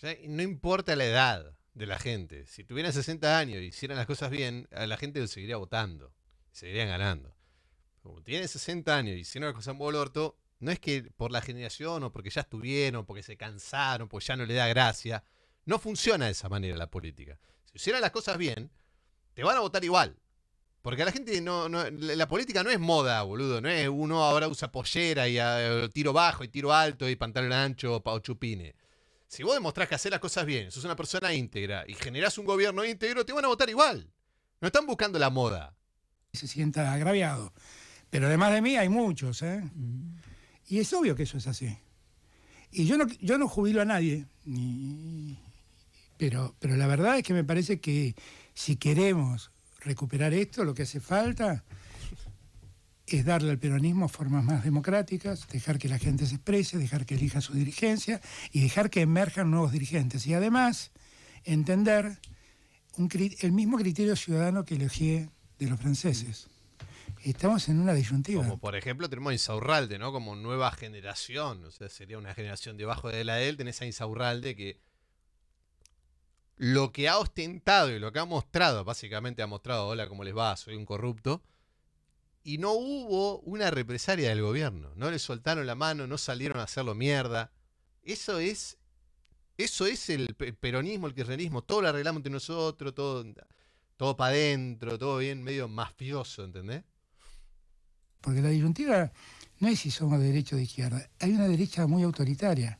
Ya, no importa la edad de la gente. Si tuvieran sesenta años y hicieran las cosas bien, a la gente lo seguiría votando. Seguirían ganando. Como tienen sesenta años y hicieron las cosas en bol orto... No es que por la generación o porque ya estuvieron, porque se cansaron, porque ya no le da gracia. No funciona de esa manera la política. Si hicieran las cosas bien, te van a votar igual. Porque a la gente no... no la política no es moda, boludo. No es uno ahora usa pollera y a, tiro bajo y tiro alto y pantalón ancho o chupine. Si vos demostrás que hacés las cosas bien, sos una persona íntegra y generás un gobierno íntegro, te van a votar igual. No están buscando la moda. Se sienta agraviado. Pero además de mí hay muchos, ¿eh? Mm. Y es obvio que eso es así. Y yo no, yo no jubilo a nadie, ni, pero, pero la verdad es que me parece que si queremos recuperar esto, lo que hace falta es darle al peronismo formas más democráticas, dejar que la gente se exprese, dejar que elija su dirigencia y dejar que emerjan nuevos dirigentes. Y además, entender un, el mismo criterio ciudadano que elegí de los franceses. Estamos en una disyuntiva. Como por ejemplo tenemos a Insaurralde, ¿no? Como nueva generación. O sea, sería una generación debajo de la de él. Tenés a Insaurralde que lo que ha ostentado y lo que ha mostrado, básicamente ha mostrado, hola, ¿cómo les va? Soy un corrupto. Y no hubo una represalia del gobierno. No le soltaron la mano, no salieron a hacerlo mierda. Eso es, eso es el peronismo, el kirchnerismo. Todo lo arreglamos entre nosotros, todo, todo para adentro, todo bien medio mafioso, ¿entendés? Porque la disyuntiva no es si somos de derecha o de izquierda. Hay una derecha muy autoritaria.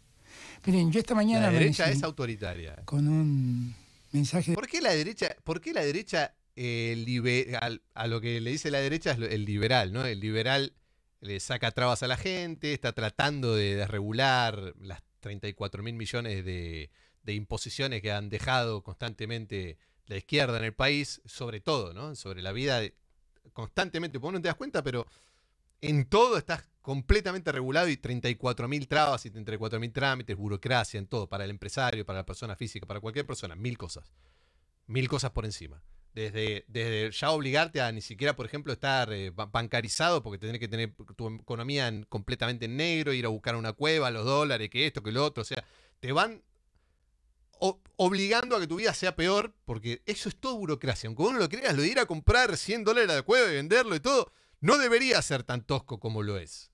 Miren, yo esta mañana... La derecha es autoritaria. Con un mensaje... De... ¿Por qué la derecha, por qué la derecha eh, liberal, a lo que le dice la derecha es el liberal, ¿no? El liberal le saca trabas a la gente, está tratando de, de regular las treinta y cuatro mil millones de, de imposiciones que han dejado constantemente la izquierda en el país, sobre todo, ¿no? Sobre la vida de, constantemente, porque no te das cuenta, pero... En todo estás completamente regulado y treinta y cuatro mil trabas y treinta y cuatro mil trámites, burocracia, en todo, para el empresario, para la persona física, para cualquier persona, mil cosas. Mil cosas por encima. Desde, desde ya obligarte a ni siquiera, por ejemplo, estar eh, bancarizado porque tenés que tener tu economía en, completamente en negro, ir a buscar una cueva, los dólares, que esto, que lo otro. O sea, te van o, obligando a que tu vida sea peor porque eso es todo burocracia. Aunque vos no lo creas, lo de ir a comprar cien dólares a la cueva y venderlo y todo... No debería ser tan tosco como lo es.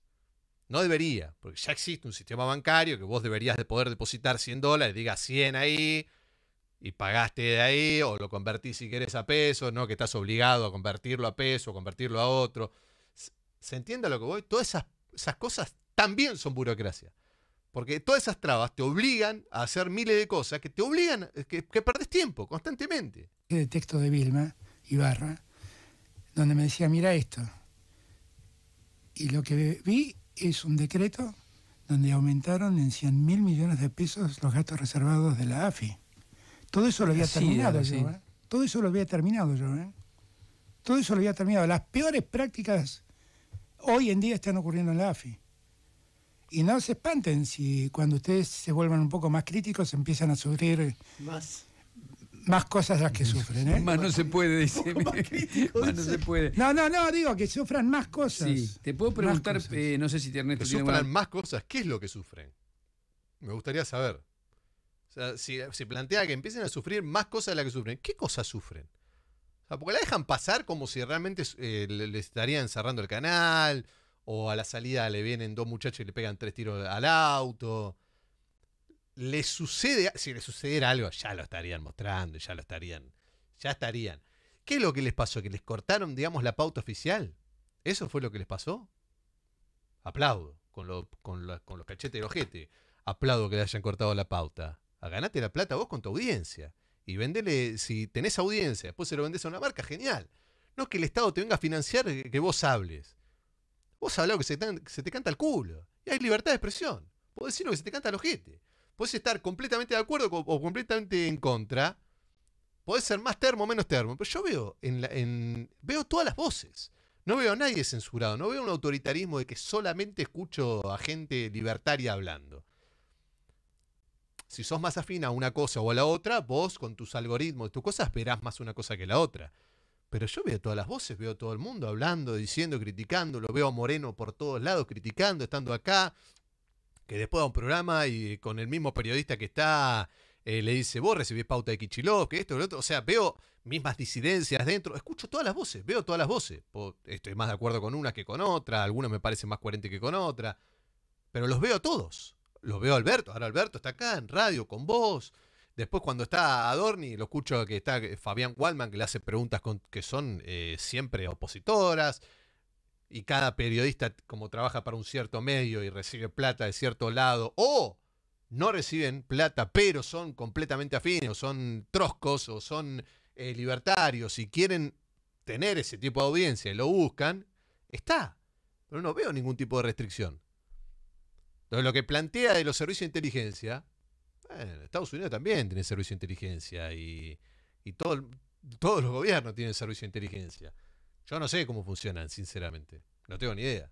No debería, porque ya existe un sistema bancario que vos deberías de poder depositar cien dólares, diga cien ahí, y pagaste de ahí, o lo convertís si querés a pesos, no que estás obligado a convertirlo a peso, convertirlo a otro. ¿Se entiende a lo que voy? Todas esas, esas cosas también son burocracia. Porque todas esas trabas te obligan a hacer miles de cosas que te obligan, que, que perdés tiempo constantemente. El texto de Vilma Ibarra, donde me decía, mira esto. Y lo que vi es un decreto donde aumentaron en cien mil millones de pesos los gastos reservados de la A F I. Todo eso lo había sí, terminado sí. yo, ¿eh? Todo eso lo había terminado yo, ¿eh? Todo eso lo había terminado. Las peores prácticas hoy en día están ocurriendo en la A F I. Y no se espanten si cuando ustedes se vuelvan un poco más críticos empiezan a sufrir más, más cosas de las que sufren, ¿eh? Más no se puede, dice. Más, más no se puede. No, no, no, digo que sufran más cosas. Sí, te puedo preguntar, eh, no sé si te Ernesto... Que tiene sufran buena... más cosas. ¿Qué es lo que sufren? Me gustaría saber. O sea, si se plantea que empiecen a sufrir más cosas de las que sufren, ¿qué cosas sufren? O sea, porque la dejan pasar como si realmente eh, le estarían cerrando el canal... O a la salida le vienen dos muchachos y le pegan tres tiros al auto. Le sucede, si le sucediera algo, ya lo estarían mostrando, ya lo estarían, ya estarían. ¿Qué es lo que les pasó? ¿Que les cortaron, digamos, la pauta oficial? ¿Eso fue lo que les pasó? Aplaudo, con, lo, con, la, con los cachetes del ojete. Aplaudo que le hayan cortado la pauta. Ganate la plata vos con tu audiencia. Y vendele, si tenés audiencia, después se lo vendés a una marca, genial. No es que el Estado te venga a financiar que vos hables. Vos hablás que se te, se te canta el culo. Y hay libertad de expresión. Podés decir lo que se te canta al ojete. Podés estar completamente de acuerdo o, o completamente en contra. Podés ser más termo o menos termo. Pero yo veo, en la, en, veo todas las voces. No veo a nadie censurado. No veo un autoritarismo de que solamente escucho a gente libertaria hablando. Si sos más afín a una cosa o a la otra, vos con tus algoritmos y tus cosas verás más una cosa que la otra. Pero yo veo todas las voces, veo todo el mundo hablando, diciendo, criticando. Lo veo a Moreno por todos lados, criticando, estando acá. Que después va a un programa y con el mismo periodista que está, eh, le dice, vos recibís pauta de Kicillof, que esto, que lo otro. O sea, veo mismas disidencias dentro. Escucho todas las voces, veo todas las voces. Estoy más de acuerdo con unas que con otras. Algunas me parecen más coherentes que con otras. Pero los veo todos. Los veo a Alberto. Ahora Alberto está acá en radio, con vos. Después cuando está Adorni, lo escucho que está Fabián Waldman, que le hace preguntas con, que son eh, siempre opositoras. Y cada periodista, como trabaja para un cierto medio y recibe plata de cierto lado, o no reciben plata, pero son completamente afines, o son troscos, o son eh, libertarios, y quieren tener ese tipo de audiencia, y lo buscan, está. Pero no veo ningún tipo de restricción. Entonces lo que plantea de los servicios de inteligencia... Bueno, Estados Unidos también tiene servicio de inteligencia y, y todo, todos los gobiernos tienen servicio de inteligencia. Yo no sé cómo funcionan, sinceramente. No tengo ni idea.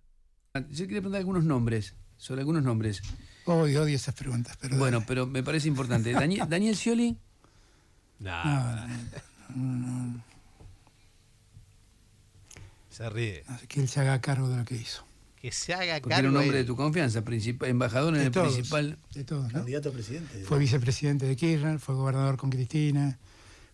Yo quería preguntar algunos nombres, sobre algunos nombres. Odio, odio esas preguntas, pero... Bueno, pero me parece importante. Daniel, ¿Daniel Scioli? Nah. No, no, no. Se ríe. Que él se haga cargo de lo que hizo. Que se haga cargo. Era un hombre de tu confianza, embajador en el principal. De todos, ¿no? Candidato a presidente. Fue vicepresidente de Kirchner, fue gobernador con Cristina,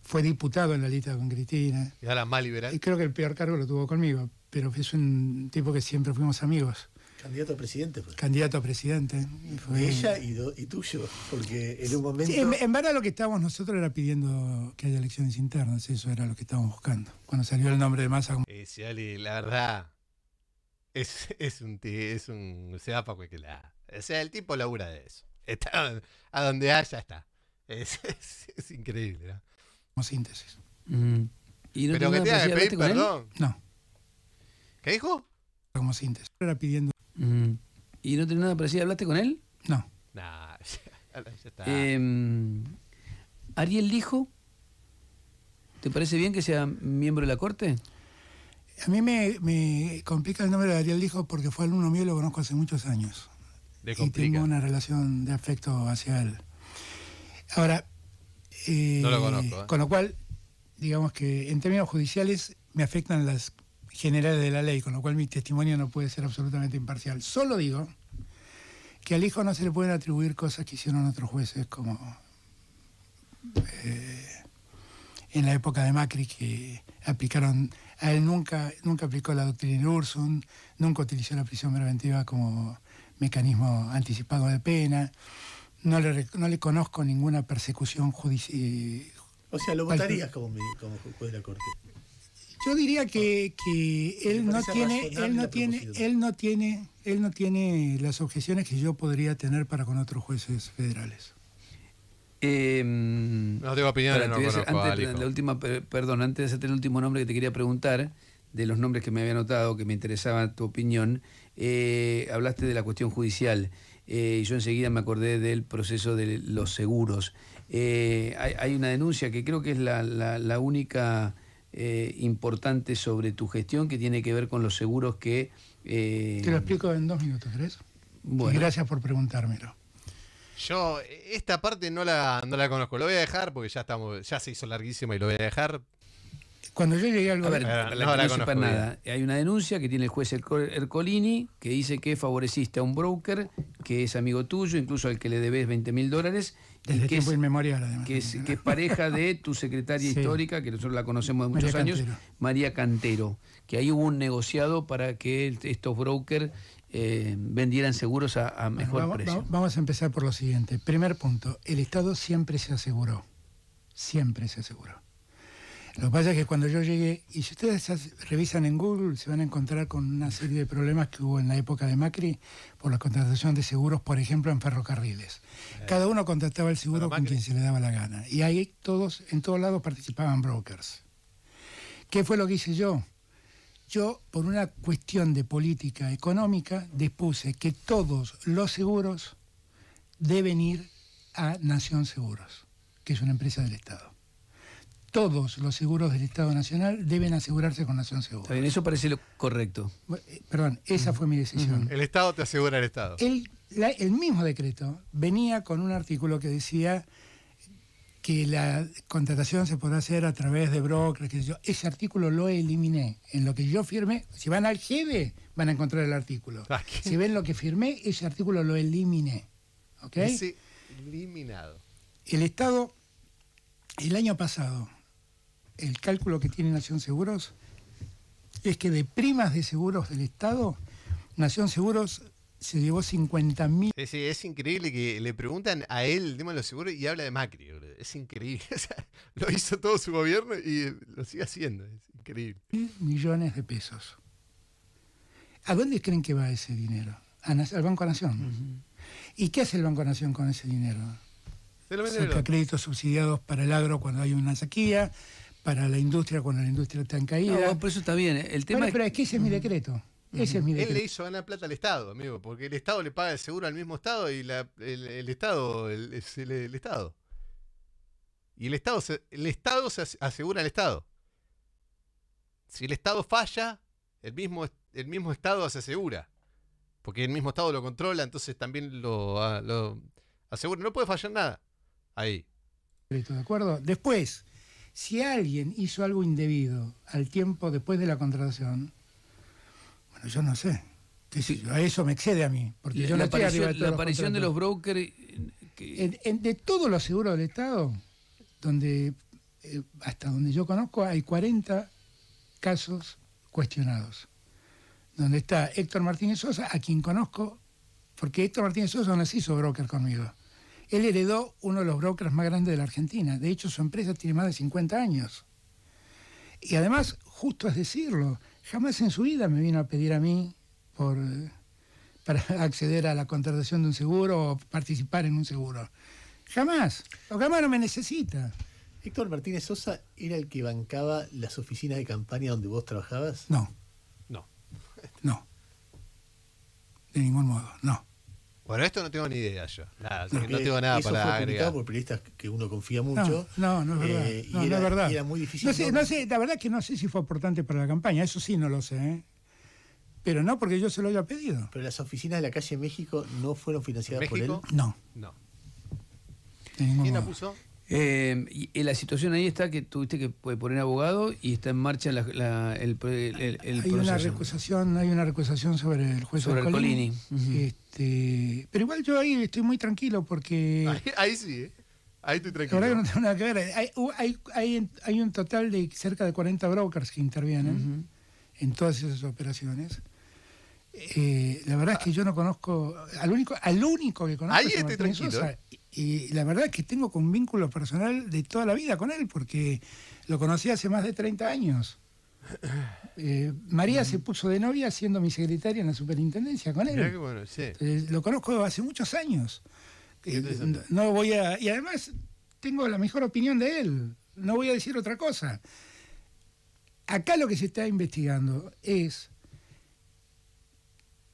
fue diputado en la lista con Cristina. Y ahora más liberal. Y creo que el peor cargo lo tuvo conmigo, pero es un tipo que siempre fuimos amigos. Candidato a presidente. Pues. Candidato a presidente. Fue... De ella y, do, y tuyo, porque en un momento... Sí, en, en verdad lo que estábamos nosotros era pidiendo que haya elecciones internas, eso era lo que estábamos buscando. Cuando salió el nombre de Massa... Eh, Scioli, la verdad... Es, es un es un se da para cualquiera. O sea, el tipo labura de eso. Está, a donde haya está. Es, es, es increíble, ¿no? Como síntesis. Mm. ¿Y no pero que tenga que pedir perdón? No. ¿Qué dijo? Como síntesis. Era pidiendo. Mm. ¿Y no tenés nada parecido? ¿Hablaste con él? No. Nah, ya, ya está. Eh, ¿Ariel Lijo? ¿Te parece bien que sea miembro de la Corte? A mí me, me complica el nombre de Ariel Lijo porque fue alumno mío y lo conozco hace muchos años. Le complica. Y tengo una relación de afecto hacia él. Ahora, eh, no lo conozco, ¿eh? Con lo cual, digamos que en términos judiciales me afectan las generales de la ley, con lo cual mi testimonio no puede ser absolutamente imparcial. Solo digo que al hijo no se le pueden atribuir cosas que hicieron otros jueces como eh, en la época de Macri, que aplicaron... A él nunca, nunca aplicó la doctrina Ursum, nunca utilizó la prisión preventiva como mecanismo anticipado de pena, no le, no le conozco ninguna persecución judicial. O sea, ¿lo votarías como, como juez de la Corte? Yo diría que, que él, no tiene, él, no tiene, él, no tiene, él no tiene las objeciones que yo podría tener para con otros jueces federales. Eh, no tengo opinión, no conozco, antes, la, la última, perdón, antes de hacerte el último nombre que te quería preguntar, de los nombres que me había anotado, que me interesaba tu opinión, eh, hablaste de la cuestión judicial, eh, y yo enseguida me acordé del proceso de los seguros. Eh, hay, hay una denuncia que creo que es la, la, la única eh, importante sobre tu gestión que tiene que ver con los seguros que... Eh... Te lo explico en dos minutos, ¿crees? Bueno. Y gracias por preguntármelo. Yo esta parte no la, no la conozco. Lo voy a dejar porque ya estamos, ya se hizo larguísima y lo voy a dejar. Cuando yo llegué al gobierno... A ver, no, no, no, no sepa nada. Hay una denuncia que tiene el juez Ercolini que dice que favoreciste a un broker que es amigo tuyo, incluso al que le debes veinte mil dólares. Desde tiempo inmemorial, además. Que es, que es pareja de tu secretaria sí. histórica, que nosotros la conocemos de muchos María años, Cantero. María Cantero. Que ahí hubo un negociado para que estos brokers eh, vendieran seguros a, a mejor bueno, vamos, precio. Va, vamos a empezar por lo siguiente. Primer punto, el Estado siempre se aseguró. Siempre se aseguró. Lo que pasa es que cuando yo llegué, y si ustedes revisan en Google, se van a encontrar con una serie de problemas que hubo en la época de Macri por la contratación de seguros, por ejemplo, en ferrocarriles. Cada uno contrataba el seguro con quien se le daba la gana. Y ahí todos, en todos lados participaban brokers. ¿Qué fue lo que hice yo? Yo, por una cuestión de política económica, dispuse que todos los seguros deben ir a Nación Seguros, que es una empresa del Estado. Todos los seguros del Estado Nacional deben asegurarse con Nación Seguros. Está bien, eso parece lo correcto. Perdón, esa fue mi decisión. Uh-huh. El Estado te asegura el Estado. El, la, el mismo decreto venía con un artículo que decía que la contratación se podrá hacer a través de brokers. Que yo, ese artículo lo eliminé. En lo que yo firmé, si van al G D van a encontrar el artículo. Ah, si ven lo que firmé, ese artículo lo eliminé. ¿Ok? Ese eliminado. El Estado, el año pasado... El cálculo que tiene Nación Seguros es que de primas de seguros del Estado, Nación Seguros se llevó cincuenta mil. Es, es increíble que le preguntan a él el tema de los seguros y habla de Macri. Bro. Es increíble. O sea, lo hizo todo su gobierno y lo sigue haciendo. Es increíble. Millones de pesos. ¿A dónde creen que va ese dinero? A, al Banco Nación. Uh-huh. ¿Y qué hace el Banco Nación con ese dinero? Saca créditos subsidiados para el agro cuando hay una sequía, para la industria cuando la industria está en caída. No, por eso está bien. El tema bueno, es... Pero es que ese es mi decreto. Ese es mi decreto. Él le hizo ganar plata al Estado, amigo, porque el Estado le paga el seguro al mismo Estado y la, el, el Estado el, es el, el Estado. Y el Estado, se, el Estado se asegura al Estado. Si el Estado falla, el mismo, el mismo Estado se asegura. Porque el mismo Estado lo controla, entonces también lo, lo asegura. No puede fallar nada. Ahí. ¿De acuerdo? Después, si alguien hizo algo indebido al tiempo después de la contratación, bueno, yo no sé. ¿Qué sé yo? A eso me excede a mí. Porque la, yo no la aparición, estoy de, la aparición los de los brokers... Que... En, en, de todos los seguros del Estado, donde eh, hasta donde yo conozco, hay cuarenta casos cuestionados. Donde está Héctor Martínez Sosa, a quien conozco, porque Héctor Martínez Sosa no se hizo broker conmigo. Él heredó uno de los brokers más grandes de la Argentina. De hecho, su empresa tiene más de cincuenta años. Y además, justo es decirlo, jamás en su vida me vino a pedir a mí por, para acceder a la contratación de un seguro o participar en un seguro. Jamás. Porque jamás no me necesita. ¿Héctor Martínez Sosa era el que bancaba las oficinas de campaña donde vos trabajabas? No. No. No. De ningún modo, no. Bueno, esto no tengo ni idea yo. Nada, no, no tengo nada eso para fue agregar. Por periodistas que uno confía mucho. No, no, no es verdad. Eh, no, y era, no es verdad. Y era muy difícil. No sé, no sé, la verdad que no sé si fue aportante para la campaña, eso sí no lo sé. ¿eh? Pero no porque yo se lo haya pedido. Pero las oficinas de la calle México no fueron financiadas por él. No. No. ¿Quién la puso? Eh, y, y la situación ahí está que tuviste que poner abogado y está en marcha la, la, el, el, el, el hay proceso. Una recusación, hay una recusación sobre el juez Ercolini. Uh -huh. este, pero igual yo ahí estoy muy tranquilo porque... Ahí, ahí sí, ¿eh? Ahí estoy tranquilo. La verdad que no tengo nada que ver. Hay, hay, hay, hay un total de cerca de cuarenta brokers que intervienen uh -huh. en todas esas operaciones. Eh, la verdad es que yo no conozco... Al único, al único que conozco... Ahí es estoy tranquilo. Sosa, y la verdad es que tengo un vínculo personal de toda la vida con él, porque lo conocí hace más de treinta años. Eh, María se puso de novia siendo mi secretaria en la superintendencia con él. Mirá que bueno, sí. Entonces, lo conozco hace muchos años. Eh, no voy a Y además tengo la mejor opinión de él. No voy a decir otra cosa. Acá lo que se está investigando es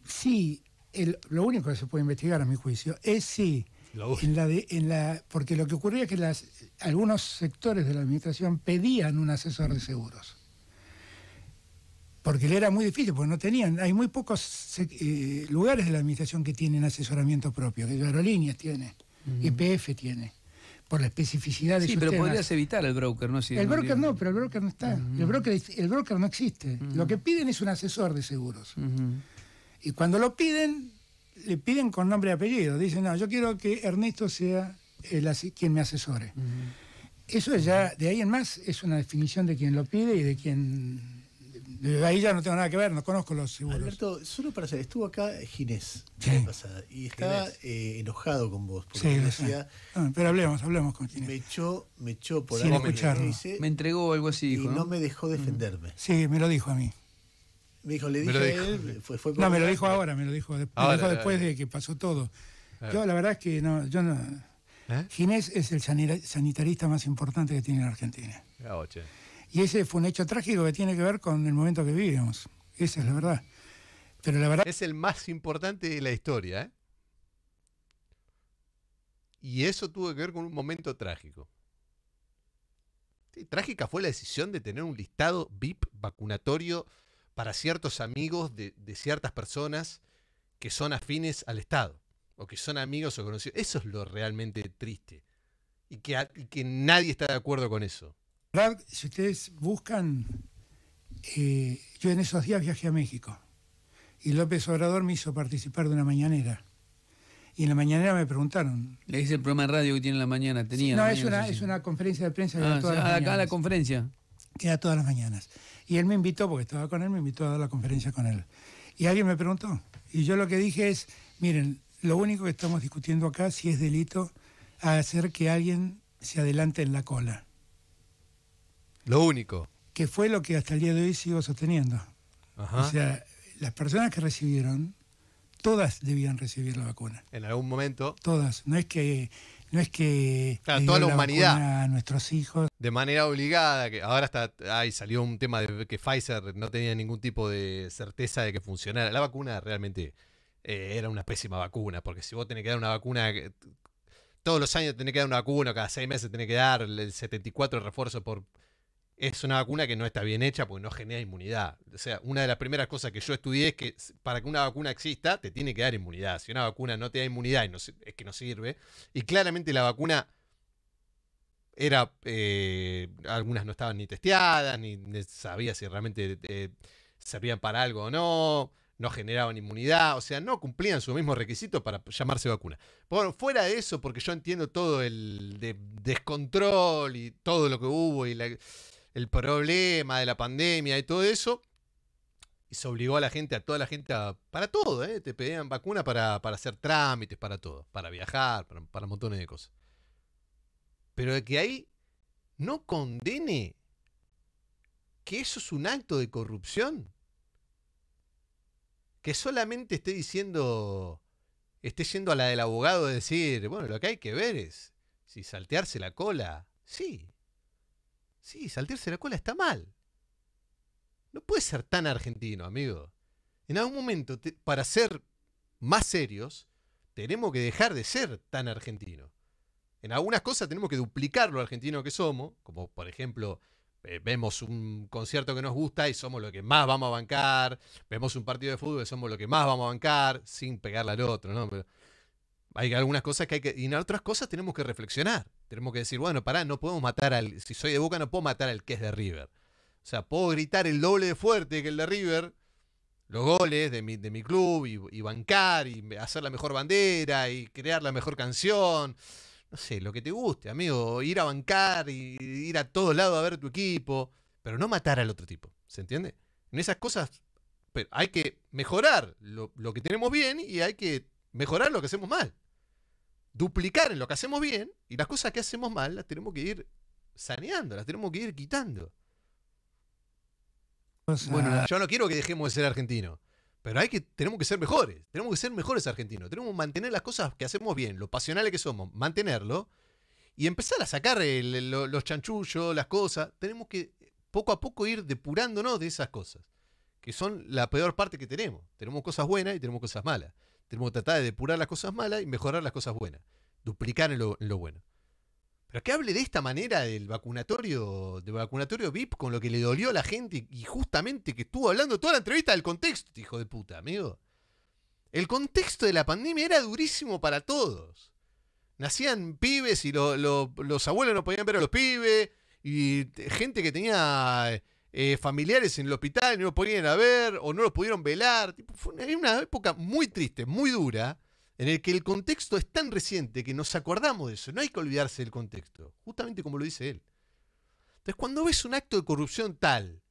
si... El, lo único que se puede investigar, a mi juicio, es si... En la de, en la, porque lo que ocurría es que las, algunos sectores de la administración pedían un asesor de seguros. Porque le era muy difícil, porque no tenían. Hay muy pocos eh, lugares de la administración que tienen asesoramiento propio. Que Aerolíneas tiene, uh-huh. E P F tiene, por la especificidad de sí, sus pero temas. Podrías evitar el broker, ¿no? Si el broker no, pero el broker no está. Uh-huh. El broker, el broker no existe. Uh-huh. Lo que piden es un asesor de seguros. Uh-huh. Y cuando lo piden, le piden con nombre y apellido. Dicen, no, yo quiero que Ernesto sea el quien me asesore. Uh-huh. Eso ya, de ahí en más, es una definición de quien lo pide y de quien... De ahí ya no tengo nada que ver, no conozco los seguros. Alberto, solo para saber, estuvo acá Ginés la sí. pasada y estaba eh, enojado con vos. Porque sí, decía, no, pero hablemos, hablemos con Ginés. Me echó, me echó por ahí. Me, me entregó algo así. Dijo, y ¿no? no me dejó defenderme. Sí, me lo dijo a mí. Me dijo, le dije a él. Fue, fue no, me lo dijo ahora, me lo dijo, de, ahora, me dijo después de que pasó todo. Yo, la verdad es que no, yo no. ¿Eh? Ginés es el sanitarista más importante que tiene en Argentina. La oche. Y ese fue un hecho trágico que tiene que ver con el momento que vivíamos. Esa es la verdad. Pero la verdad... Es el más importante de la historia, ¿eh? Y eso tuvo que ver con un momento trágico. Sí, trágica fue la decisión de tener un listado V I P vacunatorio para ciertos amigos de, de ciertas personas que son afines al Estado. O que son amigos o conocidos. Eso es lo realmente triste. Y que, y que nadie está de acuerdo con eso. Si ustedes buscan, eh, yo en esos días viajé a México y López Obrador me hizo participar de una mañanera. Y en la mañanera me preguntaron. Le dice el programa de radio que tiene en la mañana. Tenía sí, no, la es, mañana, una, es una conferencia de prensa que ah, da todas o sea, las mañanas. Acá la conferencia. Que da todas las mañanas. Y él me invitó, porque estaba con él, me invitó a dar la conferencia con él. Y alguien me preguntó. Y yo lo que dije es, miren, lo único que estamos discutiendo acá, si es delito, a hacer que alguien se adelante en la cola. Lo único. Que fue lo que hasta el día de hoy sigo sosteniendo. Ajá. O sea, las personas que recibieron, todas debían recibir la vacuna. En algún momento. Todas. No es que... No es que claro, toda la, la humanidad. A nuestros hijos. De manera obligada. Que ahora está, ay, salió un tema de que Pfizer no tenía ningún tipo de certeza de que funcionara. La vacuna realmente eh, era una pésima vacuna. Porque si vos tenés que dar una vacuna... Todos los años tenés que dar una vacuna. Cada seis meses tenés que dar el setenta y cuatro refuerzo por... Es una vacuna que no está bien hecha porque no genera inmunidad. O sea, una de las primeras cosas que yo estudié es que para que una vacuna exista, te tiene que dar inmunidad. Si una vacuna no te da inmunidad, es que no sirve. Y claramente la vacuna era... Eh, algunas no estaban ni testeadas, ni sabía si realmente eh, servían para algo o no. No generaban inmunidad. O sea, no cumplían sus mismos requisitos para llamarse vacuna. Bueno, fuera de eso, porque yo entiendo todo el de descontrol y todo lo que hubo y la... el problema de la pandemia y todo eso, y se obligó a la gente, a toda la gente, a, para todo, ¿eh? Te pedían vacuna para, para hacer trámites, para todo, para viajar, para, para montones de cosas. Pero de que ahí no condene que eso es un acto de corrupción, que solamente esté diciendo, esté yendo a la del abogado de decir, bueno, lo que hay que ver es si saltearse la cola, sí. Sí, saltarse la cola está mal. No puede ser tan argentino, amigo. En algún momento, te, para ser más serios, tenemos que dejar de ser tan argentinos. En algunas cosas tenemos que duplicar lo argentino que somos, como por ejemplo, eh, vemos un concierto que nos gusta y somos lo que más vamos a bancar, vemos un partido de fútbol y somos lo que más vamos a bancar, sin pegarle al otro, ¿no? Pero hay algunas cosas que hay que... Y en otras cosas tenemos que reflexionar. Tenemos que decir, bueno, pará, no podemos matar al... Si soy de Boca no puedo matar al que es de River. O sea, puedo gritar el doble de fuerte que el de River, los goles de mi, de mi club, y, y bancar, y hacer la mejor bandera, y crear la mejor canción. No sé, lo que te guste, amigo. Ir a bancar, y ir a todos lados a ver tu equipo. Pero no matar al otro tipo, ¿se entiende? En esas cosas pero hay que mejorar lo, lo que tenemos bien y hay que mejorar lo que hacemos mal. Duplicar en lo que hacemos bien y las cosas que hacemos mal las tenemos que ir saneando, las tenemos que ir quitando. O sea, bueno, yo no quiero que dejemos de ser argentinos, pero hay que, tenemos que ser mejores, tenemos que ser mejores argentinos, tenemos que mantener las cosas que hacemos bien, lo pasionales que somos, mantenerlo y empezar a sacar el, el, los chanchullos, las cosas. Tenemos que poco a poco ir depurándonos de esas cosas, que son la peor parte que tenemos. Tenemos cosas buenas y tenemos cosas malas. Tenemos que tratar de depurar las cosas malas y mejorar las cosas buenas. duplicar en lo, en lo bueno. Pero que hable de esta manera del vacunatorio, del vacunatorio V I P, con lo que le dolió a la gente, y justamente que estuvo hablando toda la entrevista del contexto, hijo de puta, amigo. El contexto de la pandemia era durísimo para todos. Nacían pibes y lo, lo, los abuelos no podían ver a los pibes, y gente que tenía eh, familiares en el hospital no los podían ir a ver o no los pudieron velar. Tipo, fue una, una época muy triste, muy dura, en el que el contexto es tan reciente que nos acordamos de eso. No hay que olvidarse del contexto, justamente como lo dice él. Entonces, cuando ves un acto de corrupción tal,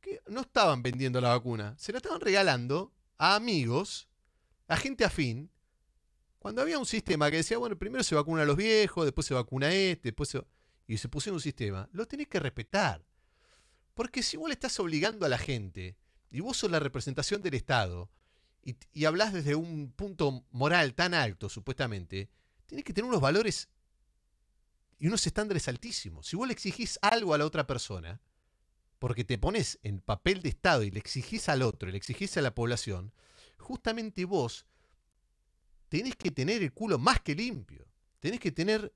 que no estaban vendiendo la vacuna, se la estaban regalando a amigos, a gente afín, cuando había un sistema que decía, bueno, primero se vacuna a los viejos, después se vacuna este, después se... y se pusieron un sistema, lo tenés que respetar. Porque si vos le estás obligando a la gente, y vos sos la representación del Estado, y, y hablás desde un punto moral tan alto, supuestamente, tenés que tener unos valores y unos estándares altísimos. Si vos le exigís algo a la otra persona, porque te pones en papel de Estado y le exigís al otro, y le exigís a la población, justamente vos tenés que tener el culo más que limpio. Tenés que tener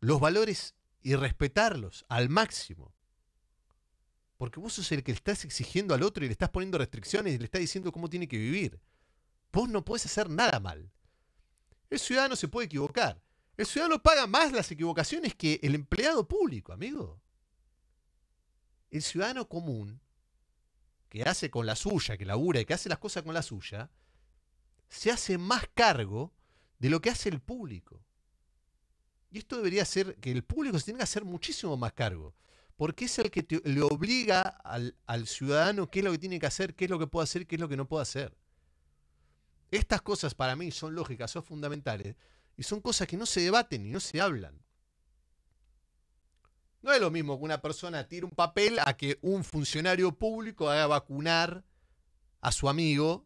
los valores y respetarlos al máximo. Porque vos sos el que le estás exigiendo al otro y le estás poniendo restricciones y le estás diciendo cómo tiene que vivir. Vos no podés hacer nada mal. El ciudadano se puede equivocar. El ciudadano paga más las equivocaciones que el empleado público, amigo. El ciudadano común, que hace con la suya, que labura y que hace las cosas con la suya, se hace más cargo de lo que hace el público. Y esto debería ser que el público se tenga que hacer muchísimo más cargo. Porque es el que te, le obliga al, al ciudadano qué es lo que tiene que hacer, qué es lo que puede hacer, qué es lo que no puede hacer. Estas cosas para mí son lógicas, son fundamentales. Y son cosas que no se debaten y no se hablan. No es lo mismo que una persona tire un papel a que un funcionario público haga vacunar a su amigo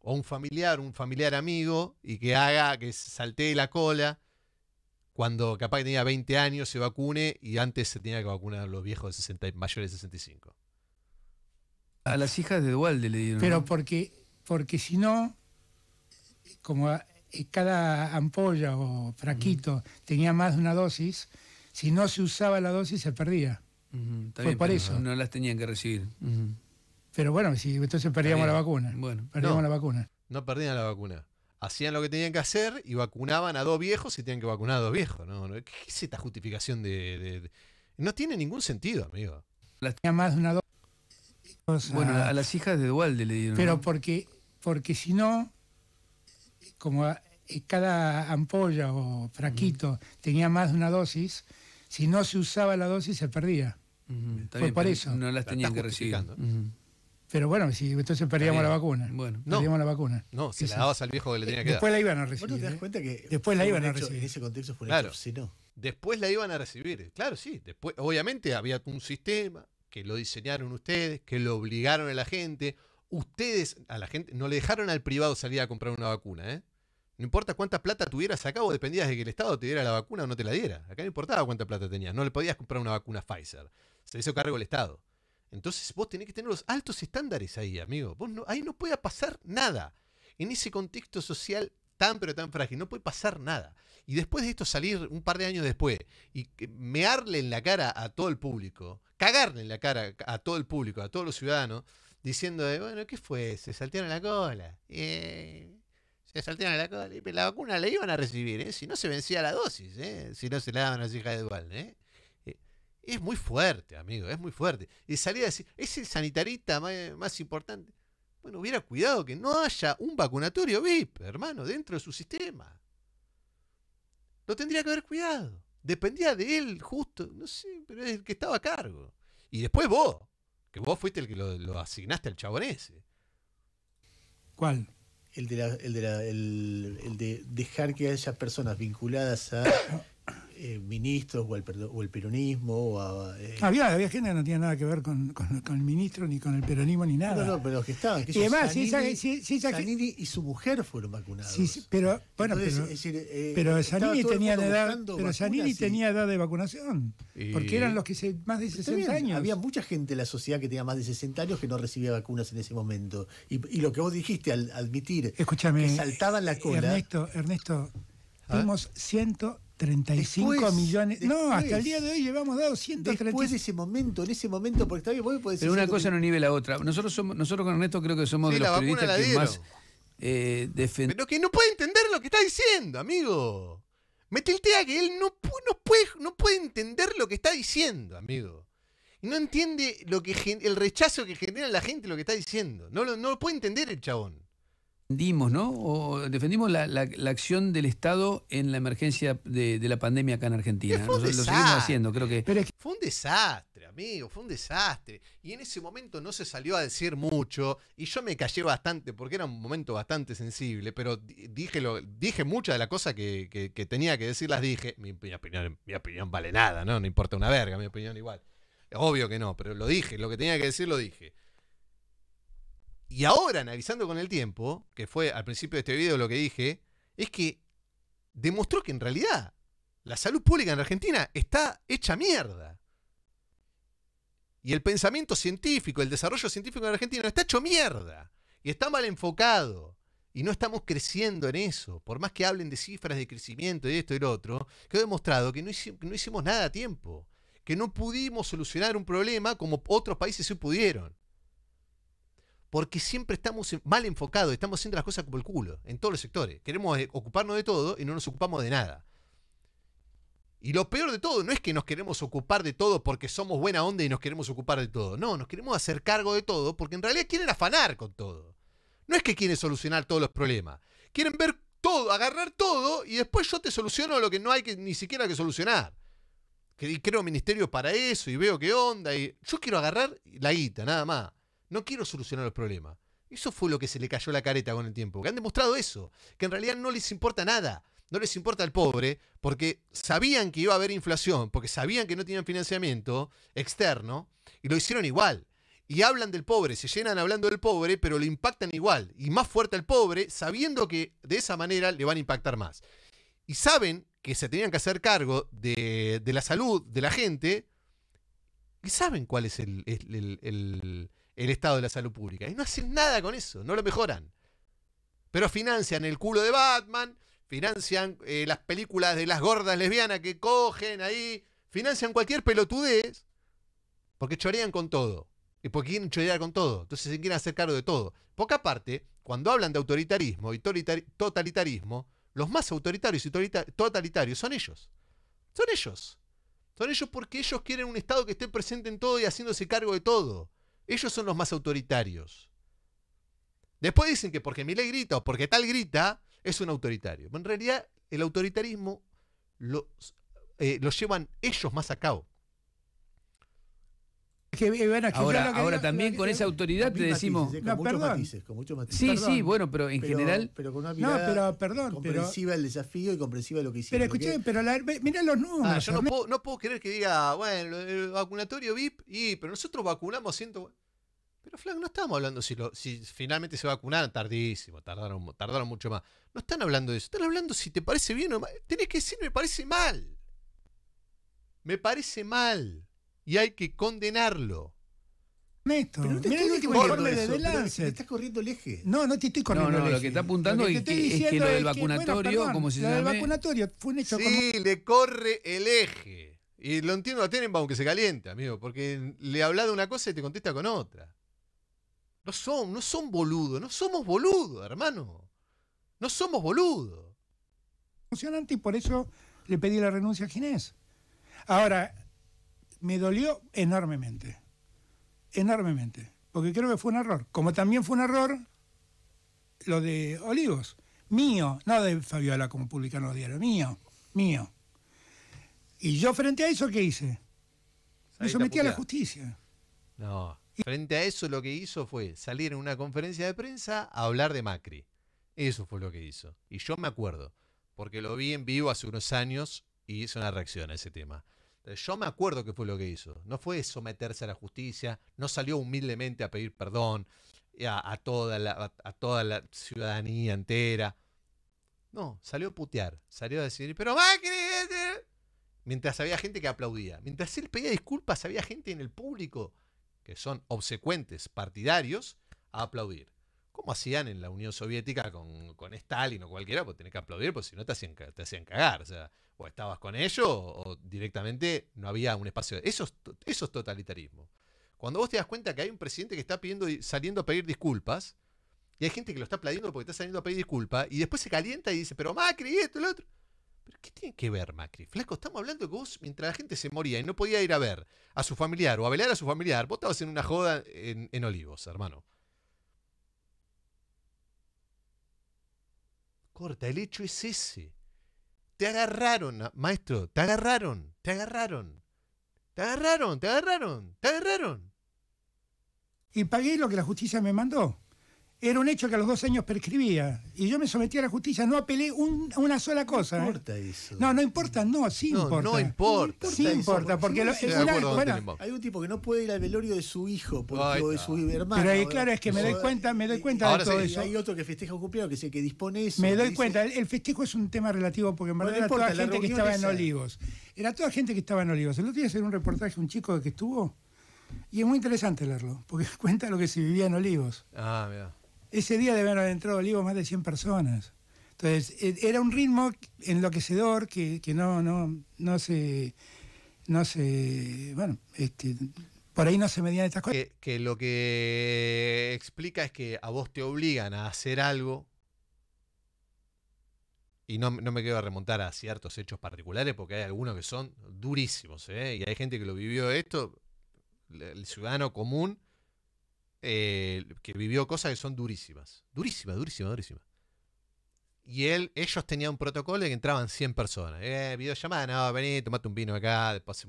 o un familiar, un familiar amigo, y que haga que saltee la cola cuando capaz que tenía veinte años, se vacune, y antes se tenía que vacunar a los viejos de sesenta, mayores de sesenta y cinco. A las hijas de Duhalde le dieron. Pero ¿no? porque, porque si no, como cada ampolla o fraquito uh-huh. tenía más de una dosis, si no se usaba la dosis se perdía. Uh-huh. Fue bien, por eso. No las tenían que recibir. Uh-huh. Pero bueno, sí, entonces perdíamos la vacuna. Bueno, perdíamos no, la vacuna. No perdían la vacuna. Hacían lo que tenían que hacer y vacunaban a dos viejos y tenían que vacunar a dos viejos. No, no, ¿qué es esta justificación de, de, de...? No tiene ningún sentido, amigo. Las tenía más de una dosis. Bueno, a, a las hijas de Duhalde le dieron. Pero ¿no? porque, porque si no, como cada ampolla o fraquito uh-huh. tenía más de una dosis, si no se usaba la dosis se perdía. Uh-huh. Fue bien, por eso. No las tenían que recibir. Uh-huh. Pero bueno, sí, entonces perdíamos la vacuna. Bueno, perdíamos no, la vacuna. No, se la dabas al viejo que le tenía que después dar. Después la iban a recibir. ¿Vos no te das cuenta que después la iban a recibir? En ese contexto fue un claro. hecho, si no. Después la iban a recibir, claro, sí. Después, obviamente había un sistema que lo diseñaron ustedes, que lo obligaron a la gente. Ustedes, a la gente, no le dejaron al privado salir a comprar una vacuna, ¿eh? No importa cuánta plata tuvieras acá, vos dependías de que el Estado te diera la vacuna o no te la diera. Acá no importaba cuánta plata tenías, no le podías comprar una vacuna Pfizer. Se hizo cargo el Estado. Entonces vos tenés que tener los altos estándares ahí, amigo. Vos no, ahí no puede pasar nada. En ese contexto social tan pero tan frágil, no puede pasar nada. Y después de esto salir un par de años después y mearle en la cara a todo el público, cagarle en la cara a todo el público, a todos los ciudadanos, diciendo, de, bueno, ¿qué fue? Se saltearon la cola. Eh, se saltearon la cola. La vacuna la iban a recibir, ¿eh? Si no se vencía la dosis, ¿eh? Si no se la daban a las hijas de Duhalde, ¿eh? Es muy fuerte, amigo, es muy fuerte. Y salir a decir, es el sanitarista más, más importante. Bueno, hubiera cuidado que no haya un vacunatorio V I P, hermano, dentro de su sistema. Lo tendría que haber cuidado. Dependía de él, justo, no sé, pero es el que estaba a cargo. Y después vos, que vos fuiste el que lo, lo asignaste al chabón ese. ¿Cuál? El de, la, el de, la, el, el de dejar que haya personas vinculadas a... eh, ministros o al, o el peronismo. O a, eh... había, había gente que no tenía nada que ver con, con, con el ministro, ni con el peronismo, ni nada. No, no, pero los que estaban. Que y además, Zanini, si, si, si, Zanini y su mujer fueron vacunados. Sí, sí, pero bueno, entonces, pero, es decir, eh, pero Zanini tenía edad, pero Zanini y... tenía edad de vacunación. Y... Porque eran los que se, más de sesenta también, años. Había mucha gente en la sociedad que tenía más de sesenta años que no recibía vacunas en ese momento. Y, y lo que vos dijiste al admitir, escúchame, que saltaban la cola. Ernesto, Ernesto. Tuvimos ciento treinta y cinco después, millones. Después, no, hasta el día de hoy llevamos dado ciento treinta. Después de ese momento, en ese momento, porque está bien, vos podés decir. Pero una cosa que... no nivel la otra. Nosotros somos, nosotros con Ernesto creo que somos sí, de los periodistas que más eh, defendemos. Pero que no puede entender lo que está diciendo, amigo. Me tiltea que él no, no, puede, no puede entender lo que está diciendo, amigo. Y no entiende lo que gen... el rechazo que genera la gente lo que está diciendo. No lo, no lo puede entender el chabón. Defendimos, ¿no? O defendimos la, la, la acción del Estado en la emergencia de, de la pandemia acá en Argentina. Nos, lo seguimos haciendo, creo que... Pero es que... Fue un desastre, amigo, fue un desastre. Y en ese momento no se salió a decir mucho, y yo me callé bastante, porque era un momento bastante sensible, pero dije, lo, dije muchas de las cosas que, que, que tenía que decir, las dije. Mi, mi, opinión, mi opinión vale nada, ¿no? No importa una verga, mi opinión igual. Obvio que no, pero lo dije, lo que tenía que decir lo dije. Y ahora, analizando con el tiempo, que fue al principio de este video lo que dije, es que demostró que en realidad la salud pública en Argentina está hecha mierda. Y el pensamiento científico, el desarrollo científico en Argentina está hecho mierda. Y está mal enfocado. Y no estamos creciendo en eso. Por más que hablen de cifras de crecimiento y esto y lo otro, quedó demostrado que no hicimos, que no hicimos nada a tiempo. Que no pudimos solucionar un problema como otros países sí pudieron. Porque siempre estamos mal enfocados, estamos haciendo las cosas como el culo, en todos los sectores. Queremos ocuparnos de todo y no nos ocupamos de nada. Y lo peor de todo no es que nos queremos ocupar de todo porque somos buena onda y nos queremos ocupar de todo. No, nos queremos hacer cargo de todo porque en realidad quieren afanar con todo. No es que quieren solucionar todos los problemas. Quieren ver todo, agarrar todo y después yo te soluciono lo que no hay que, ni siquiera que solucionar. Y creo ministerio para eso y veo qué onda. Y... yo quiero agarrar la guita, nada más. No quiero solucionar los problemas. Eso fue lo que se le cayó la careta con el tiempo. Que han demostrado eso. Que en realidad no les importa nada. No les importa al pobre. Porque sabían que iba a haber inflación. Porque sabían que no tenían financiamiento externo. Y lo hicieron igual. Y hablan del pobre. Se llenan hablando del pobre. Pero lo impactan igual. Y más fuerte al pobre. Sabiendo que de esa manera le van a impactar más. Y saben que se tenían que hacer cargo de, de la salud de la gente. Y saben cuál es el... el, el, el el estado de la salud pública. Y no hacen nada con eso, no lo mejoran. Pero financian el culo de Batman, financian eh, las películas de las gordas lesbianas que cogen ahí, financian cualquier pelotudez, porque chorean con todo. Y porque quieren chorear con todo. Entonces se quieren hacer cargo de todo. Poca parte, cuando hablan de autoritarismo y totalitarismo, los más autoritarios y totalitarios son ellos. Son ellos. Son ellos porque ellos quieren un Estado que esté presente en todo y haciéndose cargo de todo. Ellos son los más autoritarios. Después dicen que porque Milei grita o porque tal grita, es un autoritario. Pero en realidad, el autoritarismo lo, eh, lo llevan ellos más a cabo. Que, bueno, que ahora que ahora digo, también con esa autoridad te decimos... Matices, no, con perdón. Matices, con muchos matices. Sí, perdón, sí, bueno, pero en pero, general... Pero con una mirada no, pero, perdón, comprensiva del desafío y comprensiva de lo que hicieron. Pero escuché, porque... pero la, mirá los números. Ah, yo no puedo, no puedo creer que diga, bueno, el vacunatorio V I P, y pero nosotros vacunamos ciento... Pero, Flag, no estamos hablando si, lo, si finalmente se vacunaron tardísimo, tardaron, tardaron mucho más. No están hablando de eso, están hablando si te parece bien o mal. Tenés que decir, me parece mal. Me parece mal. Y hay que condenarlo. Ernesto, pero no te estoy corriendo eso, de Lancet. Estás corriendo el eje. No, no te estoy corriendo no, no, el eje. No, lo que está apuntando que es, que, es que lo del es vacunatorio, que, bueno, perdón, como si lo se llame... vacunatorio fue un hecho. Sí, como... le corre el eje. Y lo entiendo a Tenenbaum que se calienta, amigo, porque le habla de una cosa y te contesta con otra. No son, no son boludos, no somos boludos, hermano. No somos boludos. Emocionante y por eso le pedí la renuncia a Ginés. Ahora... me dolió enormemente, enormemente, porque creo que fue un error. Como también fue un error lo de Olivos, mío, no de Fabiola como publicaron los diarios, mío, mío. Y yo frente a eso, ¿qué hice? Me sometí a la justicia. No, frente a eso lo que hizo fue salir en una conferencia de prensa a hablar de Macri. Eso fue lo que hizo. Y yo me acuerdo, porque lo vi en vivo hace unos años y hizo una reacción a ese tema. Yo me acuerdo que fue lo que hizo. No fue someterse a la justicia, no salió humildemente a pedir perdón a, a, toda, la, a, a toda la ciudadanía entera. No, salió a putear, salió a decir, pero Macri... Mientras había gente que aplaudía. Mientras él pedía disculpas, había gente en el público que son obsecuentes partidarios a aplaudir. Como hacían en la Unión Soviética con, con Stalin o cualquiera, pues tenés que aplaudir, porque si no te hacían, te hacían cagar. O sea, o estabas con ellos o, o directamente no había un espacio. Eso es, eso es totalitarismo. Cuando vos te das cuenta que hay un presidente que está pidiendo, saliendo a pedir disculpas, y hay gente que lo está aplaudiendo porque está saliendo a pedir disculpas, y después se calienta y dice, pero Macri, esto, lo otro. ¿Pero qué tiene que ver Macri? Flaco, estamos hablando que vos, mientras la gente se moría y no podía ir a ver a su familiar o a velar a su familiar, vos estabas en una joda en, en Olivos, hermano. Corta, el hecho es ese. Te agarraron, maestro, te agarraron, te agarraron. Te agarraron, te agarraron, te agarraron. Y pagué lo que la justicia me mandó. Era un hecho que a los dos años prescribía. Y yo me sometí a la justicia, no apelé un, una sola cosa. No importa ¿eh? eso. No, no importa, no, sí no, importa. No importa. Sí eso, importa, porque... Sí, lo, sí, una, bueno, hay un tipo que no puede ir al velorio de su hijo, por, Ay, o de su hermano. Pero ahí, claro, es que me doy cuenta, me doy cuenta Ahora de todo sí, eso. Hay otro que festeja un cumpleaños, que, se, que dispone eso. Me doy dice... cuenta, el, el festejo es un tema relativo, porque en verdad bueno, no era importa, toda gente que estaba esa. en Olivos. Era toda gente que estaba en Olivos. El otro día hice un reportaje, un chico que estuvo, y es muy interesante leerlo, porque cuenta lo que se vivía en Olivos. Ah, mira. Ese día debieron haber entrado a Olivos más de cien personas. Entonces, era un ritmo enloquecedor que, que no, no, no se... No se... Bueno, este, por ahí no se medían estas cosas. Que, que lo que explica es que a vos te obligan a hacer algo, y no, no me quiero remontar a ciertos hechos particulares, porque hay algunos que son durísimos, ¿eh? Y hay gente que lo vivió esto... el ciudadano común eh, que vivió cosas que son durísimas. Durísimas, durísimas, durísimas. Y él, ellos tenían un protocolo en que entraban cien personas. Eh, videollamada, no, vení, tomate un vino acá, después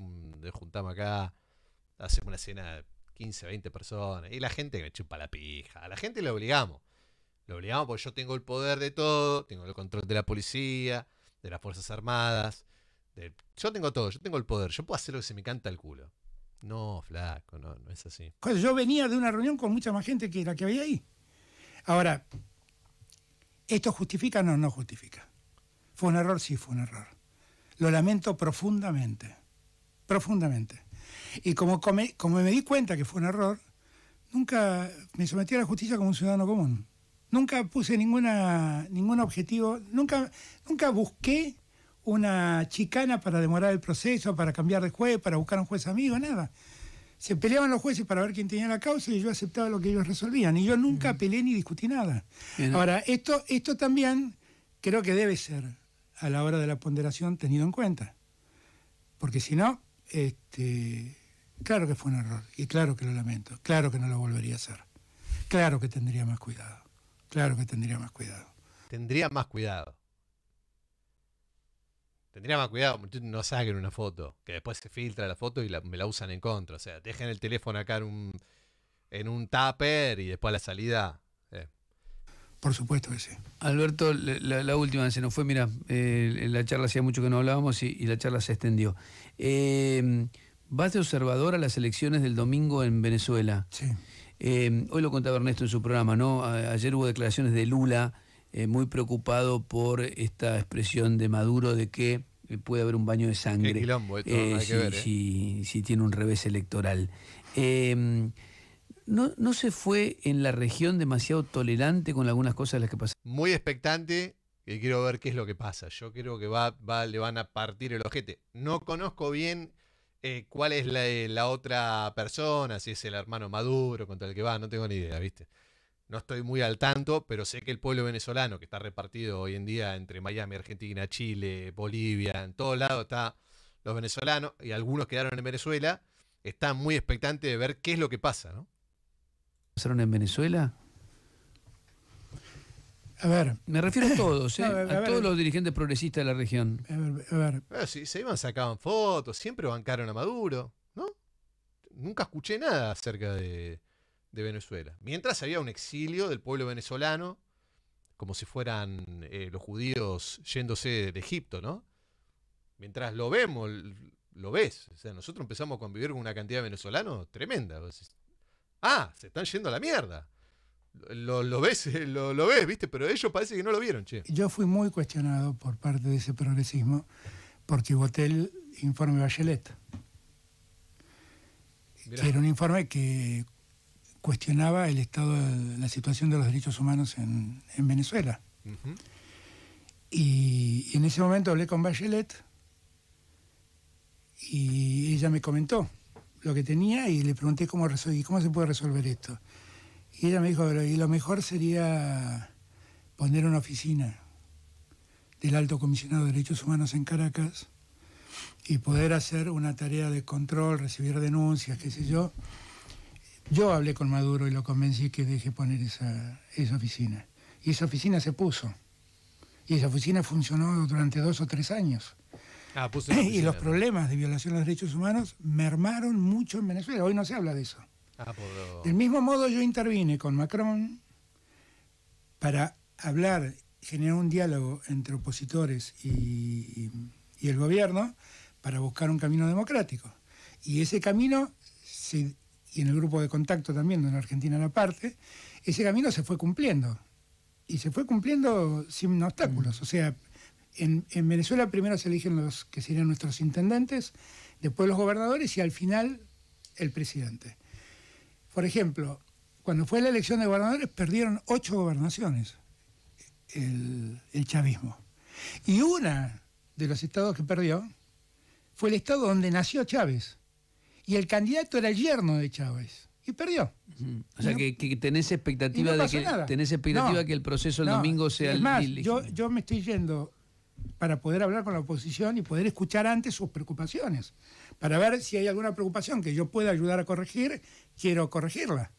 juntamos acá, hacemos una cena de quince, veinte personas. Y la gente que me chupa la pija. A la gente le obligamos. Le obligamos porque yo tengo el poder de todo, tengo el control de la policía, de las Fuerzas Armadas. De, yo tengo todo, yo tengo el poder, yo puedo hacer lo que se me canta el culo. No, flaco, no, no es así. Yo venía de una reunión con mucha más gente que la que había ahí. Ahora, ¿esto justifica o no, no justifica? ¿Fue un error? Sí, fue un error. Lo lamento profundamente. Profundamente. Y como, come, como me di cuenta que fue un error, nunca me sometí a la justicia como un ciudadano común. Nunca puse ninguna, ningún objetivo, nunca, nunca busqué... una chicana para demorar el proceso, para cambiar de juez, para buscar un juez amigo, nada. Se peleaban los jueces para ver quién tenía la causa y yo aceptaba lo que ellos resolvían. Y yo nunca uh-huh. peleé ni discutí nada. Bien. Ahora, esto, esto también creo que debe ser, a la hora de la ponderación, tenido en cuenta. Porque si no, este, claro que fue un error, y claro que lo lamento, claro que no lo volvería a hacer. Claro que tendría más cuidado, claro que tendría más cuidado. Tendría más cuidado. Tendría más cuidado, no saquen una foto, que después se filtra la foto y la, me la usan en contra. O sea, dejen el teléfono acá en un, en un tupper y después a la salida. Eh. Por supuesto que sí. Alberto, la, la última se nos fue, mira, eh, la charla hacía mucho que no hablábamos y, y la charla se extendió. Eh, vas de observador a las elecciones del domingo en Venezuela. Sí. Eh, hoy lo contaba Ernesto en su programa, ¿no? A, ayer hubo declaraciones de Lula... Eh, muy preocupado por esta expresión de Maduro de que puede haber un baño de sangre. Qué quilombo, esto eh, no hay si, que ver, ¿eh? si, si tiene un revés electoral. Eh, no, ¿No se fue en la región demasiado tolerante con algunas cosas de las que pasaron? Muy expectante, y quiero ver qué es lo que pasa. Yo creo que va, va, le van a partir el ojete. No conozco bien eh, cuál es la, la otra persona, si es el hermano Maduro contra el que va, no tengo ni idea, ¿viste? No estoy muy al tanto, pero sé que el pueblo venezolano, que está repartido hoy en día entre Miami, Argentina, Chile, Bolivia, en todos lados están los venezolanos, y algunos quedaron en Venezuela, están muy expectantes de ver qué es lo que pasa, ¿no? ¿Pasaron en Venezuela? A ver... Me refiero a todos, ¿eh? A, ver, a, a todos ver, los dirigentes progresistas de la región. A ver, a ver... Bueno, si se iban, sacaban fotos, siempre bancaron a Maduro, ¿no? Nunca escuché nada acerca de... de Venezuela. Mientras había un exilio del pueblo venezolano, como si fueran eh, los judíos yéndose de Egipto, ¿no? mientras lo vemos, lo ves. O sea, nosotros empezamos a convivir con una cantidad de venezolanos tremenda. Ah, se están yendo a la mierda. Lo, lo ves, lo, lo ves, ¿viste? Pero ellos parece que no lo vieron, che. Yo fui muy cuestionado por parte de ese progresismo porque voté el informe Bachelet. Mirá. Que era un informe que cuestionaba el estado, la situación de los derechos humanos en, en Venezuela. Uh-huh. y, y en ese momento hablé con Bachelet y ella me comentó lo que tenía y le pregunté cómo, resol- cómo se puede resolver esto. Y ella me dijo, y lo mejor sería poner una oficina del Alto Comisionado de Derechos Humanos en Caracas y poder hacer una tarea de control, recibir denuncias, qué sé yo. Yo hablé con Maduro y lo convencí que deje poner esa, esa oficina. Y esa oficina se puso. Y esa oficina funcionó durante dos o tres años. Ah, puso una oficina, y los problemas de violación de los derechos humanos mermaron mucho en Venezuela. Hoy no se habla de eso. Ah, por... Del mismo modo yo intervine con Macron para hablar, generar un diálogo entre opositores y, y el gobierno para buscar un camino democrático. Y ese camino, se, y en el grupo de contacto también, de la Argentina a la parte, ese camino se fue cumpliendo. Y se fue cumpliendo sin obstáculos. O sea, en, en Venezuela primero se eligen los que serían nuestros intendentes, después los gobernadores y al final el presidente. Por ejemplo, cuando fue la elección de gobernadores, perdieron ocho gobernaciones el, el chavismo. Y una de los estados que perdió fue el estado donde nació Chávez. Y el candidato era el yerno de Chávez. Y perdió. Uh-huh. O sea, no, que, que tenés expectativa no de que nada. tenés expectativa no, que el proceso el no, domingo sea... Es más, el... yo, yo me estoy yendo para poder hablar con la oposición y poder escuchar antes sus preocupaciones, para ver si hay alguna preocupación que yo pueda ayudar a corregir, quiero corregirla.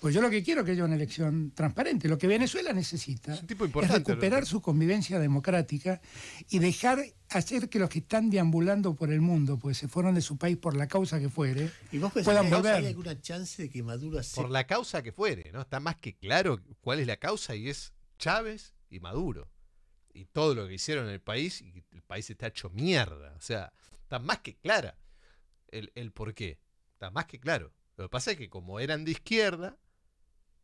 Pues yo lo que quiero es que haya una elección transparente. Lo que Venezuela necesita es, es recuperar ¿no? su convivencia democrática y dejar hacer que los que están deambulando por el mundo, pues se fueron de su país por la causa que fuere, ¿y vos puedan volver? ¿Hay alguna chance de que Maduro acepte? Por la causa que fuere, ¿no? Está más que claro cuál es la causa y es Chávez y Maduro. Y todo lo que hicieron en el país, y el país está hecho mierda. O sea, está más que clara el, el por qué. Está más que claro. Lo que pasa es que como eran de izquierda,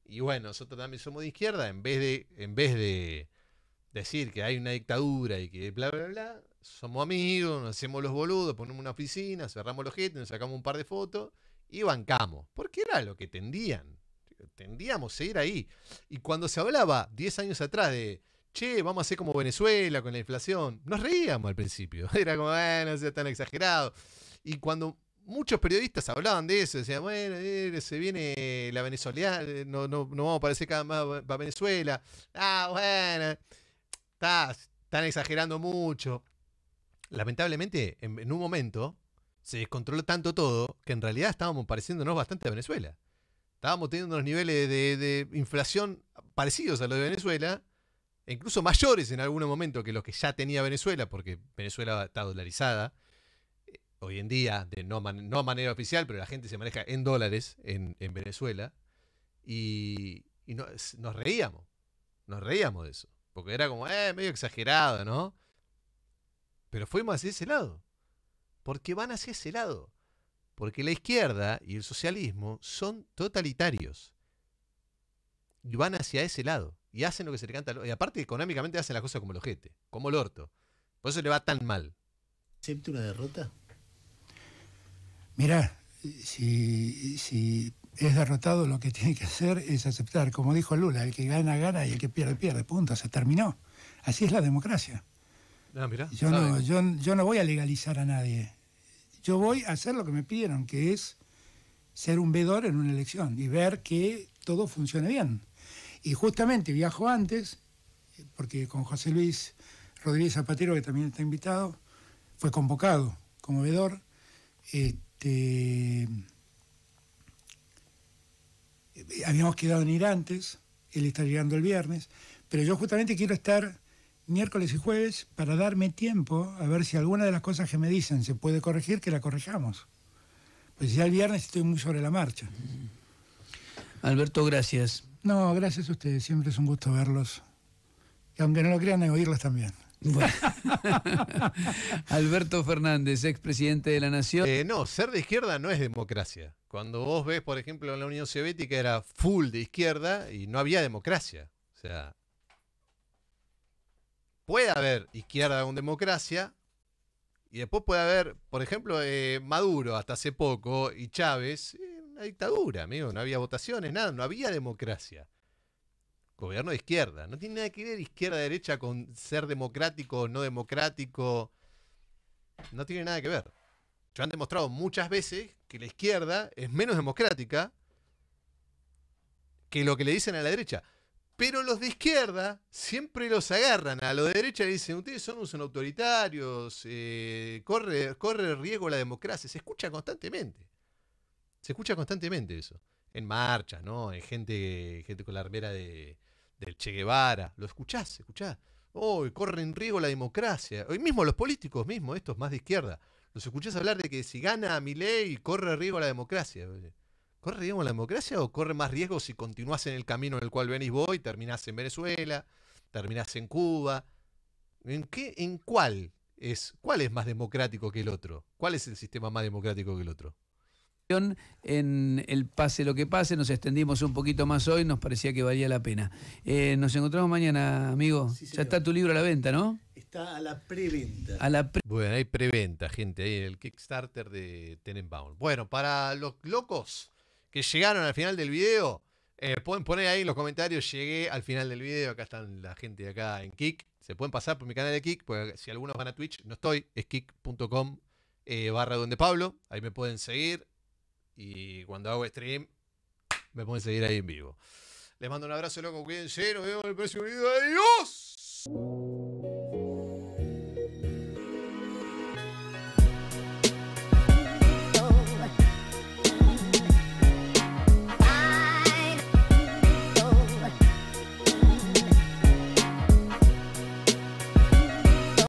y bueno, nosotros también somos de izquierda, en vez de, en vez de decir que hay una dictadura y que bla, bla, bla, somos amigos, nos hacemos los boludos, ponemos una oficina, cerramos los jetes, nos sacamos un par de fotos y bancamos. Porque era lo que tendían. Tendíamos a ir ahí. Y cuando se hablaba diez años atrás de... che, vamos a hacer como Venezuela con la inflación. Nos reíamos al principio. Era como, bueno, sea tan exagerado. Y cuando muchos periodistas hablaban de eso, decían, bueno, eh, se viene la venezolana, no, no, no vamos a parecer cada más para Venezuela. Ah, bueno, está, están exagerando mucho. Lamentablemente, en, en un momento, se descontroló tanto todo que en realidad estábamos pareciéndonos bastante a Venezuela. Estábamos teniendo unos niveles de, de inflación parecidos a los de Venezuela, incluso mayores en algún momento que los que ya tenía Venezuela, porque Venezuela está dolarizada hoy en día, de no, man no manera oficial, pero la gente se maneja en dólares en, en Venezuela, y, y no, nos reíamos, nos reíamos de eso, porque era como, eh, medio exagerado, ¿no? Pero fuimos hacia ese lado, porque van hacia ese lado, porque la izquierda y el socialismo son totalitarios, y van hacia ese lado. Y hacen lo que se le canta. Y aparte, económicamente hacen las cosas como el ojete, como el orto. Por eso le va tan mal. ¿Acepta una derrota? Mirá, si, si es derrotado, lo que tiene que hacer es aceptar. Como dijo Lula, el que gana, gana y el que pierde, pierde. Punto. Se terminó. Así es la democracia. Ah, mirá, yo, no, yo, yo no voy a legalizar a nadie. Yo voy a hacer lo que me pidieron, que es ser un veedor en una elección y ver que todo funcione bien. Y justamente viajo antes, porque con José Luis Rodríguez Zapatero, que también está invitado, fue convocado como veedor. Este, habíamos quedado en ir antes, él está llegando el viernes, pero yo justamente quiero estar miércoles y jueves para darme tiempo a ver si alguna de las cosas que me dicen se puede corregir, que la corrijamos. Pues ya el viernes estoy muy sobre la marcha. Alberto, gracias. No, gracias a ustedes. Siempre es un gusto verlos. Y aunque no lo crean, oírlos también. Bueno. Alberto Fernández, expresidente de la Nación. Eh, no, ser de izquierda no es democracia. Cuando vos ves, por ejemplo, en la Unión Soviética era full de izquierda y no había democracia. O sea, puede haber izquierda con democracia y después puede haber, por ejemplo, eh, Maduro hasta hace poco y Chávez, eh, una dictadura, amigo. No había votaciones, nada, no había democracia. Gobierno de izquierda. No tiene nada que ver izquierda-derecha con ser democrático o no democrático. No tiene nada que ver. Ya han demostrado muchas veces que la izquierda es menos democrática que lo que le dicen a la derecha. Pero los de izquierda siempre los agarran. A los de derecha le dicen, ustedes son, son autoritarios, eh, corre, corre riesgo la democracia. Se escucha constantemente. Se escucha constantemente eso. En marchas, ¿no? En gente, gente con la armera de, del Che Guevara. Lo escuchás, escuchás. Oh, corre en riesgo la democracia. Hoy mismo los políticos mismos, estos más de izquierda, los escuchás hablar de que si gana Milei, corre riesgo la democracia. ¿Corre riesgo la democracia o corre más riesgo si continuás en el camino en el cual venís vos y terminás en Venezuela, terminás en Cuba? ¿En qué, en cuál es, cuál es más democrático que el otro? ¿Cuál es el sistema más democrático que el otro? En el pase lo que pase, nos extendimos un poquito más hoy, nos parecía que valía la pena. Eh, nos encontramos mañana, amigo. Sí, ya está tu libro a la venta, ¿no? Está a la preventa. A la pre bueno, hay preventa, gente, ahí el Kickstarter de Tenenbaum. Bueno, para los locos que llegaron al final del video, eh, pueden poner ahí en los comentarios, llegué al final del video, acá están la gente de acá en Kick. Se pueden pasar por mi canal de Kick, porque si algunos van a Twitch, no estoy, es kick punto com eh, barra donde Pablo, ahí me pueden seguir. Y cuando hago stream, me pueden seguir ahí en vivo. Les mando un abrazo, loco. Cuídense. Nos vemos en el próximo video. ¡Adiós!